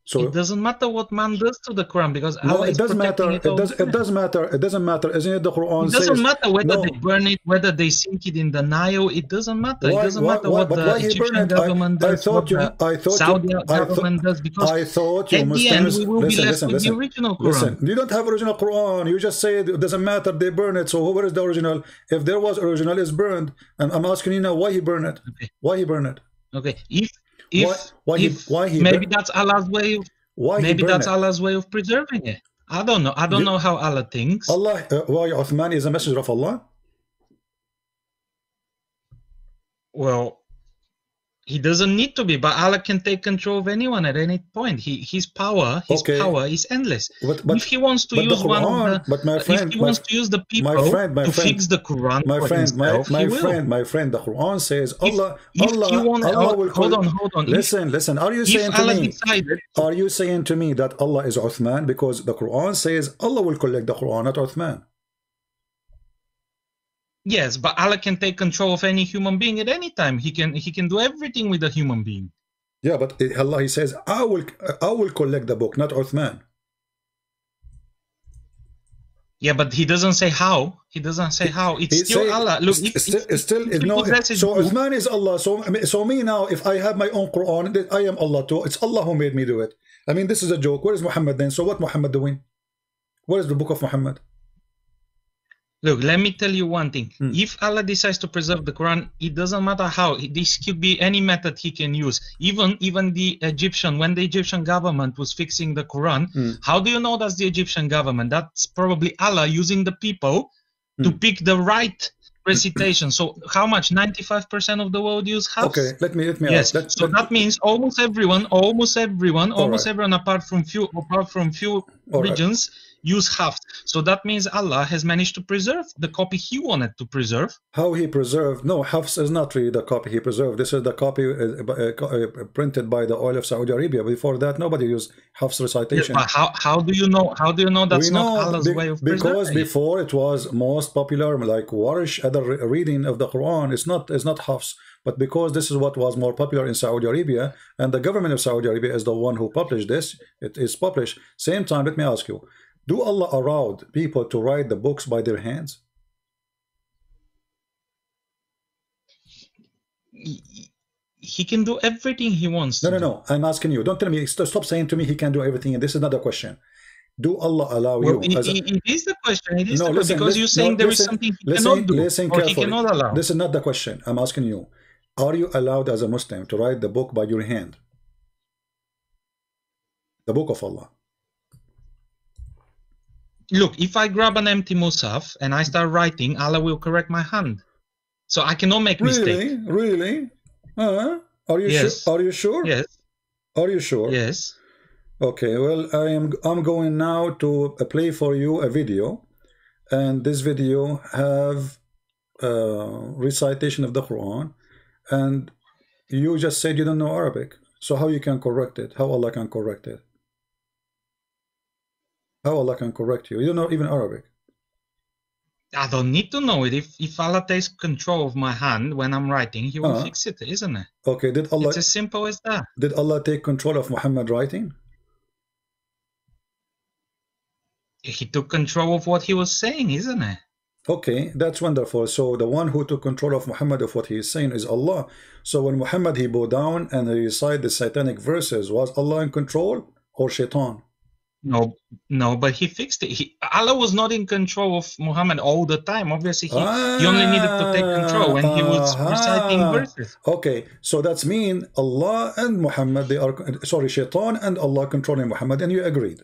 So it doesn't matter what man does to the Quran, because Allah is protecting it all the time. It doesn't matter. Isn't it the Quran says? It doesn't matter whether they burn it, whether they sink it in the Nile. It doesn't matter. It doesn't matter what the Egyptian government does, what the Saudi government does, because at the end we will be left with the original Quran. You don't have original Quran. You just say it doesn't matter. They burn it. So where is the original? If there was original, it's burned. And I'm asking you now, why he burned it? Why he burned it? Okay. Maybe that's Allah's way of preserving it. I don't know how Allah thinks. Why Uthman is a messenger of Allah? Well, he doesn't need to be, but Allah can take control of anyone at any point. His power is endless. But if he wants to use the people to fix the Quran for himself, my friend, the Quran says Allah will. Hold on. Listen. Are you saying to me that Allah is Uthman? Because the Quran says Allah will collect the Quran, not Uthman. Yes, but Allah can take control of any human being at any time. He can do everything with a human being. Yeah, but Allah, He says, I will collect the book, not Uthman. Yeah, but He doesn't say how. He doesn't say how. It's still Allah. Look, so Uthman is Allah. So me now, if I have my own Quran, I am Allah too. It's Allah who made me do it. I mean, this is a joke. Where is Muhammad then? So what Muhammad doing? Where is the book of Muhammad? Look, let me tell you one thing. If Allah decides to preserve the Quran, it doesn't matter how. This could be any method he can use. Even the Egyptian, when the Egyptian government was fixing the Quran, how do you know that's the Egyptian government? That's probably Allah using the people to pick the right recitation. So how much? 95% of the world use Hafs? Okay, let me yes. Ask. So that means almost everyone, apart from few regions, use Hafs. So that means Allah has managed to preserve the copy he wanted to preserve. How he preserved? No, Hafs is not really the copy he preserved. This is the copy printed by the oil of Saudi Arabia. Before that, nobody used Hafs recitation. Yeah, how do you know? How do you know that's not Allah's way of preserving? Because before it was most popular, like Warish, other reading of the Quran. It's not Hafs. But because this is what was more popular in Saudi Arabia, and the government of Saudi Arabia is the one who published this, it is published. Same time, let me ask you. Do Allah allow people to write the books by their hands? He can do everything he wants. No. I'm asking you. Don't tell me. Stop saying to me he can do everything. And this is not the question. Do Allah allow you? It is the question. It is the question. Because you're saying there is something he cannot do or he cannot allow. This is not the question. I'm asking you. Are you allowed as a Muslim to write the book by your hand? The book of Allah. Look, if I grab an empty Musaf and I start writing, Allah will correct my hand. So I cannot make mistakes. Really? Are you sure? Are you sure? Yes. Are you sure? Yes. Okay, well, I'm going now to play for you a video. And this video have recitation of the Quran. And you just said you don't know Arabic. So how you can correct it? How Allah can correct it? How Allah can correct you? You don't know even Arabic. I don't need to know it. If Allah takes control of my hand when I'm writing, He will fix it, isn't it? Okay, did Allah... It's as simple as that. Did Allah take control of Muhammad writing? He took control of what he was saying, isn't it? Okay, that's wonderful. So the one who took control of Muhammad of what he is saying is Allah. So when Muhammad, he bowed down and he recited the satanic verses, was Allah in control or Shaitan? No, but he fixed it. Allah was not in control of Muhammad all the time. Obviously, he only needed to take control when he was reciting verses. Okay, so that's mean Allah and Muhammad, they are, sorry, Shaitan and Allah controlling Muhammad, and you agreed?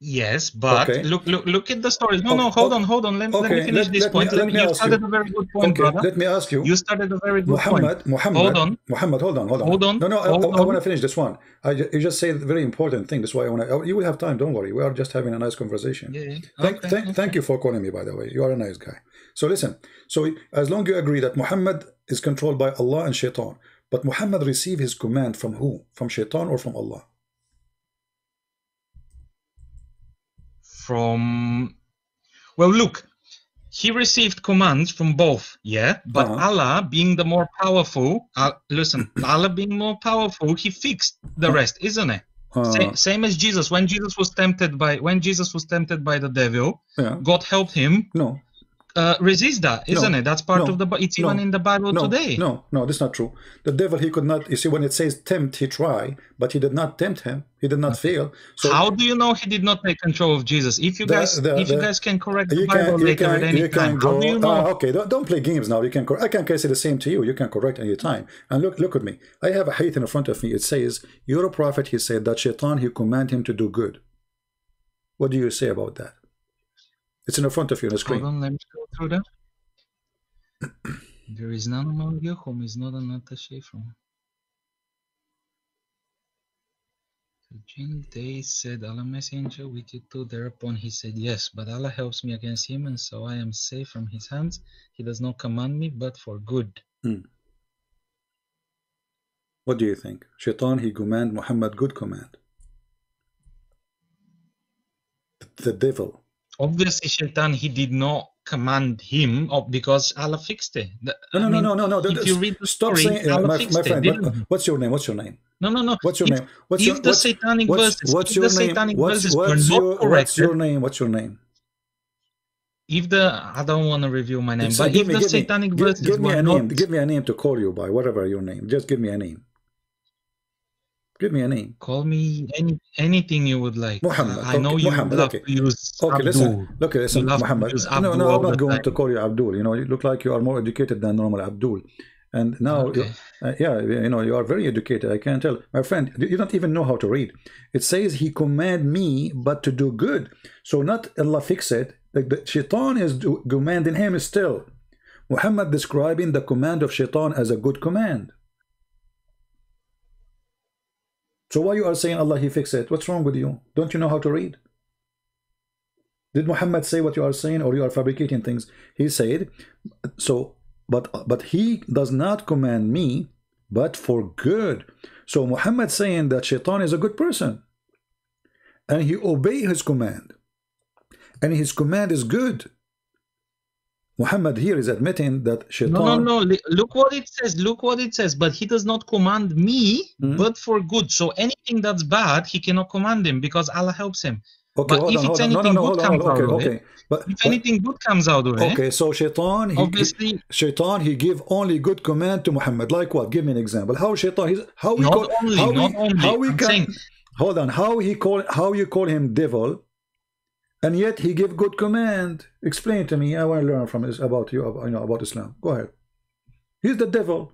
Yes, but okay. Look at the stories. No, hold on. Let me finish this point. You started a very good point, brother. Let me ask you. You started a very good point. Muhammad, hold on. No, I want to finish this one. You just said a very important thing. That's why I want to. You will have time. Don't worry. We are just having a nice conversation. Yeah. Thank you for calling me, by the way. You are a nice guy. So listen. So as long as you agree that Muhammad is controlled by Allah and Shaitan, but Muhammad received his command from who? From Shaitan or from Allah? Well, look, he received commands from both, but Allah being the more powerful, Allah being more powerful, he fixed the rest, isn't it? Same as Jesus. When Jesus was tempted by the devil, God helped him resist that, isn't it? That's part of the Bible. It's even in the Bible today. No, that's not true. The devil, he could not, you see, when it says tempt, he tried, but he did not tempt him. He did not fail. So how do you know he did not take control of Jesus? If you guys can correct the Bible later at any time, how do you know? Okay, don't play games now. You can correct. I can say the same to you. You can correct any time. And look at me. I have a hadith in front of me. It says, "You're a prophet." He said that Shaitan, he commanded him to do good. What do you say about that? It's in the front of you on the screen. Hold on, let me go through that. There is none among you whom is not an attaché from. The jinn, they said, "Allah messenger, with you too." Thereupon he said, "Yes, but Allah helps me against him, and so I am safe from his hands. He does not command me, but for good." What do you think? Shaitan, he command Muhammad good command. The devil. Obviously, Shaitan, he did not command him because Allah fixed it. No. If you read the story, Allah fixed it. What's your name? No. What's your name? What's your name? If the... I don't want to reveal my name, but if the satanic verses... Give me a name to call you by, whatever your name. Just give me a name. Give me a name. Call me anything you would like. Muhammad. I know you Muhammad. Love to use Abdul. Listen, Muhammad. No, I'm not going to call you Abdul. You know, you look like you are more educated than normal Abdul. And now, you know, you are very educated. I can tell. My friend, you don't even know how to read. It says he command me but to do good. So not Allah fix it. Like the shaitan is commanding him still. Muhammad describing the command of shaitan as a good command. So why you are saying Allah he fix it? What's wrong with you? Don't you know how to read? Did Muhammad say what you are saying, or you are fabricating things? He said, so but he does not command me but for good. So Muhammad saying that shaitan is a good person and he obey his command, and his command is good. Muhammad here is admitting that shaitan... No, look what it says, but he does not command me, but for good. So anything that's bad, he cannot command him, because Allah helps him. Okay, but if it's anything good comes out of it, okay, so shaitan, he give only good command to Muhammad. Like what? Give me an example. How shaitan, how you call him devil, and yet he gave good command. Explain to me. I want to learn from this about you. I know about Islam. Go ahead. He's the devil.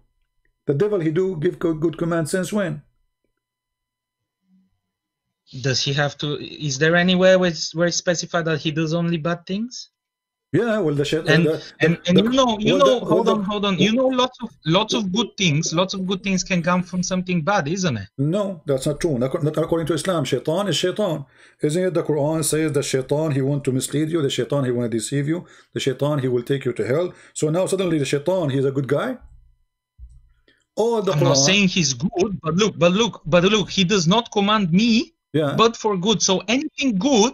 The devil, he do give good command since when? Does he have to? Is there anywhere where it's specified that he does only bad things? Yeah, well, the shaitan. And hold on. You know, lots of good things. Lots of good things can come from something bad, isn't it? No, that's not true. Not according to Islam. Shaitan is shaitan. Isn't it? The Quran says the shaitan, he want to mislead you. The shaitan, he want to deceive you. The shaitan, he will take you to hell. So now suddenly the shaitan, he's a good guy. I'm not saying he's good, but look, he does not command me, but for good. So anything good.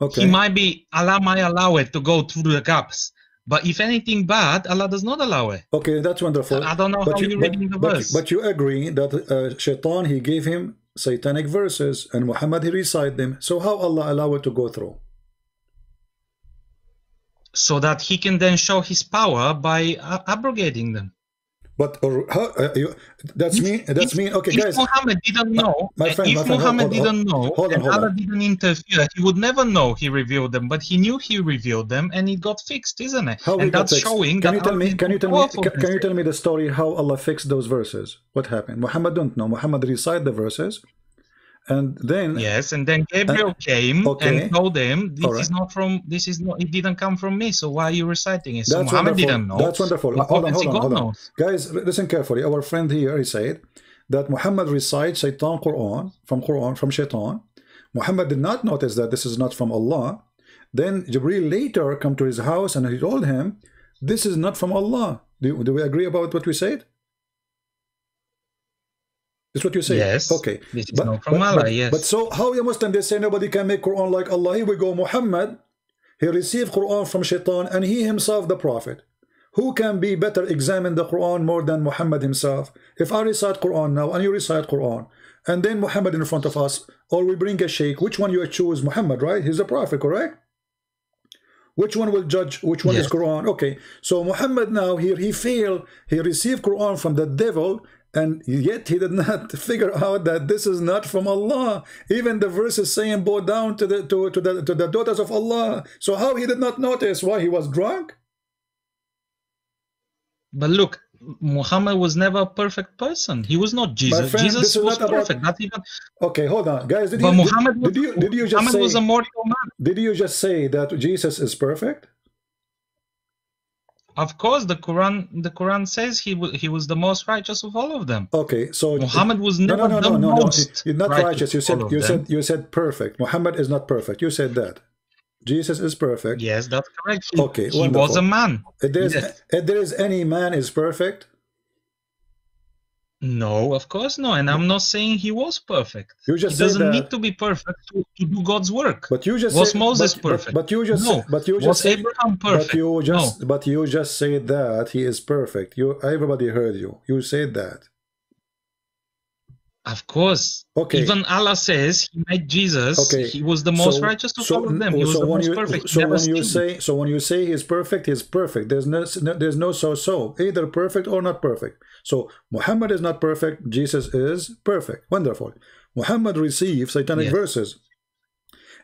Okay. He might allow it to go through the gaps, but if anything bad, Allah does not allow it. Okay, that's wonderful. I don't know how you're reading the verse. But you agree that Shaitan, he gave him satanic verses, and Muhammad, he recited them. So how Allah allow it to go through? So that he can then show his power by abrogating them. But okay, guys. If Muhammad didn't know, and Allah didn't interfere, he would never know he revealed them. But he knew he revealed them, and it got fixed, isn't it? How and that's showing. Can you tell me the story how Allah fixed those verses? What happened? Muhammad don't know. Muhammad recite the verses, and then then Gabriel came and told them this is not, it didn't come from me, so why are you reciting it? So Muhammad didn't know. That's wonderful. Hold on. Guys, listen carefully. Our friend here, he said that Muhammad recites Quran from Shaitan. Muhammad did not notice that this is not from Allah. Then Jibreel later come to his house and he told him this is not from Allah. Do we agree about what we said? That's what you say. Yes. Okay. This is not from Allah. Yes. But so how a Muslim they say nobody can make Quran like Allah? Here we go. Muhammad, he received Quran from Shaitan, and he himself the prophet. Who can be better examine the Quran more than Muhammad himself? If I recite Quran now and you recite Quran, and then Muhammad in front of us, or we bring a sheikh, which one you choose? Muhammad, right? He's a prophet, correct? Which one will judge? Which one is Quran? Okay. So Muhammad now here he failed. He received Quran from the devil. And yet he did not figure out that this is not from Allah. Even the verse is saying, bow down to the daughters of Allah. So how he did not notice? Why, he was drunk? But look, Muhammad was never a perfect person. He was not Jesus. Friend, Jesus was not perfect. Not even... Okay, hold on, guys. Did you just say that Jesus is perfect? Of course, the Quran says he was the most righteous of all of them. Okay, so Muhammad was never the most not righteous. You said perfect. Muhammad is not perfect. You said that. Jesus is perfect. Yes, that's correct. Okay, he was a man. If there is any man is perfect? No, of course not. And I'm not saying he was perfect. He doesn't need to be perfect to do God's work. But you just was Moses perfect? Abraham perfect? But you just said that he is perfect. Everybody heard you. You said that. Of course. Okay. Even Allah says He made Jesus. Okay. He was the most righteous of all of them. He was the most perfect. So when you say He's perfect, He's perfect. There's no so-so. Either perfect or not perfect. So Muhammad is not perfect. Jesus is perfect. Wonderful. Muhammad received satanic verses,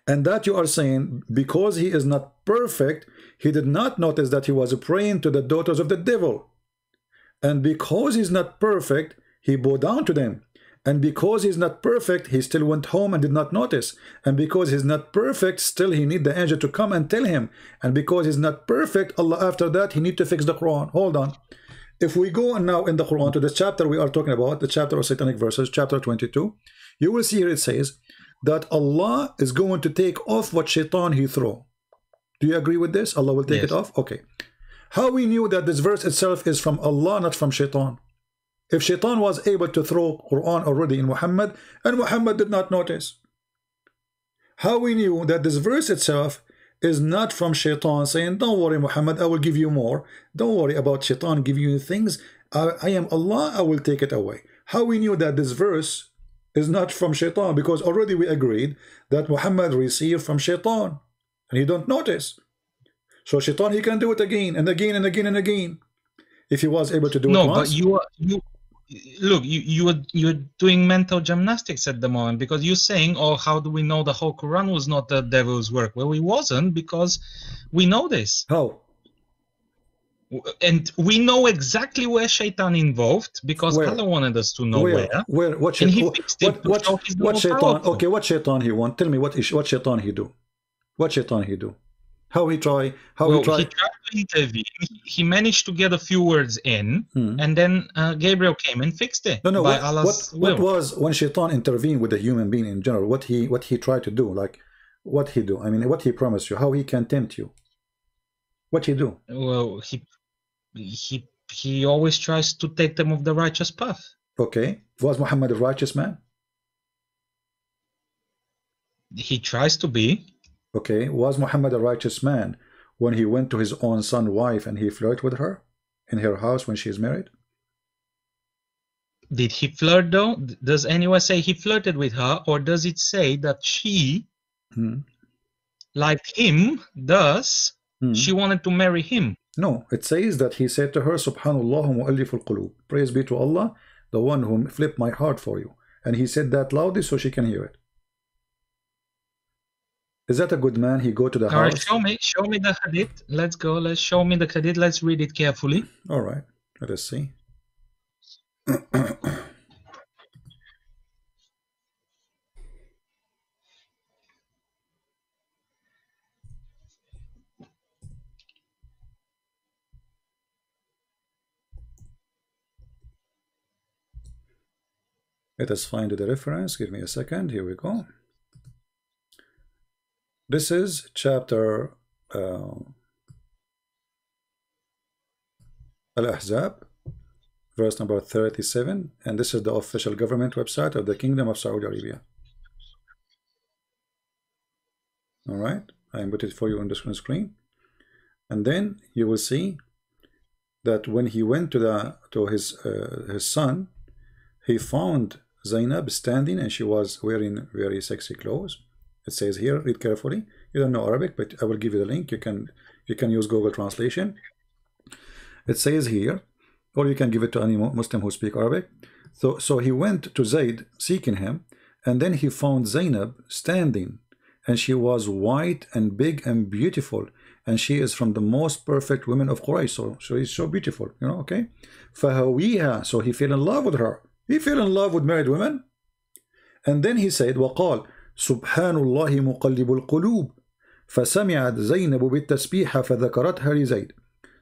and that you are saying because he is not perfect, he did not notice that he was praying to the daughters of the devil, and because he's not perfect, he bowed down to them. And because he's not perfect, he still went home and did not notice. And because he's not perfect, still he need the angel to come and tell him. And because he's not perfect, Allah, after that, he need to fix the Quran. Hold on. If we go now in the Quran to the chapter we are talking about, the chapter of satanic verses, chapter 22, you will see here it says that Allah is going to take off what shaitan he throw. Do you agree with this? Allah will take it off? Okay. How we knew that this verse itself is from Allah, not from shaitan? If shaitan was able to throw Quran already in Muhammad, and Muhammad did not notice, how we knew that this verse itself is not from shaitan saying, don't worry Muhammad, I will give you more, don't worry about shaitan giving you things, I am Allah, I will take it away. How we knew that this verse is not from shaitan? Because already we agreed that Muhammad received from shaitan, and he don't notice. So shaitan, he can do it again and again and again and again. If he was able to do it once. But you're doing mental gymnastics at the moment, because you're saying, oh, how do we know the whole Quran was not the devil's work? Well, it wasn't, because we know this. How? And we know exactly where shaitan involved, because Allah wanted us to know where. What shaitan? Okay, what shaitan he want? Tell me what shaitan he do? What shaitan he do? He tried to intervene. He managed to get a few words in, and then Gabriel came and fixed it. What was when shaitan intervened with a human being in general? What he tried to do, like what he do? I mean, what he promised you, how he can tempt you, what he do? Well, he always tries to take them off the righteous path. Okay, was Muhammad a righteous man? He tries to be. Okay, was Muhammad a righteous man when he went to his own son's wife and he flirted with her in her house when she is married? Did he flirt though? Does anyone say he flirted with her, or does it say that she liked him, thus she wanted to marry him? No, it says that he said to her, Subhanallah mu'alliful qulub, praise be to Allah, the one who flipped my heart for you. And he said that loudly so she can hear it. Is that a good man? He go to the house. All right, show me the hadith. Let's go. Let's show me the hadith. Let's read it carefully. All right, let us see. Let us find the reference. Give me a second. Here we go. This is chapter Al-Ahzab, verse number 37, and this is the official government website of the Kingdom of Saudi Arabia. All right, I put it for you on the screen, and then you will see that when he went to his son, he found Zainab standing, and she was wearing very sexy clothes. It says here, read carefully. You don't know Arabic, but I will give you the link. You can use Google translation. It says here, or you can give it to any Muslim who speak Arabic. So he went to Zayd seeking him, and then he found Zainab standing, and she was white and big and beautiful, and she is from the most perfect women of Quraysh. So she's so beautiful, you know. Okay, fahawiha. So he fell in love with her. He fell in love with married women, and then he said, waqal سبحان الله مقلب القلوب فسمعت زينب بالتسبيح فذكرتها لزيد.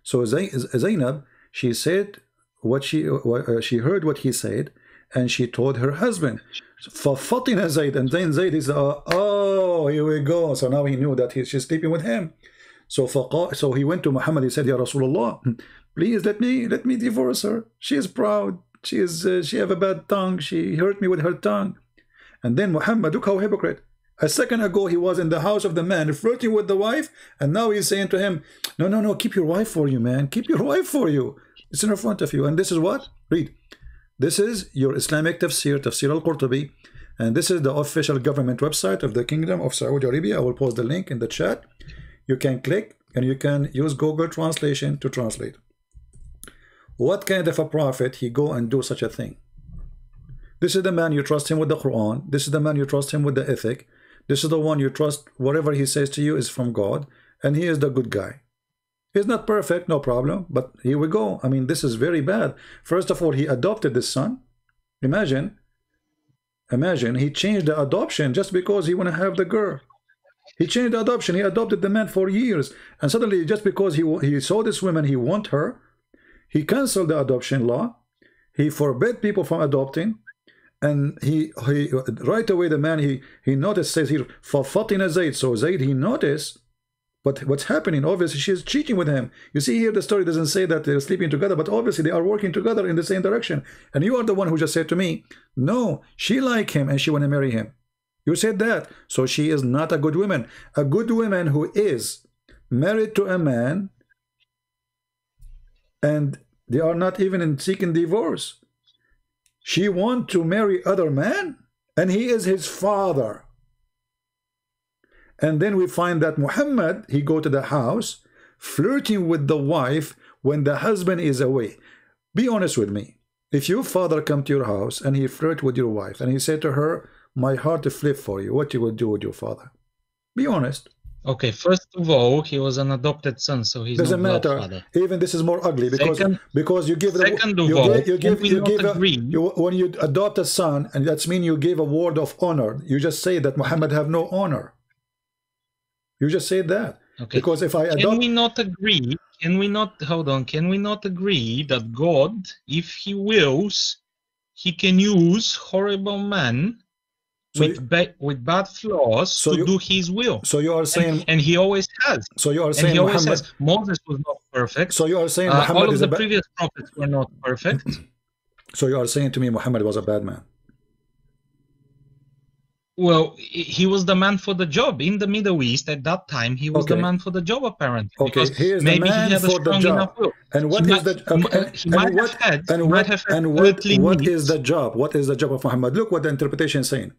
So Zainab, she said what she heard what he said, and she told her husband. ففطن زيد, and then Zayd is oh, here we go. So now he knew that she's sleeping with him. So he went to Muhammad. He said, Ya Rasulullah, please let me divorce her. She is proud. She have a bad tongue. She hurt me with her tongue. And then Muhammad, look how hypocrite. A second ago, he was in the house of the man flirting with the wife, and now he's saying to him, no, no, no, keep your wife for you, man. Keep your wife for you. It's in front of you. And this is what? Read. This is your Islamic tafsir, Tafsir al-Qurtubi, and this is the official government website of the Kingdom of Saudi Arabia. I will post the link in the chat. You can click and you can use Google translation to translate. What kind of a prophet he go and do such a thing? This is the man you trust him with the Quran. This is the man you trust him with the ethic. This is the one you trust whatever he says to you is from God, and he is the good guy. He's not perfect, no problem, but here we go. I mean, this is very bad. First of all, he adopted this son. Imagine he changed the adoption just because he want to have the girl. He changed the adoption. He adopted the man for years, and suddenly just because he saw this woman, he want her. He canceled the adoption law. He forbade people from adopting. And he right away, the man, he noticed, says here, فَفَطِنَ Zayd. So Zayd, he noticed, but what's happening, obviously she is cheating with him. You see here, the story doesn't say that they're sleeping together, but obviously they are working together in the same direction. And you are the one who just said to me, no, she like him and she want to marry him. You said that. So she is not a good woman. A good woman who is married to a man and they are not even in seeking divorce. She wants to marry other man, and he is his father. And then we find that Muhammad, he go to the house, flirting with the wife when the husband is away. Be honest with me. If your father come to your house, and he flirt with your wife, and he said to her, my heart is flip for you, what you will do with your father? Be honest. Okay, first of all, he was an adopted son, so he's doesn't not matter. Father. Even this is more ugly because second, because you give the second of all, when you adopt a son, and that's mean you give a word of honor. You just say that Muhammad have no honor. You just say that. Okay. Because if I adopt, can we not agree? Can we not hold on? Can we not agree that God, if He wills, He can use horrible man? So with bad flaws so to do his will. So you are saying, and he always has. So you are saying, and he always has. Moses was not perfect. So you are saying, all of the previous prophets were not perfect. So you are saying to me, Muhammad was a bad man. Well, he was the man for the job in the Middle East at that time. He was the man for the job, apparently. Okay, he is the man for the job. And what is the job? What is the job of Muhammad? Look what the interpretation is saying.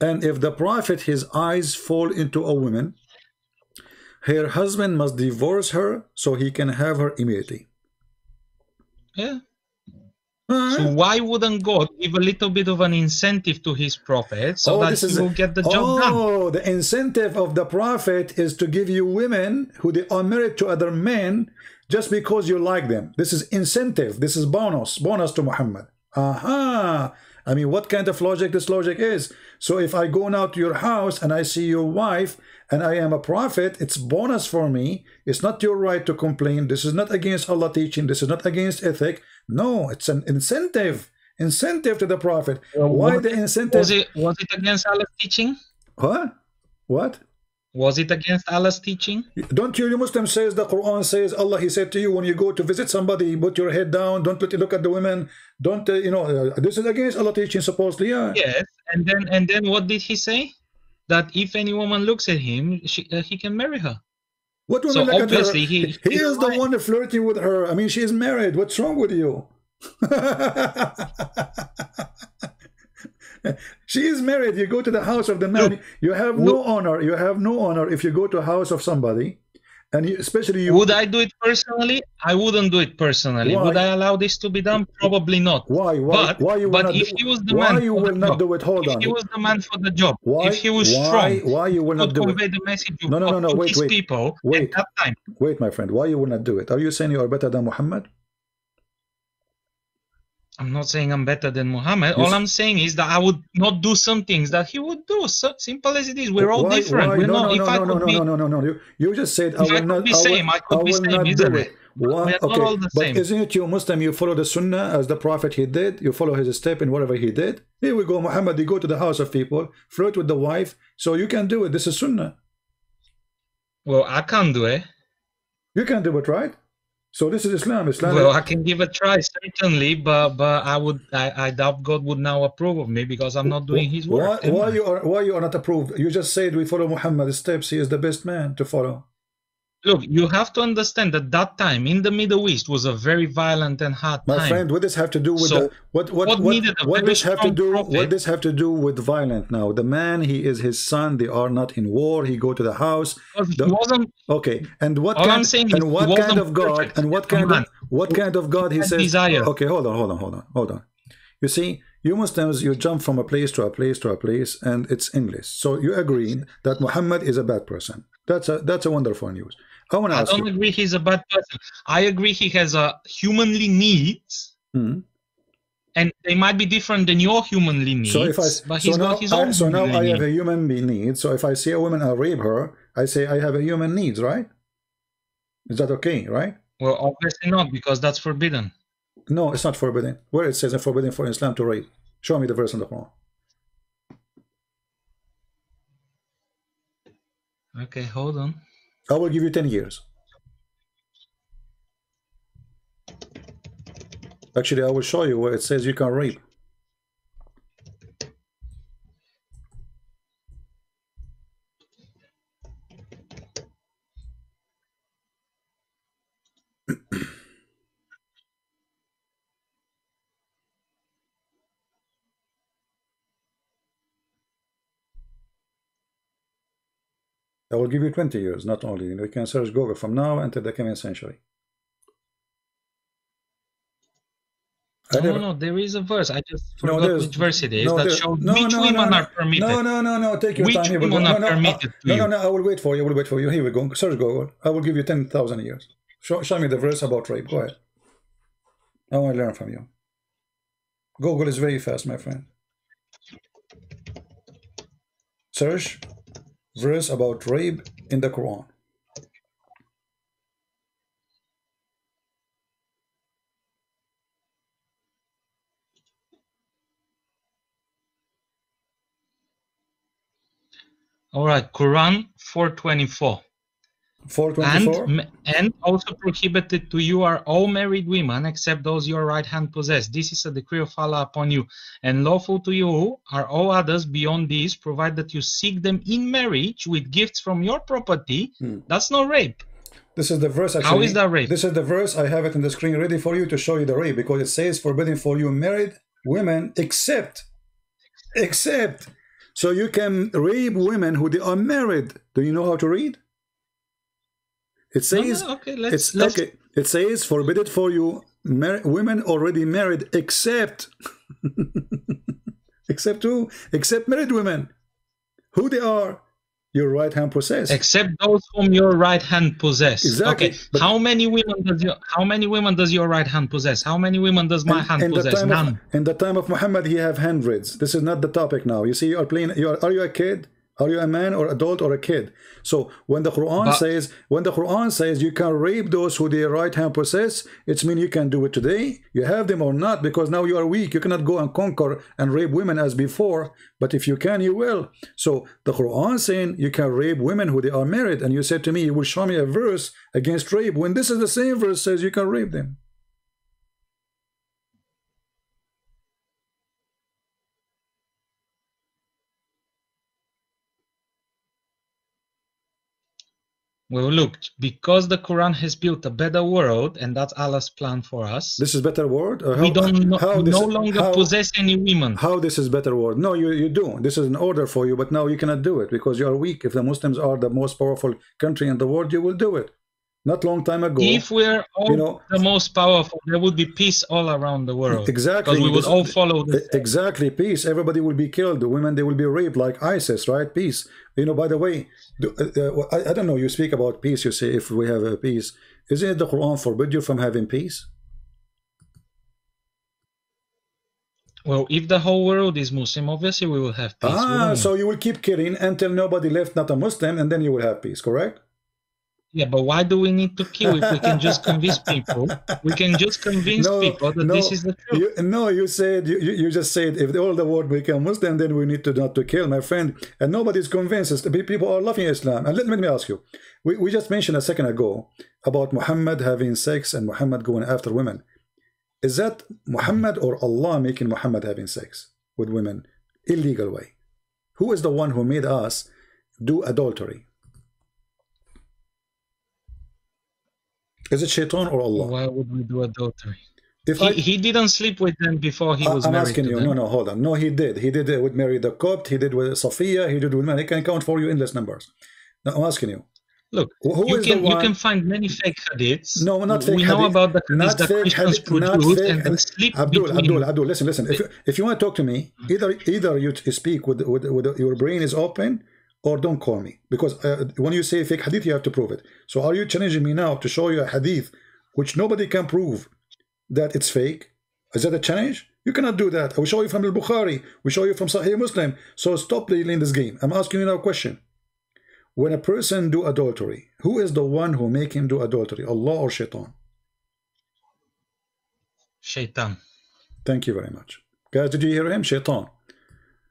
And if the prophet, his eyes fall into a woman, her husband must divorce her so he can have her immediately. Yeah. So why wouldn't God give a little bit of an incentive to his prophet so that he will get the job done? Oh, the incentive of the prophet is to give you women who they are married to other men just because you like them. This is incentive. This is bonus to Muhammad. Aha. I mean, what kind of logic this logic is? So if I go now to your house and I see your wife and I am a prophet, it's bonus for me. It's not your right to complain. This is not against Allah teaching. This is not against ethic. No, it's an incentive. Incentive to the prophet. Well, why the incentive? Was it against Allah's teaching? Huh? What? Was it against Allah's teaching? Don't you Muslims says the Quran says Allah, he said to you, when you go to visit somebody, put your head down, don't look at the women, don't this is against Allah's teaching supposedly. Yeah. Yes, and then what did he say? That if any woman looks at him, he can marry her. What woman so look at her? He is the one flirting with her. I mean, she is married. What's wrong with you? She is married. You go to the house of the man. Look, you have no honor. You have no honor if you go to a house of somebody, and especially you. Would I do it personally? I wouldn't do it personally. Why? Would I allow this to be done? Probably not. Why? Why you? But if he was the man, why you will not do it? Hold on. If he was the man for the job, why? If he was strong, why you will not do convey it? The message of no. Wait. People wait. At that time. Wait, my friend. Why you will not do it? Are you saying you are better than Muhammad? I'm not saying I'm better than Muhammad. All I'm saying is that I would not do some things that he would do. So simple as it is. We're all different. No. You just said I will not be same. I could be same, isn't it? But isn't it you Muslim? You follow the Sunnah as the Prophet he did. You follow his step in whatever he did. Here we go, Muhammad. You go to the house of people, flirt with the wife, so you can do it. This is Sunnah. Well, I can't do it. You can do it, right? So this is Islam. Well, I can give a try certainly, but I doubt God would now approve of me because I'm not doing His work. Why you are not approved? You just said we follow Muhammad's steps. He is the best man to follow. Look, you have to understand that that time in the Middle East was a very violent and hard time. My friend, what does have to do with the, what this have to do? Prophet. What this have to do with violent now? The man, he is his son. They are not in war. He go to the house. The, okay, and what kind? And what kind of God? And what kind of God? He says. Desire. Okay, hold on. You see, you Muslims, you jump from a place to a place to a place, and it's English. So you agree that Muhammad is a bad person. That's a wonderful news. I don't agree he's a bad person. I agree he has a humanly needs, and they might be different than your humanly needs. So if I, but so he's now, got his own. So now I have a human need. So if I see a woman, I rape her. I say I have a human needs, right? Is that okay, right? Well, obviously not, because that's forbidden. No, it's not forbidden. Where it says it's forbidden for Islam to rape? Show me the verse in the Quran. Okay, hold on. I will give you 10 years. Actually, I will show you where it says you can rape. I will give you 20 years, not only. You can search Google from now until the coming century. No, there is a verse. I just forgot which verse it is that shows which women are permitted. Take your time. Which women are permitted to you? No, I will wait for you. I will wait for you. Here we go. Search Google. I will give you 10,000 years. Show me the verse about rape. Go ahead. I want to learn from you. Google is very fast, my friend. Search verse about rape in the Quran. All right, Quran 4:24. 4:24. And also prohibited to you are all married women except those your right hand possess. This is a decree of Allah upon you. And lawful to you are all others beyond these, provided you seek them in marriage with gifts from your property. That's not rape. This is the verse. Actually, how is that rape? This is the verse. I have it on the screen ready for you to show you the rape, because it says forbidden for you married women except. So you can rape women who they are married. Do you know how to read? It says, it says forbidden for you women already married except except married women. Who they are? Your right hand possess. Except those whom your right hand possess. Exactly. Okay. But how many women does your right hand possess? How many women does my hand possess? None. In the time of Muhammad, he have hundreds. This is not the topic now. You see, you are playing. Are you a kid? Are you a man or adult or a kid? So when the Quran says, you can rape those who their right hand possess, it means you can do it today. You have them or not, because now you are weak. You cannot go and conquer and rape women as before. But if you can, you will. So the Quran saying you can rape women who they are married, and you said to me, you will show me a verse against rape, when this is the same verse says you can rape them. Well, look, because the Quran has built a better world, and that's Allah's plan for us. This is better world? We no longer possess any women. How this is better world? No, you do. This is an order for you, but now you cannot do it because you are weak. If the Muslims are the most powerful country in the world, you will do it. Not long time ago. If we're all the most powerful, there would be peace all around the world. Exactly. Because we would all follow this. Exactly. Peace. Everybody will be killed. The women, they will be raped like ISIS, right? Peace. You know, by the way, I don't know, you speak about peace. You say, if we have a peace, isn't it the Quran forbid you from having peace? Well, if the whole world is Muslim, obviously we will have peace. So you will keep killing until nobody left not a Muslim, and then you will have peace, correct? Yeah, but why do we need to kill if we can just convince people? We can just convince people that this is the truth. You just said if all the world become Muslim, then we need to not to kill, my friend. And nobody's convinced us. People are loving Islam. And let me ask you, we just mentioned a second ago about Muhammad having sex and Muhammad going after women. Is that Muhammad or Allah making Muhammad having sex with women illegal way? Who is the one who made us do adultery? Is it Shaitan or Allah? Why would we do adultery? He didn't sleep with them before he was married. I'm asking you. No, no, hold on. No, he did. He did it with Mary the Copt. He did with Sophia. He did with many. I can count for you endless numbers. Now, I'm asking you. Look, you can find many fake hadiths. No, not fake hadiths. We know about the hadiths that Christians produce and then sleep between. Abdul, listen. If you want to talk to me, either you speak with your brain is open, or don't call me. Because when you say fake hadith, you have to prove it. So are you challenging me now to show you a hadith which nobody can prove that it's fake? Is that a challenge? You cannot do that. I will show you from Al-Bukhari. We show you from Sahih Muslim. So stop playing this game. I'm asking you now a question. When a person do adultery, who is the one who make him do adultery? Allah or Shaitan? Shaitan. Thank you very much. Guys, did you hear him? Shaitan.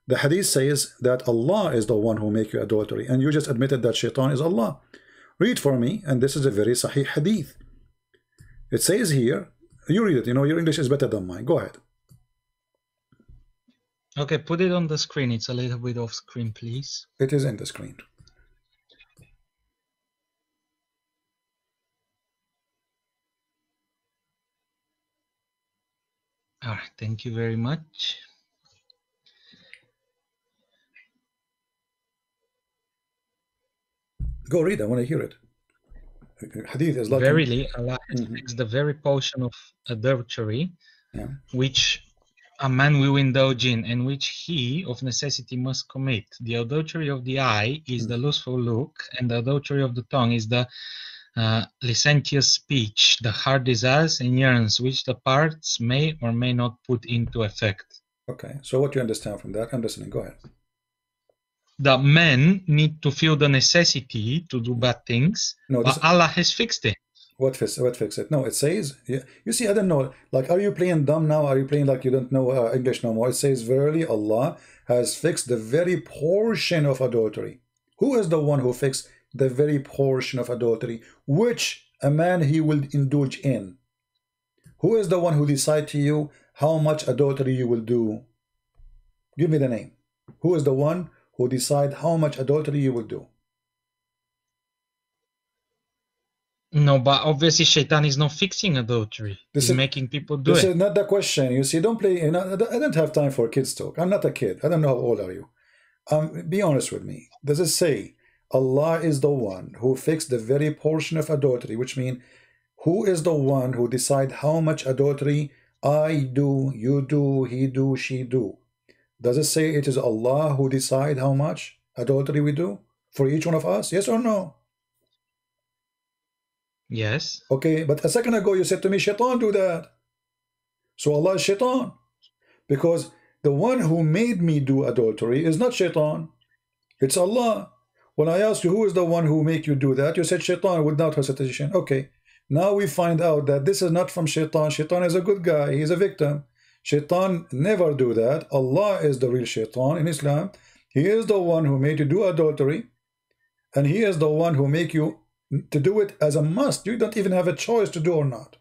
The hadith says that Allah is the one who make you adultery. And you just admitted that Shaitan is Allah. Read for me. And this is a very sahih hadith. It says here. You read it. You know, your English is better than mine. Go ahead. Okay, put it on the screen. It's a little bit off screen, please. It is in the screen. All right. Thank you very much. Go read. I want to hear it. Hadith is like verily, Allah has fixed the very portion of adultery, which a man will indulge in, and which he of necessity must commit. The adultery of the eye is the lustful look, and the adultery of the tongue is the licentious speech, the heart desires and yearns, which the parts may or may not put into effect. Okay, so what do you understand from that? I'm listening. Go ahead. The men need to feel the necessity to do bad things, but Allah has fixed it. What fixed it? No, it says, you see, I don't know, like, are you playing dumb now? Are you playing like you don't know English no more? It says, verily, Allah has fixed the very portion of adultery. Who is the one who fixed the very portion of adultery, which a man he will indulge in? Who is the one who decide to you how much adultery you will do? Give me the name. Who is the one who decide how much adultery you will do? No, but obviously Shaitan is not fixing adultery. He's making people do it. This is not the question. You see, don't play. You know, I don't have time for kids talk. I'm not a kid. I don't know how old are you. Be honest with me. Does it say Allah is the one who fixed the very portion of adultery, which means who is the one who decide how much adultery I do, you do, he do, she do? Does it say it is Allah who decide how much adultery we do for each one of us? Yes or no? Yes. Okay, but a second ago you said to me, Shaitan do that. So Allah is Shaitan. Because the one who made me do adultery is not Shaitan. It's Allah. When I asked you who is the one who make you do that, you said Shaitan without hesitation. Okay. Now we find out that this is not from Shaitan. Shaitan is a good guy. He's a victim. Shaitan never do that. Allah is the real Shaitan in Islam. He is the one who made you do adultery, and he is the one who make you to do it as a must. You don't even have a choice to do or not.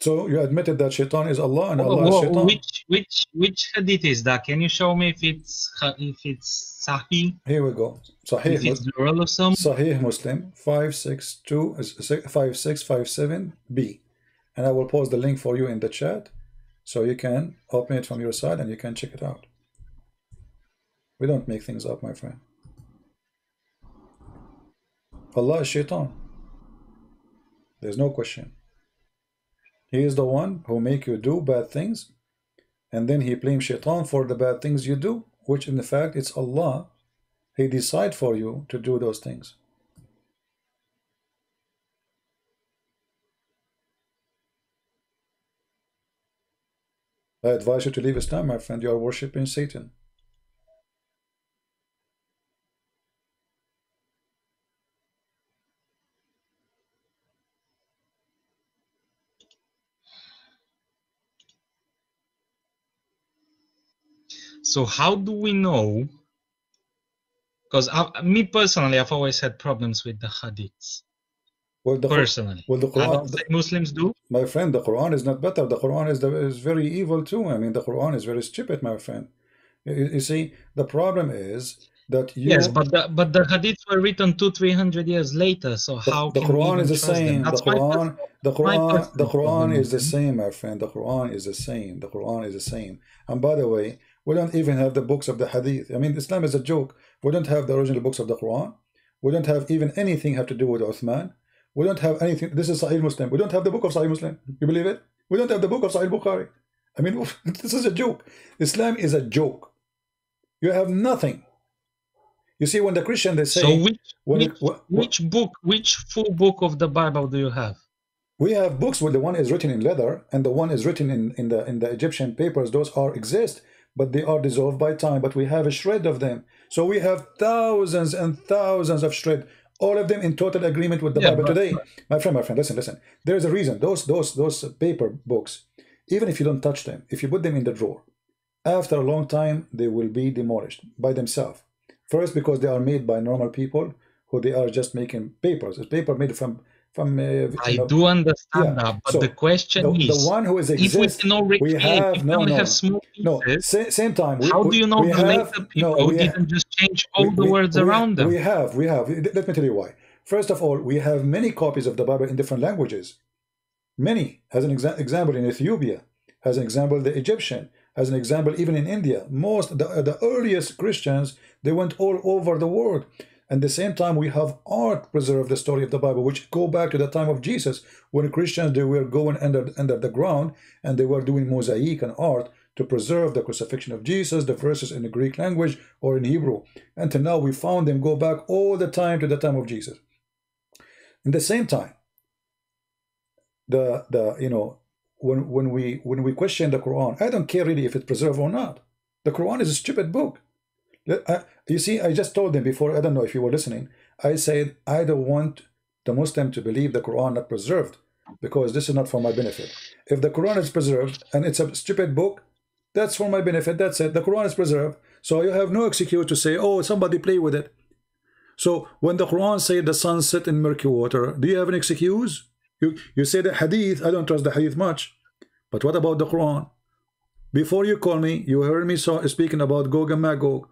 So you admitted that Shaitan is Allah and Allah is Shaitan. Which hadith is that? Can you show me if it's Sahih? Here we go. Sahih Muslim. Sahih Muslim 5657B, and I will post the link for you in the chat, so you can open it from your side and you can check it out. We don't make things up, my friend. Allah is Shaitan. There's no question. He is the one who make you do bad things, and then he blames Shaitan for the bad things you do, which in the fact it's Allah. He decide for you to do those things. I advise you to leave Islam, my friend. You are worshiping Satan. So how do we know? Because me personally, I've always had problems with the hadiths. Well, the Quran, Muslims do. My friend, the Quran is not better. The Quran is very evil too. I mean, the Quran is very stupid, my friend. You see, the problem is that you... Yes, but the hadiths were written 200-300 years later, so how the Quran is the same. The Quran is the same, my friend. The Quran is the same. The Quran is the same. And by the way, we don't even have the books of the hadith. I mean, Islam is a joke. We don't have the original books of the Quran. We don't have even anything have to do with Uthman. We don't have anything. This is Sahih Muslim. We don't have the book of Sahih Muslim. You believe it? We don't have the book of Sahih Bukhari. I mean, this is a joke. Islam is a joke. You have nothing. You see, when the Christian, they say... So which full book of the Bible do you have? We have books where the one is written in leather and the one is written in the Egyptian papers. Those exist, but they are dissolved by time. But we have a shred of them. So we have thousands and thousands of shred. All of them in total agreement with the Bible today. My friend, listen. There is a reason. Those paper books, even if you don't touch them, if you put them in the drawer, after a long time, they will be demolished by themselves. First, because they are made by normal people who they are just making papers. It's paper made from. I do understand that, but so the question is, the one who is exists, if we cannot recreate, if we don't have small pieces, same time. How do you know the later people didn't just change all the words around them? We have. Let me tell you why. First of all, we have many copies of the Bible in different languages. Many, as an example in Ethiopia, as an example the Egyptian, as an example even in India. Most the earliest Christians, they went all over the world. And at the same time, we have art preserved the story of the Bible, which go back to the time of Jesus, when Christians, they were going under the ground, and they were doing mosaic and art to preserve the crucifixion of Jesus, the verses in the Greek language or in Hebrew. Until now, we found them go back all the time to the time of Jesus. At the same time, when we question the Quran, I don't care really if it's preserved or not. The Quran is a stupid book. You see, I just told them before, I don't know if you were listening, I said, I don't want the Muslim to believe the Quran not preserved, because this is not for my benefit. If the Quran is preserved and it's a stupid book, that's for my benefit. That's it. The Quran is preserved. So you have no excuse to say, oh, somebody play with it. So when the Quran said the sun set in murky water, do you have an excuse? You say the Hadith, I don't trust the Hadith much. But what about the Quran? Before you call me, you heard me speaking about Gog and Magog.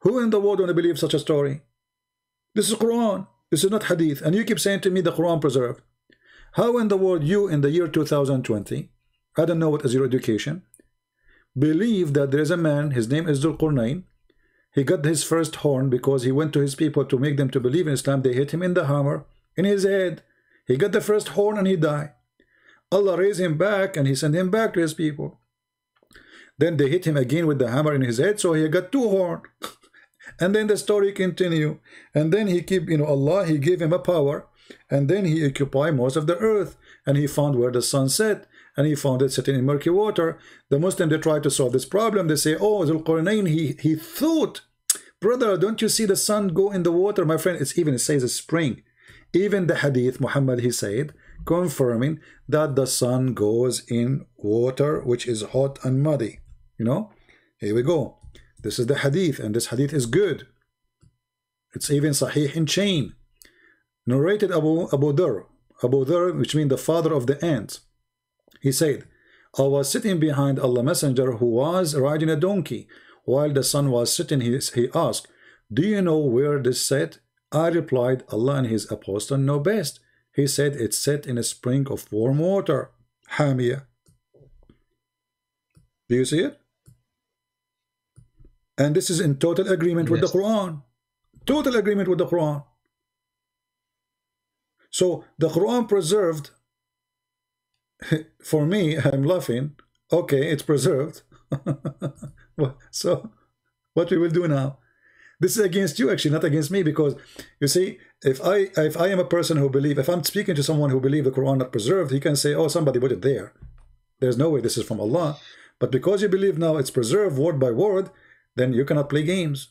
Who in the world want to believe such a story? This is Quran. This is not Hadith. And you keep saying to me the Quran preserved. How in the world you in the year 2020, I don't know what is your education, believe that there is a man, his name is Dhul-Qarnayn. He got his first horn because he went to his people to make them to believe in Islam. They hit him in the hammer, in his head. He got the first horn and he died. Allah raised him back and he sent him back to his people. Then they hit him again with the hammer in his head, so he got two horns. And then the story continue, and then he keep, Allah, he gave him a power, and then he occupied most of the earth, and he found where the sun set, and he found it sitting in murky water. The Muslim, they try to solve this problem. They say, oh, Dhul-Qarnayn, he thought, brother, don't you see the sun go in the water? My friend, it says a spring. Even the hadith, Muhammad, he said, confirming that the sun goes in water, which is hot and muddy. Here we go. This is the hadith, and this hadith is good. It's even sahih in chain. Narrated Abu Dhar, which means the father of the ants. He said, I was sitting behind Allah's messenger who was riding a donkey. While the sun was sitting, he asked, do you know where this set? I replied, Allah and his apostle know best. He said, it set in a spring of warm water. Hamia. Do you see it? And this is in total agreement with the Quran. Total agreement with the Quran. So the Quran preserved, for me, I'm laughing. Okay, it's preserved. So what we will do now? This is against you, actually, not against me, because you see, if I am a person who believes, if I'm speaking to someone who believes the Quran not preserved, he can say, oh, somebody put it there. There's no way this is from Allah. But because you believe now it's preserved word by word, then you cannot play games.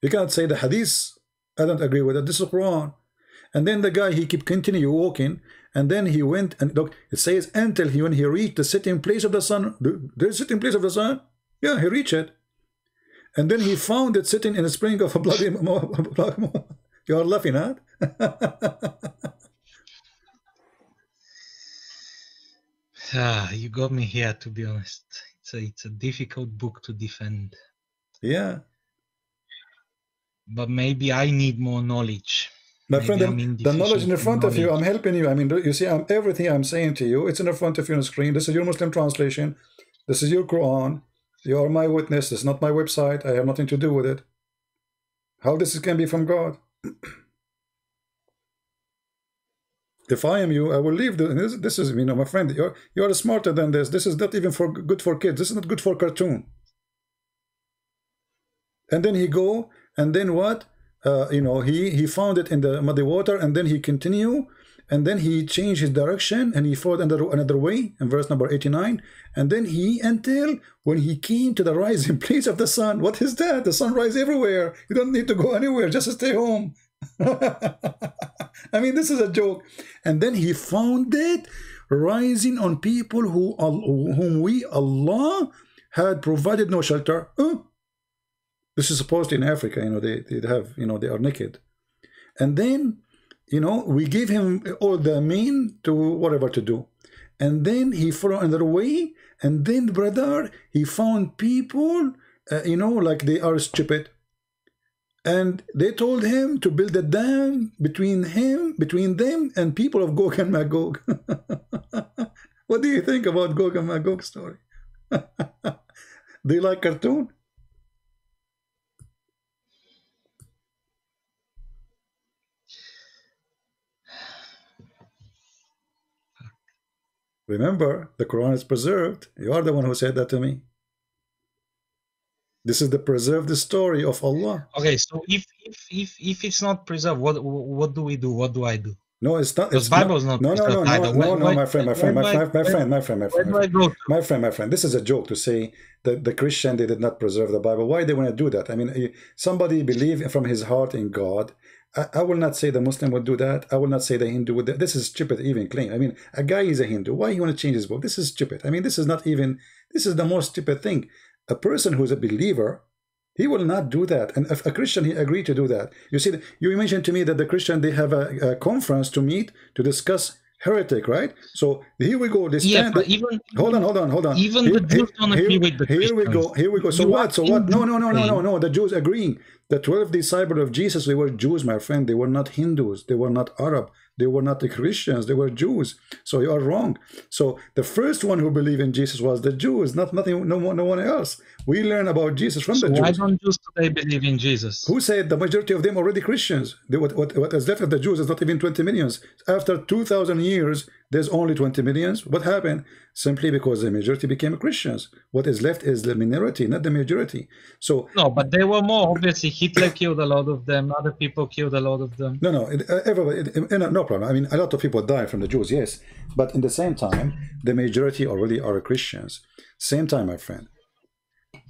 You cannot say the hadith, I don't agree with it, this is Quran. And then the guy, he keep continue walking, and then he went, and look, it says, until when he reached the sitting place of the sun. The sitting place of the sun? Yeah, he reached it. And then he found it sitting in a spring of a bloody... You are laughing, huh? You got me here, to be honest. It's a difficult book to defend. Yeah. But maybe I need more knowledge. My friend, the knowledge in front of you, I'm helping you. I mean, you see, everything I'm saying to you, it's in front of you on the screen. This is your Muslim translation. This is your Quran. You are my witness. This is not my website. I have nothing to do with it. How this can be from God? If I am you, I will leave. This is, you know, my friend, you are smarter than this. This is not even for good for kids. This is not good for cartoon. And then he go, and then what? You know, he found it in the muddy water, and then he continue, and then he changed his direction, and he followed another way in verse number 89, and then until when he came to the rising place of the sun. What is that? The sun rises everywhere. You don't need to go anywhere. Just stay home. I mean, this is a joke. And then he found it rising on people whom Allah had provided no shelter. This is supposed in Africa, you know, they have, you know, they are naked. And then, you know, we gave him all the mean to whatever to do. And then he followed another way. And then, brother, he found people, you know, like they are stupid. And they told him to build a dam between them and people of Gog and Magog. What do you think about Gog and Magog story? Do you like cartoon? Remember, the Quran is preserved. You are the one who said that to me. This is the preserved story of Allah. Okay, so if it's not preserved, what do we do? What do I do? No, it's not. It's Bible is not. No, my friend. This is a joke to say that the Christian they did not preserve the Bible. Why they want to do that? I mean, somebody believe from his heart in God. I will not say the Muslim would do that. I will not say the Hindu would. This is stupid even claim. I mean, a guy is a Hindu. Why you want to change his book? This is stupid. I mean, this is not even. This is the most stupid thing. A person who is a believer, he will not do that. And if a Christian, he agreed to do that. You see, you mentioned to me that the Christian, they have a conference to meet to discuss heretic, right? So here we go. This hold on. Even the Jews don't agree with the Christians. Here we go. So what? So what? No. The Jews agreeing. The 12 disciples of Jesus, they were Jews, my friend. They were not Hindus. They were not Arab. They were not the Christians. They were Jews. So you are wrong. So the first one who believed in Jesus was the Jews, no one else. We learn about Jesus from the Jews. Why don't Jews today believe in Jesus? Who said the majority of them already Christians? What is left of the Jews is not even 20 millions. After 2,000 years, there's only 20 millions. What happened? Simply because the majority became Christians. What is left is the minority, not the majority. So no, but they were more obviously. Hitler killed a lot of them. Other people killed a lot of them. No, everybody, no problem. I mean, a lot of people died from the Jews, yes, but in the same time, the majority already are Christians. Same time, my friend.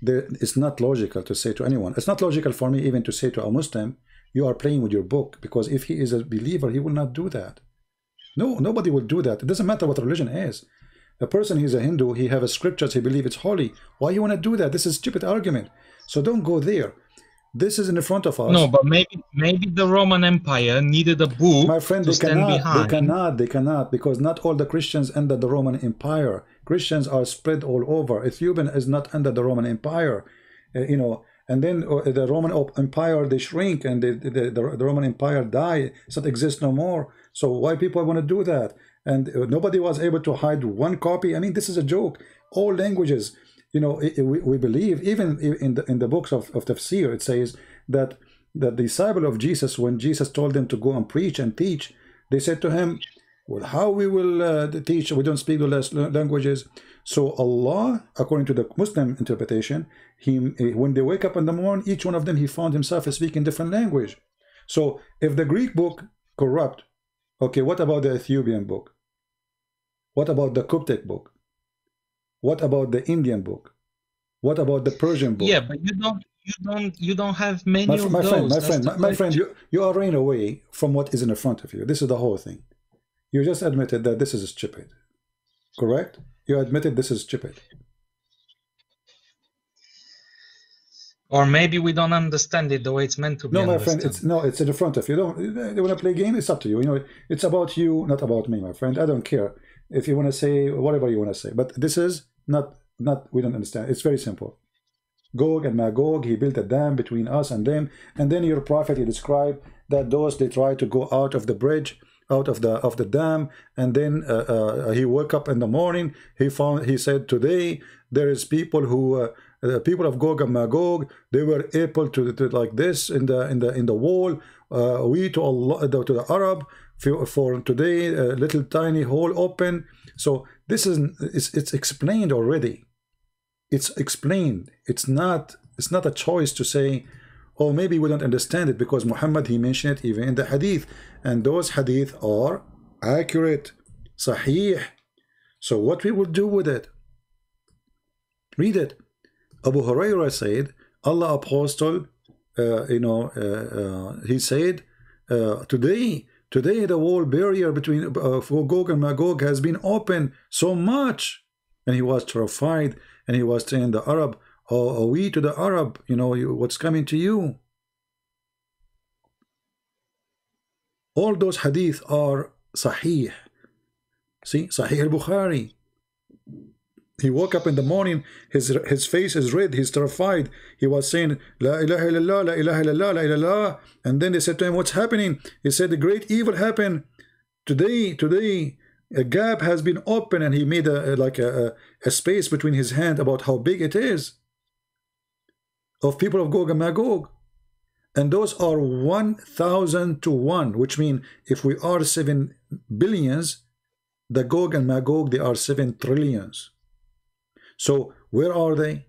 It's not logical to say to anyone. It's not logical for me even to say to a Muslim, "You are playing with your book," because if he is a believer, he will not do that. No, nobody will do that. It doesn't matter what religion is. A person who's a Hindu, he have a scriptures, he believes it's holy. Why you want to do that? This is a stupid argument. So don't go there. This is in front of us. No, but maybe the Roman Empire needed a book. My friend, they cannot, because not all the Christians under the Roman Empire. Christians are spread all over. Ethiopian is not under the Roman Empire, you know. And then the Roman Empire, they shrink, and the Roman Empire die. It doesn't exist no more. So why people want to do that? And nobody was able to hide one copy. I mean, this is a joke. All languages. You know, we believe even in the books of Tafsir, it says that the disciple of Jesus, when Jesus told them to go and preach and teach, they said to him, "Well, how we will teach? We don't speak the less languages." So Allah, according to the Muslim interpretation, when they wake up in the morning, each one of them, he found himself speaking different language. So if the Greek book corrupt, okay, what about the Ethiopian book? What about the Coptic book? What about the Indian book? What about the Persian book? Yeah, but you don't have many of those. My friend, you are running away from what is in front of you. This is the whole thing. You just admitted that this is stupid, correct? You admitted this is stupid. Or maybe we don't understand it the way it's meant to be. No, my friend, it's in front of you. They want to play a game. It's up to you. You know, it's about you, not about me, my friend. I don't care if you want to say whatever you want to say. But this is not we don't understand. It's very simple. Gog and Magog, he built a dam between us and them. And then your prophet, he described that those, they tried to go out of the bridge, out of the dam, and then he woke up in the morning. He said, today there is people who the people of Gog and Magog, they were able to like this in the wall. We to Allah, to the Arab, for today a little tiny hole open. So this is it's explained already. It's explained. It's not a choice to say, or maybe we don't understand it, because Muhammad, he mentioned it even in the hadith, and those hadith are accurate, sahih. So what we will do with it? Read it. Abu Huraira said, Allah apostle, he said, today the wall barrier between Gog and Magog has been opened so much, and he was terrified, and he was saying the Arab, oh, we to the Arab, you know, what's coming to you? All those hadith are sahih. See, Sahih Bukhari. He woke up in the morning, his face is red, he's terrified. He was saying, La ilaha illallah, la ilaha illallah, la ilallah. And then they said to him, what's happening? He said, the great evil happened. Today, a gap has been opened, and he made a space between his hand about how big it is, of people of Gog and Magog. And those are 1,000 to 1, which means if we are 7 billions, the Gog and Magog, they are 7 trillions. So where are they?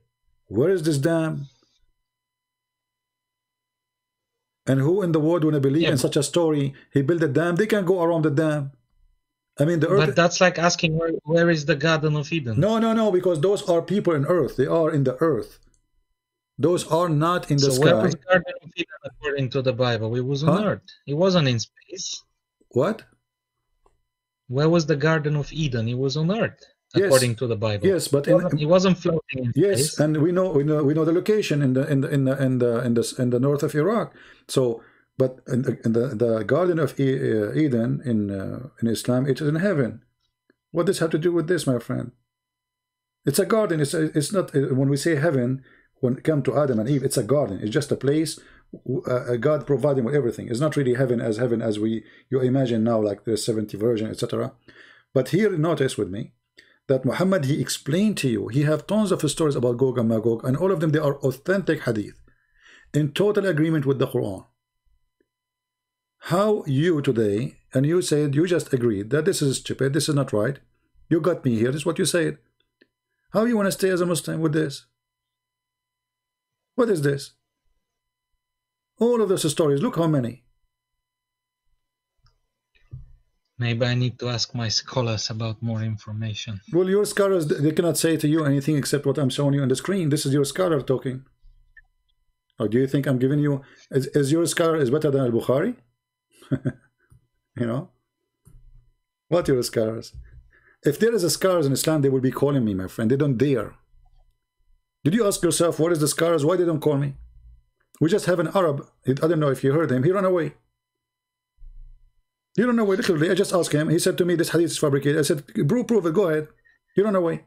Where is this dam? And who in the world want to believe in such a story? He built a dam. They can go around the dam. I mean, the earth. But that's like asking, where is the Garden of Eden? No, because those are people in earth. They are in the earth. Those are not in the sky. So where was the Garden of Eden according to the Bible? It was on earth. It wasn't in space. What? Where was the Garden of Eden? It was on earth. According to the Bible, yes, but it wasn't floating in space. And we know the location in the north of Iraq. So, but in the Garden of Eden in Islam, it is in heaven. What does have to do with this, my friend? It's a garden. It's not when we say heaven. When it comes to Adam and Eve, it's a garden. It's just a place. God providing with everything. It's not really heaven as you imagine now, like the 70th version, etc. But here, notice with me, that Muhammad, he explained to you, he have tons of stories about Gog and Magog, and all of them, they are authentic hadith in total agreement with the Quran. How you today, and you said, you just agreed that this is stupid, this is not right, you got me here, this is what you said. How you want to stay as a Muslim with this? What is this? All of those stories, look how many. Maybe I need to ask my scholars about more information. Well, your scholars, they cannot say to you anything except what I'm showing you on the screen. This is your scholar talking. Or do you think I'm giving you... Is your scholar is better than Al-Bukhari? You know? What are your scholars? If there is a scholars in Islam, they will be calling me, my friend. They don't dare. Did you ask yourself, what is the scholars? Why they don't call me? We just have an Arab. I don't know if you heard him. He ran away. You don't know why, literally, I just asked him. He said to me, this hadith is fabricated. I said, prove it, go ahead. You don't know why.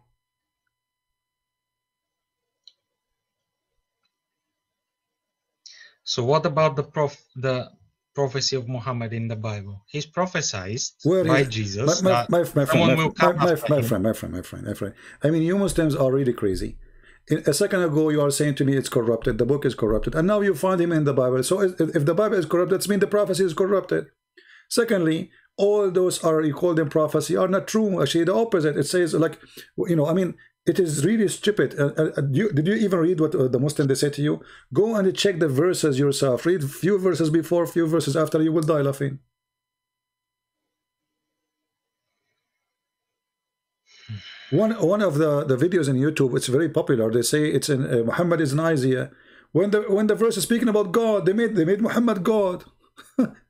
So what about the prophecy of Muhammad in the Bible? He's prophesied by Jesus. My friend. I mean, you Muslims are really crazy. A second ago, you are saying to me, it's corrupted. The book is corrupted. And now you find him in the Bible. So if the Bible is corrupted, that means the prophecy is corrupted. Secondly, all those are, you call them prophecy, are not true. Actually, the opposite. It says, like, you know, I mean, it is really stupid. Did you even read what the Muslim, they say to you? Go and check the verses yourself. Read few verses before, few verses after. You will die laughing. One of the videos on YouTube, it's very popular. They say it's in Muhammad is an Isaiah. When the verse is speaking about God, they made Muhammad God.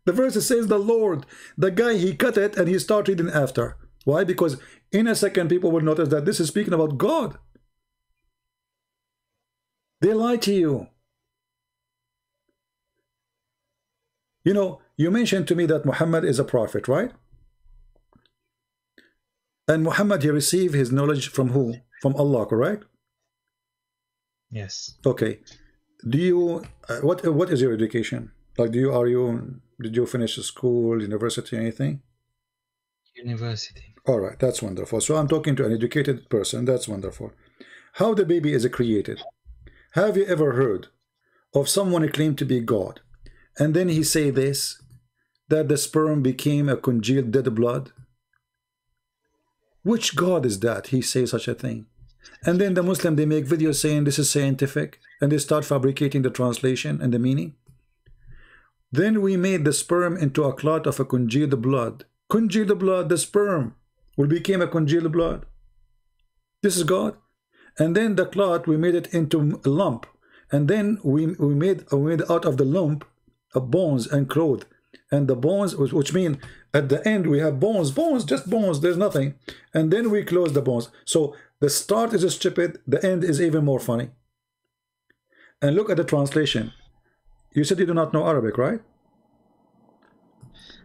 The verse says the Lord. The guy, he cut it and he started reading after. Why? Because in a second people will notice that this is speaking about God. They lie to you. You know, you mentioned to me that Muhammad is a prophet, right? And Muhammad, he received his knowledge from who? From Allah, correct? Yes. Okay. Do you what is your education? Like, did you finish school, university, anything? University. All right, that's wonderful. So I'm talking to an educated person. That's wonderful. How the baby is created. Have you ever heard of someone who claimed to be God, and then he say this, that the sperm became a congealed dead blood? Which God is that he says such a thing? And then the Muslim, they make videos saying this is scientific, and they start fabricating the translation and the meaning. Then we made the sperm into a clot of a congealed blood. Congealed blood, the sperm will became a congealed blood. This is God. And then the clot, we made it into a lump. And then we made out of the lump of bones and cloth. And the bones, which mean at the end we have bones, just bones, there's nothing. And then we close the bones. So the start is stupid, the end is even more funny. And look at the translation. You said you do not know Arabic, right?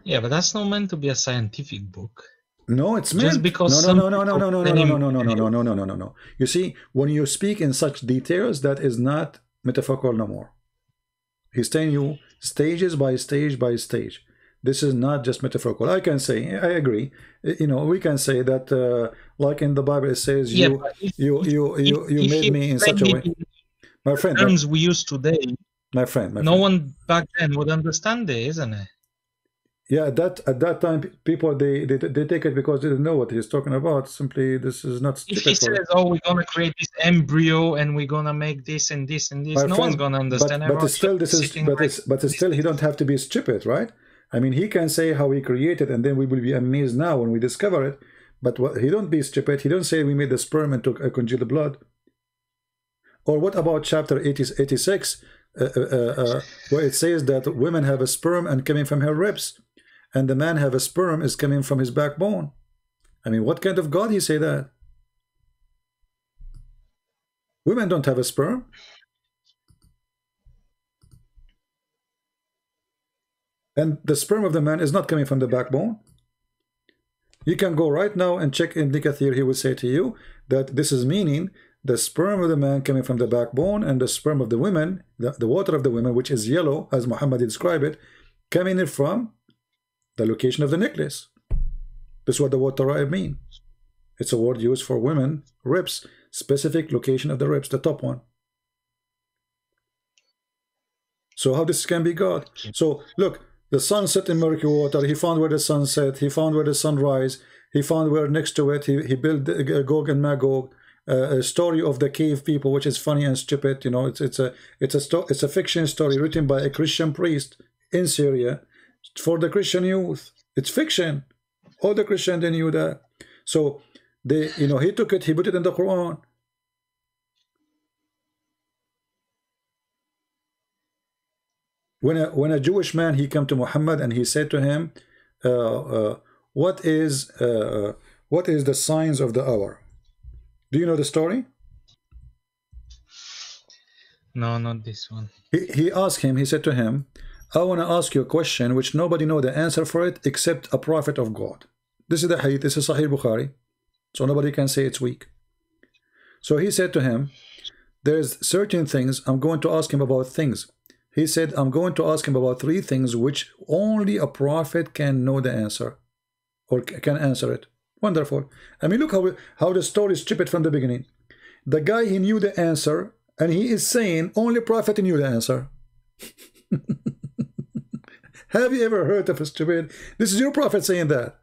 Yeah, but that's not meant to be a scientific book. No, it's meant. Just because no. You see, when you speak in such details, that is not metaphorical no more. He's telling you stages by stage by stage. This is not just metaphorical. I can say, I agree. You know, we can say that, like in the Bible, it says, yeah, you made me in such a way, my friend. The terms we use today, my friend. No one back then would understand it, isn't it? Yeah, that at that time, people they take it because they didn't know what he's talking about. Simply, this is not. If he says, "Oh, we're gonna create this embryo and we're gonna make this and this and this," no one's gonna understand. But still, he don't have to be stupid, right? I mean, he can say how he created, and then we will be amazed now when we discover it. But what, he don't be stupid. He don't say we made the sperm and took congealed blood. Or what about chapter 86, where it says that women have a sperm and coming from her ribs? And the man have a sperm is coming from his backbone. I mean, what kind of God he say that? Women don't have a sperm. And the sperm of the man is not coming from the backbone. You can go right now and check in Nikah theory. He will say to you that this is meaning the sperm of the man coming from the backbone, and the sperm of the women, the water of the women, which is yellow, as Muhammad described it, coming in from the location of the necklace. This is what the word Torah mean. It's a word used for women ribs, specific location of the ribs, the top one. So how this can be God? So look, the sun set in murky water. He found where the sun set. He found where the sun rise. He found where next to it he built Gog and Magog, a story of the cave people, which is funny and stupid. You know, it's a fiction story written by a Christian priest in Syria. For the Christian youth, it's fiction. All the Christians, they knew that. So they, you know, he took it, he put it in the Quran. When a Jewish man, he came to Muhammad and he said to him, what is the signs of the hour? Do you know the story? No, not this one. He asked him. He said to him, I want to ask you a question which nobody know the answer for it except a prophet of God. This is the Hadith, this is Sahih Bukhari. So nobody can say it's weak. So he said to him, there's certain things I'm going to ask him about things. He said, I'm going to ask him about three things which only a prophet can know the answer or can answer it. Wonderful. I mean, look how the story is stupid from the beginning. The guy, he knew the answer, and he is saying only prophet knew the answer. Have you ever heard of a stupid? This is your prophet saying that.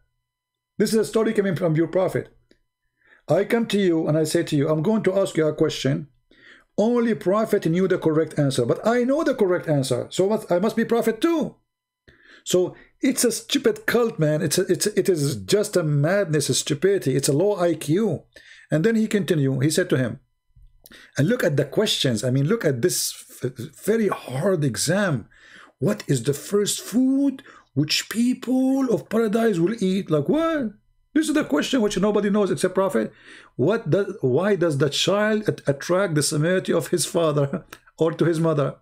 This is a story coming from your prophet. I come to you and I say to you, I'm going to ask you a question. Only prophet knew the correct answer, but I know the correct answer, so I must be prophet too. So it's a stupid cult, man. It is just a madness, a stupidity. It's a low IQ. And then he continued. He said to him, and look at the questions. I mean, look at this very hard exam. What is the first food which people of paradise will eat? Like what? This is the question which nobody knows except prophet. Why does the child attract the similarity of his father or to his mother?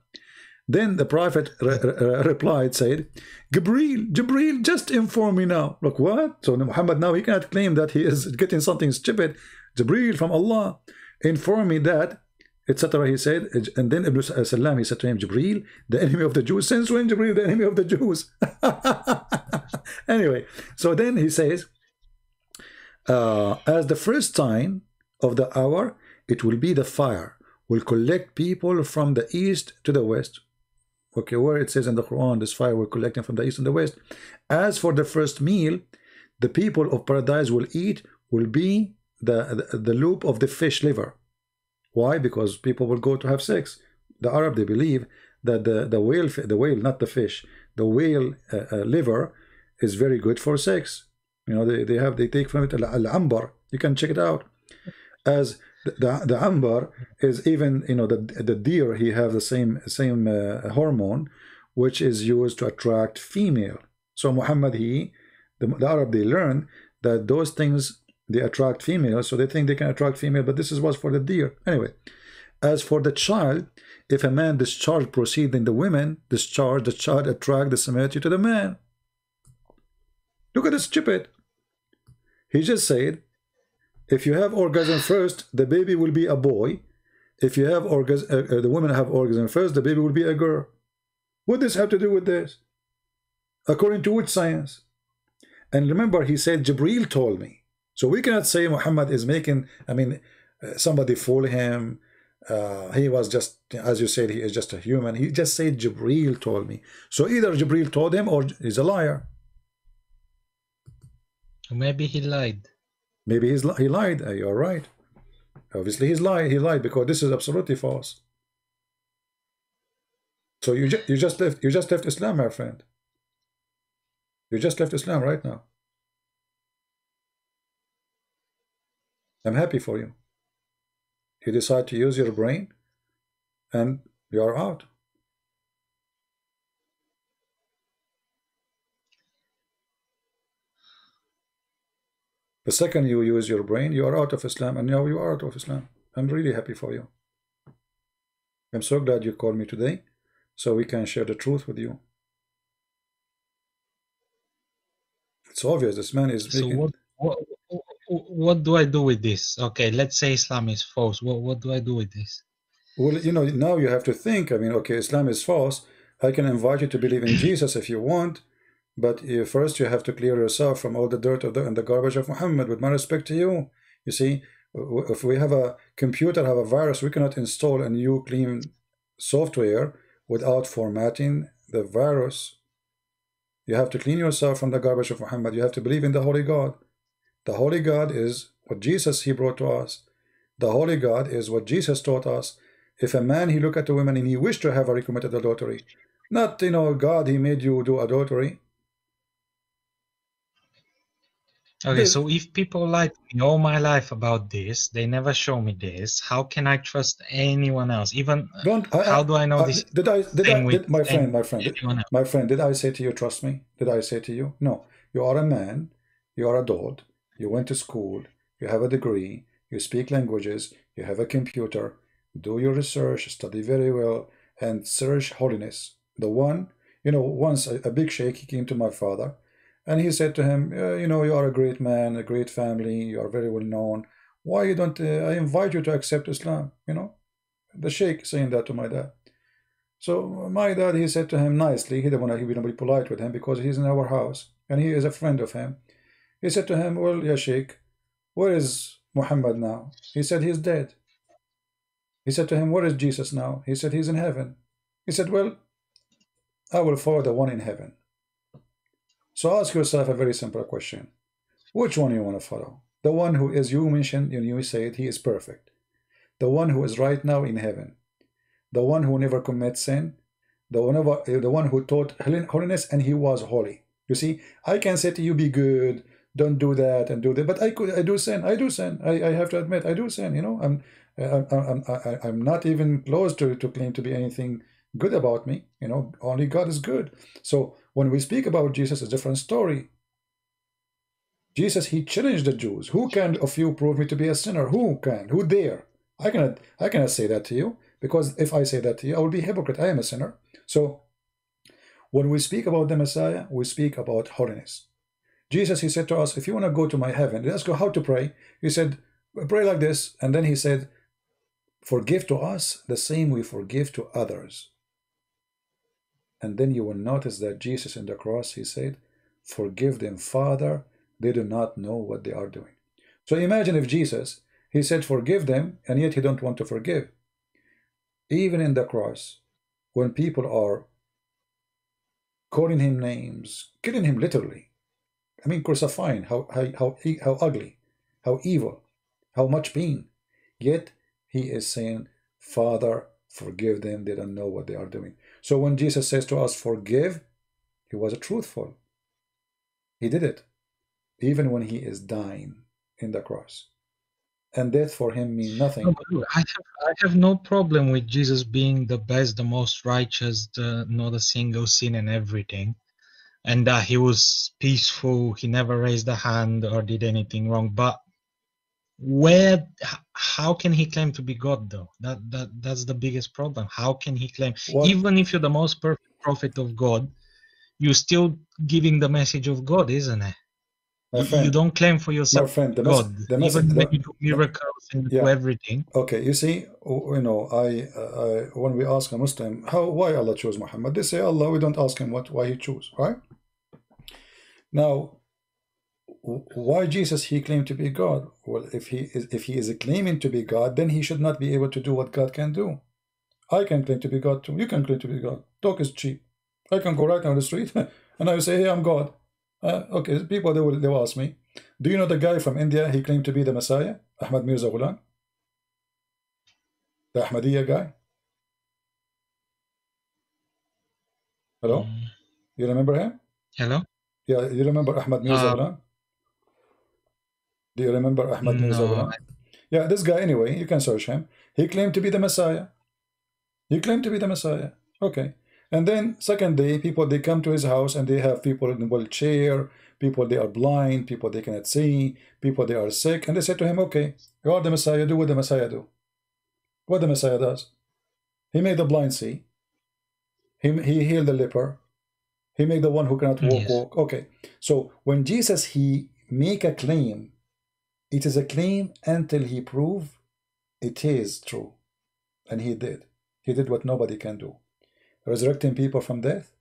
Then the prophet replied, said, Jibreel, just inform me now. Like what? So Muhammad now, he cannot claim that he is getting something stupid. Jibreel from Allah, inform me that etc. He said, and then Ibn Salam, he said to him, Jibreel, the enemy of the Jews. Since when Jibreel, the enemy of the Jews? Anyway, so then he says, as the first sign of the hour, it will be the fire will collect people from the east to the west. Okay, where it says in the Quran, this fire will collect them from the east and the west. As for the first meal, the people of paradise will eat will be the loop of the fish liver. Why? Because people will go to have sex. The Arab, they believe that the whale, not the fish, the whale liver is very good for sex. You know, they take from it al-ambar. You can check it out. As the ambar is even, you know, the deer, he have the same hormone, which is used to attract female. So Muhammad, the Arab, they learn that those things, they attract females, so they think they can attract female, but this is what's for the deer. Anyway, as for the child, if a man discharged proceeding the women discharge, the child attract the similarity to the man. Look at this stupid. He just said, if you have orgasm first, the baby will be a boy. If you have orgasm, the women have orgasm first, the baby will be a girl. What does this have to do with this? According to which science? And remember, he said, Jibreel told me. So we cannot say Muhammad is making, I mean, somebody fool him. He was just, as you said, he is just a human. He just said, Jibreel told me. So either Jibreel told him or he's a liar. Maybe he lied. Maybe he lied. You're right. Obviously, he lied because this is absolutely false. So you just left Islam, my friend. You just left Islam right now. I'm happy for you. You decide to use your brain and you are out. The second you use your brain, you are out of Islam, and now you are out of Islam. I'm really happy for you. I'm so glad you called me today so we can share the truth with you. It's obvious this man is making... So what do I do with this? Okay, let's say Islam is false. What do I do with this? Well, you know, now you have to think. I mean, okay, Islam is false. I can invite you to believe in Jesus if you want, but first you have to clear yourself from all the dirt and the garbage of Muhammad. With my respect to you, you see, if we have a computer, have a virus, we cannot install a new clean software without formatting the virus. You have to clean yourself from the garbage of Muhammad. You have to believe in the Holy God. The Holy God is what Jesus he brought to us. The Holy God is what Jesus taught us. If a man, he look at the woman and he wished to have her, he committed adultery. Not, you know, God, he made you do adultery. Okay, so if people lie to me all my life about this, they never show me this, how can I trust anyone else? Even, how do I know this? My friend, did I say to you, trust me? Did I say to you? No, you are a man. You are adult, you went to school, you have a degree, you speak languages, you have a computer, do your research, study very well, and search holiness. The one, you know, once a big sheikh, he came to my father, and he said to him, you know, you are a great man, a great family, you are very well known, why you don't, I invite you to accept Islam, you know? The sheikh saying that to my dad. So my dad, he said to him nicely, he didn't want to be polite with him because he's in our house, and he is a friend of him. He said to him, well, ya Sheikh, where is Muhammad now? He said, he's dead. He said to him, where is Jesus now? He said, he's in heaven. He said, well, I will follow the one in heaven. So ask yourself a very simple question. Which one you want to follow? The one who is, you mentioned, you said he is perfect. The one who is right now in heaven. The one who never commits sin. The one who taught holiness and he was holy. You see, I can say to you, be good. Don't do that and do that, but I do sin. I have to admit I do sin. You know, I'm not even close to claim to be anything good about me. You know, only God is good. So when we speak about Jesus, it's a different story. Jesus, he challenged the Jews. Who can of you prove me to be a sinner? Who can? Who dare? I cannot say that to you, because if I say that to you, I will be a hypocrite. I am a sinner. So when we speak about the Messiah, we speak about holiness. Jesus, he said to us, if you want to go to my heaven, let's go how to pray. He said, pray like this. And then he said, Forgive to us the same we forgive to others. And then you will notice that Jesus in the cross, he said, forgive them, Father, they do not know what they are doing. So imagine if Jesus, he said, forgive them, and yet he don't want to forgive. Even in the cross, when people are calling him names, killing him literally, I mean crucifying, how ugly, how evil, how much pain, yet he is saying, Father, forgive them, they don't know what they are doing. So when Jesus says to us, forgive, he was truthful. He did it, even when he is dying in the cross. And death for him means nothing. No, I have no problem with Jesus being the best, the most righteous, not a single sin and everything. And that he was peaceful, he never raised a hand or did anything wrong. But how can he claim to be God though? That's the biggest problem. How can he claim? What? Even if you're the most perfect prophet of God, you're still giving the message of God, isn't it? You don't claim for yourself friend, God. Even when you do miracles and do everything. Okay, you see, you know, I when we ask a Muslim, why Allah chose Muhammad? They say, Allah, we don't ask him why he chose, right? Now, why Jesus, he claimed to be God? Well, if he is claiming to be God, then he should not be able to do what God can do. I can claim to be God too. You can claim to be God. Talk is cheap. I can go right down the street and I will say, hey, I'm God. Okay, people, they will ask me, do you know the guy from India, he claimed to be the Messiah, Ahmad Mirza Ghulam, the Ahmadiyya guy? Hello? You remember him? Hello? Yeah, you remember Ahmad Mirza Ghulam? Do you remember Ahmad Mirza Ghulam? Yeah, this guy, anyway, you can search him. He claimed to be the Messiah. He claimed to be the Messiah. Okay. And then second day, people, they come to his house and they have people in wheelchair, people, they are blind, people, they cannot see, people, they are sick. And they say to him, okay, you are the Messiah, do what the Messiah do. What the Messiah does. He made the blind see. He healed the leper. He made the one who cannot walk, walk. Okay. So when Jesus, he make a claim, it is a claim until he prove it is true. And he did. He did what nobody can do. Resurrecting people from death,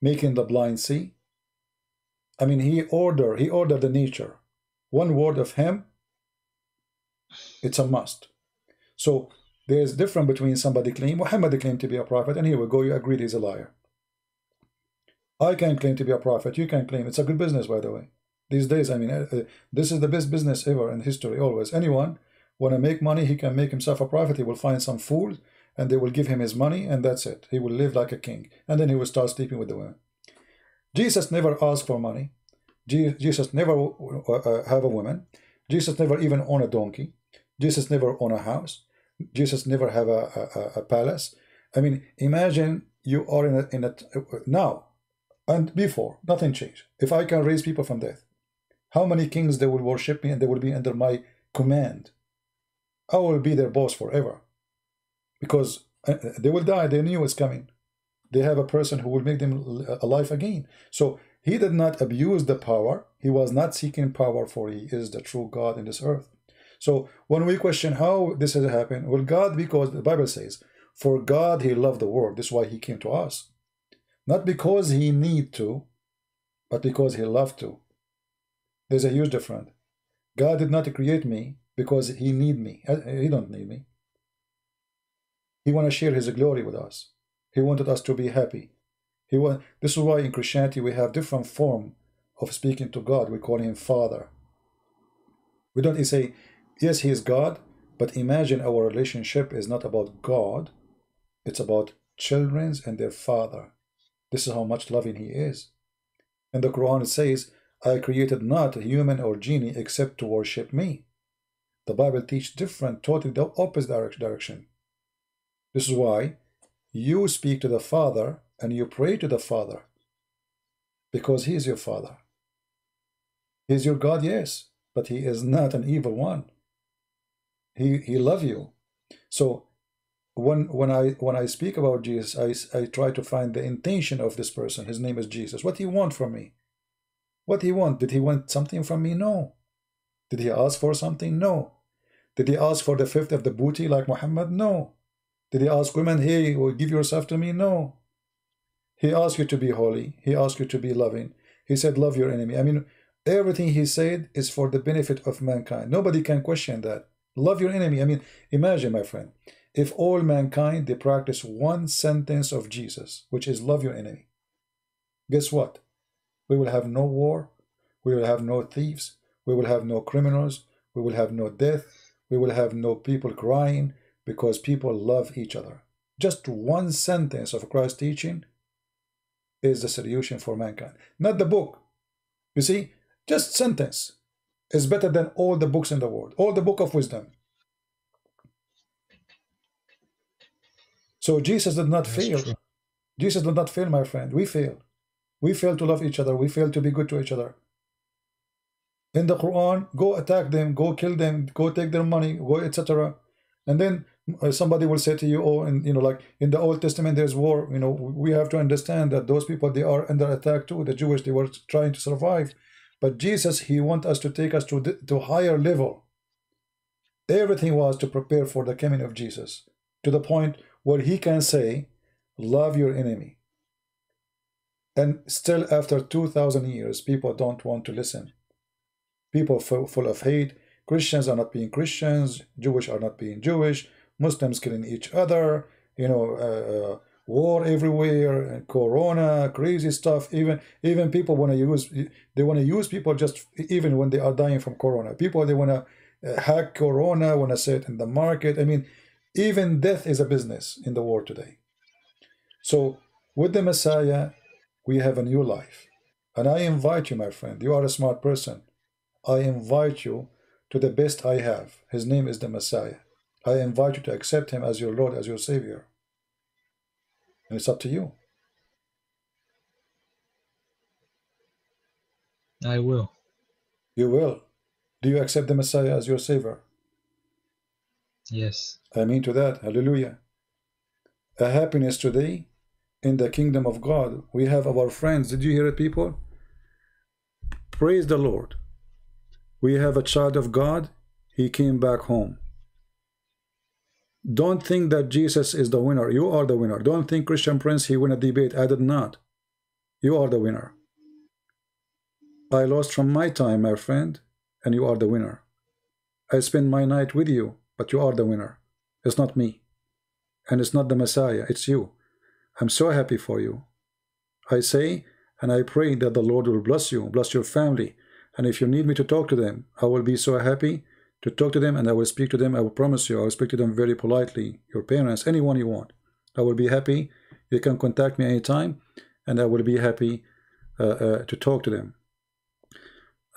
making the blind see. I mean, he ordered the nature. One word of him, it's a must. So there's difference between somebody claim, Muhammad claimed to be a prophet, and here we go, you agreed he's a liar. I can claim to be a prophet, you can claim. It's a good business, by the way. These days, I mean, this is the best business ever in history, always. Anyone want to make money, he can make himself a prophet, he will find some fool, and they will give him his money, and that's it. He will live like a king, and then he will start sleeping with the women. Jesus never asked for money. Jesus never have a woman. Jesus never even owned a donkey. Jesus never owned a house. Jesus never have a palace. I mean, imagine you are in a now and before, nothing changed. If I can raise people from death, how many kings they will worship me and they will be under my command? I will be their boss forever. Because they will die, they knew it's coming. They have a person who will make them alive again. So he did not abuse the power. He was not seeking power, for he is the true God in this earth. So when we question how this has happened, well, God, because the Bible says, for God, he loved the world. This is why he came to us. Not because he need to, but because he loved to. There's a huge difference. God did not create me because he need me. He don't need me. He want to share his glory with us. He wanted us to be happy. This is why in Christianity we have different form of speaking to God. We call him Father. We don't say, yes, he is God, but imagine our relationship is not about God. It's about children and their father. This is how much loving he is. And the Quran says, I created not a human or genie except to worship me. The Bible teaches different, totally the opposite direction. This is why you speak to the Father and you pray to the Father, because he is your Father. He is your God, yes, but he is not an evil one. He loves you. So when I speak about Jesus, I try to find the intention of this person. His name is Jesus. What he want from me? What he want? Did he want something from me? No. Did he ask for something? No. Did he ask for the fifth of the booty like Muhammad? No. Did he ask women, hey, will give yourself to me? No. He asked you to be holy. He asked you to be loving. He said, love your enemy. I mean, everything he said is for the benefit of mankind. Nobody can question that. Love your enemy. I mean, imagine, my friend, if all mankind, they practice one sentence of Jesus, which is love your enemy. Guess what? We will have no war. We will have no thieves. We will have no criminals. We will have no death. We will have no people crying because people love each other. Just one sentence of Christ's teaching is the solution for mankind, not the book. You see, just sentence is better than all the books in the world, all the book of wisdom. So Jesus did not fail. Jesus did not fail, my friend. We fail. We fail to love each other. We fail to be good to each other. In the Quran, go attack them, go kill them, go take their money, go etc. And then somebody will say to you, oh, and you know, like in the Old Testament there's war. You know, we have to understand that those people, they are under attack too. The Jewish, they were trying to survive, but Jesus, he wants us to take us to higher level. Everything was to prepare for the coming of Jesus, to the point where he can say, love your enemy. And still, after 2,000 years, people don't want to listen. People full of hate. Christians are not being Christians. Jewish are not being Jewish. Muslims killing each other. You know, war everywhere. And corona, crazy stuff. Even people want to use. They want to use people just even when they are dying from corona. People, they want to hack corona. Want to sell it in the market. I mean, even death is a business in the world today. So with the Messiah, we have a new life. And I invite you, my friend. You are a smart person. I invite you to the best I have. His name is the Messiah. I invite you to accept him as your Lord, as your Savior. And it's up to you. I will. You will. Do you accept the Messiah as your Savior? Yes. I mean to that. Hallelujah. A happiness today in the kingdom of God. We have our friends. Did you hear it, people? Praise the Lord. We have a child of God. He came back home. Don't think that Jesus is the winner. You are the winner. Don't think Christian Prince, he won a debate. I did not. You are the winner. I lost from my time, my friend, and you are the winner. I spend my night with you, but you are the winner. It's not me. And it's not the Messiah. It's you. I'm so happy for you. I say and I pray that the Lord will bless you, bless your family. And if you need me to talk to them, I will be so happy to talk to them, and I will speak to them. I will promise you, I will speak to them very politely. Your parents, anyone you want. I will be happy. You can contact me anytime, and I will be happy to talk to them.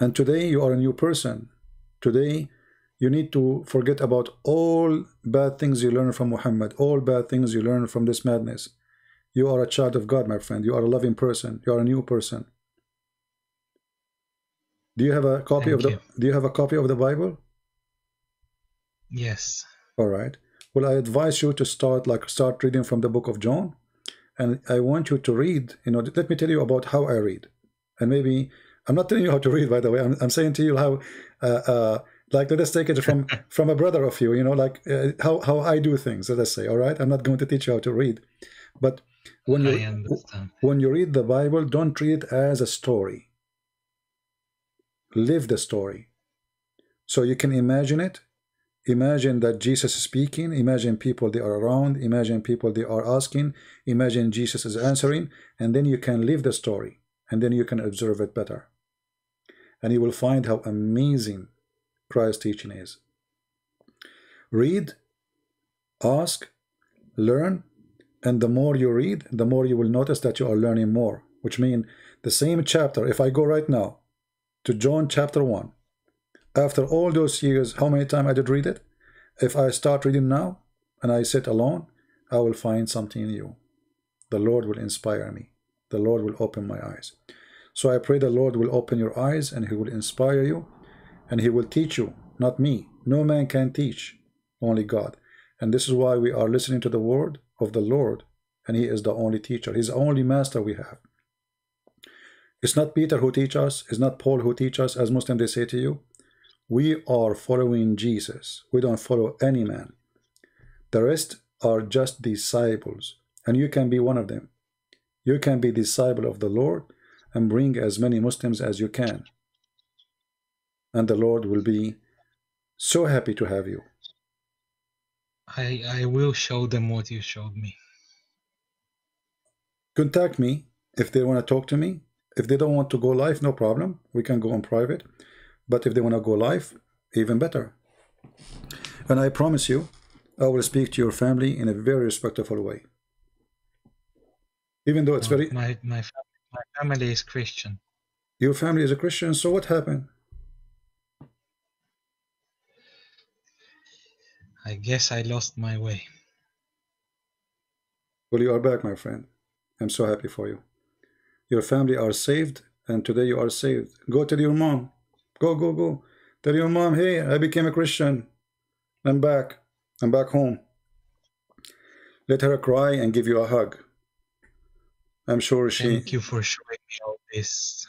And today, you are a new person. Today, you need to forget about all bad things you learned from Muhammad, all bad things you learned from this madness. You are a child of God, my friend. You are a loving person. You are a new person. Do you have a copy of the Bible? Yes. All right. Well, I advise you to start reading from the book of John, and I want you to read. You know, let me tell you about how I read, and maybe I'm not telling you how to read. By the way, I'm saying to you how, like, let's take it from a brother of you. You know, like how I do things. Let's say, all right. I'm not going to teach you how to read, but when you read the Bible, don't read it as a story. Live the story. So you can imagine it. Imagine that Jesus is speaking. Imagine people they are around. Imagine people they are asking. Imagine Jesus is answering. And then you can live the story. And then you can observe it better. And you will find how amazing Christ's teaching is. Read, ask, learn. And the more you read, the more you will notice that you are learning more. Which means the same chapter, if I go right now to John chapter 1. After all those years, how many times I did read it? If I start reading now and I sit alone, I will find something new. The Lord will inspire me. The Lord will open my eyes. So I pray the Lord will open your eyes and he will inspire you and he will teach you, not me. No man can teach, only God. And this is why we are listening to the word of the Lord, and he is the only teacher. He's the only master we have. It's not Peter who teaches us. It's not Paul who teaches us, as Muslims they say to you. we are following Jesus. We don't follow any man. The rest are just disciples, and you can be one of them. You can be disciple of the Lord and bring as many Muslims as you can, and the Lord will be so happy to have you. I will show them what you showed me. Contact me if they want to talk to me. If they don't want to go live, no problem. We can go on private. But if they want to go live, even better. And I promise you, I will speak to your family in a very respectful way. Even though it's very... My family is Christian. Your family is a Christian, so what happened? I guess I lost my way. Well, you are back, my friend. I'm so happy for you. Your family are saved, and today you are saved. Go tell your mom. Go. Tell your mom, hey, I became a Christian. I'm back. I'm back home. Let her cry and give you a hug. I'm sure she... Thank you for showing me all this.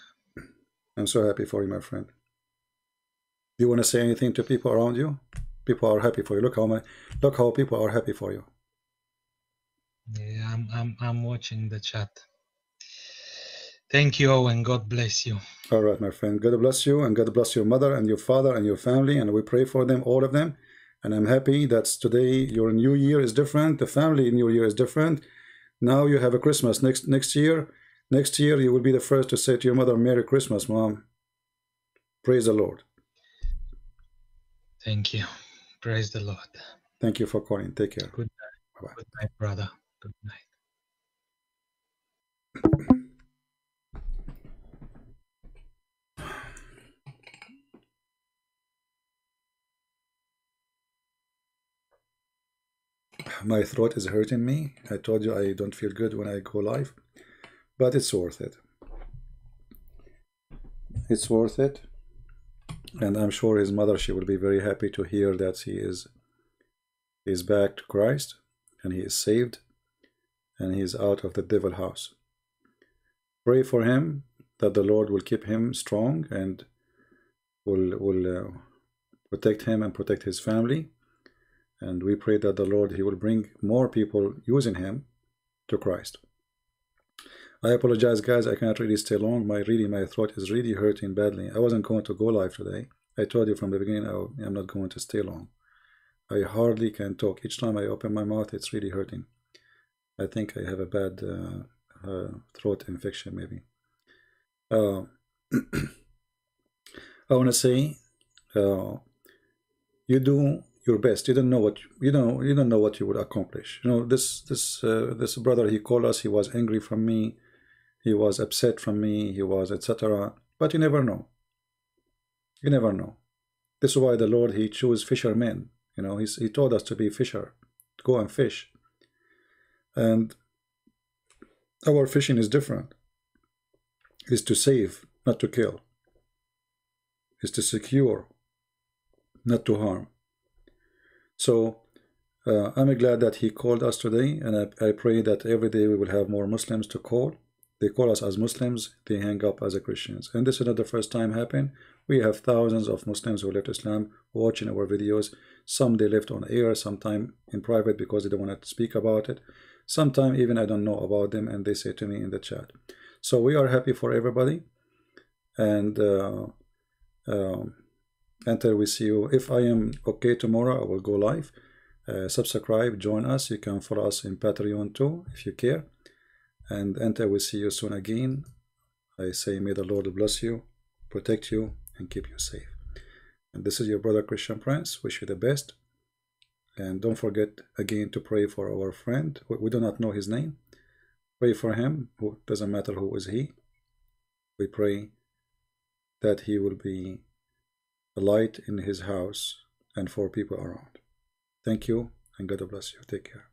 I'm so happy for you, my friend. Do you want to say anything to people around you? People are happy for you. Look how people are happy for you. Yeah, I'm watching the chat. Thank you all, and God bless you. All right, my friend. God bless you, and God bless your mother and your father and your family, and we pray for them, all of them. And I'm happy that today your new year is different. The family new year is different. Now you have a Christmas next year. You will be the first to say to your mother, "Merry Christmas, Mom." Praise the Lord. Thank you. Praise the Lord. Thank you for calling. Take care. Good night. Bye-bye. Good night, brother. Good night. My throat is hurting me. I told you I don't feel good when I go live, but it's worth it. It's worth it. And I'm sure his mother, she will be very happy to hear that he is back to Christ, and he is saved, and he is out of the devil house. Pray for him that the Lord will keep him strong and will protect him and protect his family. And we pray that the Lord, he will bring more people using him to Christ. I apologize, guys. I cannot really stay long. My throat is really hurting badly. I wasn't going to go live today. I told you from the beginning, I'm not going to stay long. I hardly can talk. Each time I open my mouth, it's really hurting. I think I have a bad throat infection, maybe. I want to say, you do your best. You don't know what you would accomplish. You know, this brother, he called us. He was angry from me. He was upset from me. He was etc. But you never know. You never know. This is why the Lord, he chose fishermen. You know, he told us to be fisher, to go and fish. And our fishing is different. It's to save, not to kill. It's to secure, not to harm. So I'm glad that he called us today, and I pray that every day we will have more Muslims to call. They call us as Muslims, they hang up as Christians. And this is not the first time happened. We have thousands of Muslims who left Islam watching our videos. Some they left on air, sometime in private because they don't want to speak about it. Sometime even I don't know about them, and they say to me in the chat. So we are happy for everybody. And until we see you, if I am okay tomorrow, I will go live. Subscribe, join us. You can follow us in Patreon too, if you care. And until we see you soon again, I say, may the Lord bless you, protect you, and keep you safe. And this is your brother, Christian Prince. Wish you the best. And don't forget again to pray for our friend. We do not know his name. Pray for him. It doesn't matter who is he. We pray that he will be a light in his house and for people around. Thank you, and God bless you. Take care.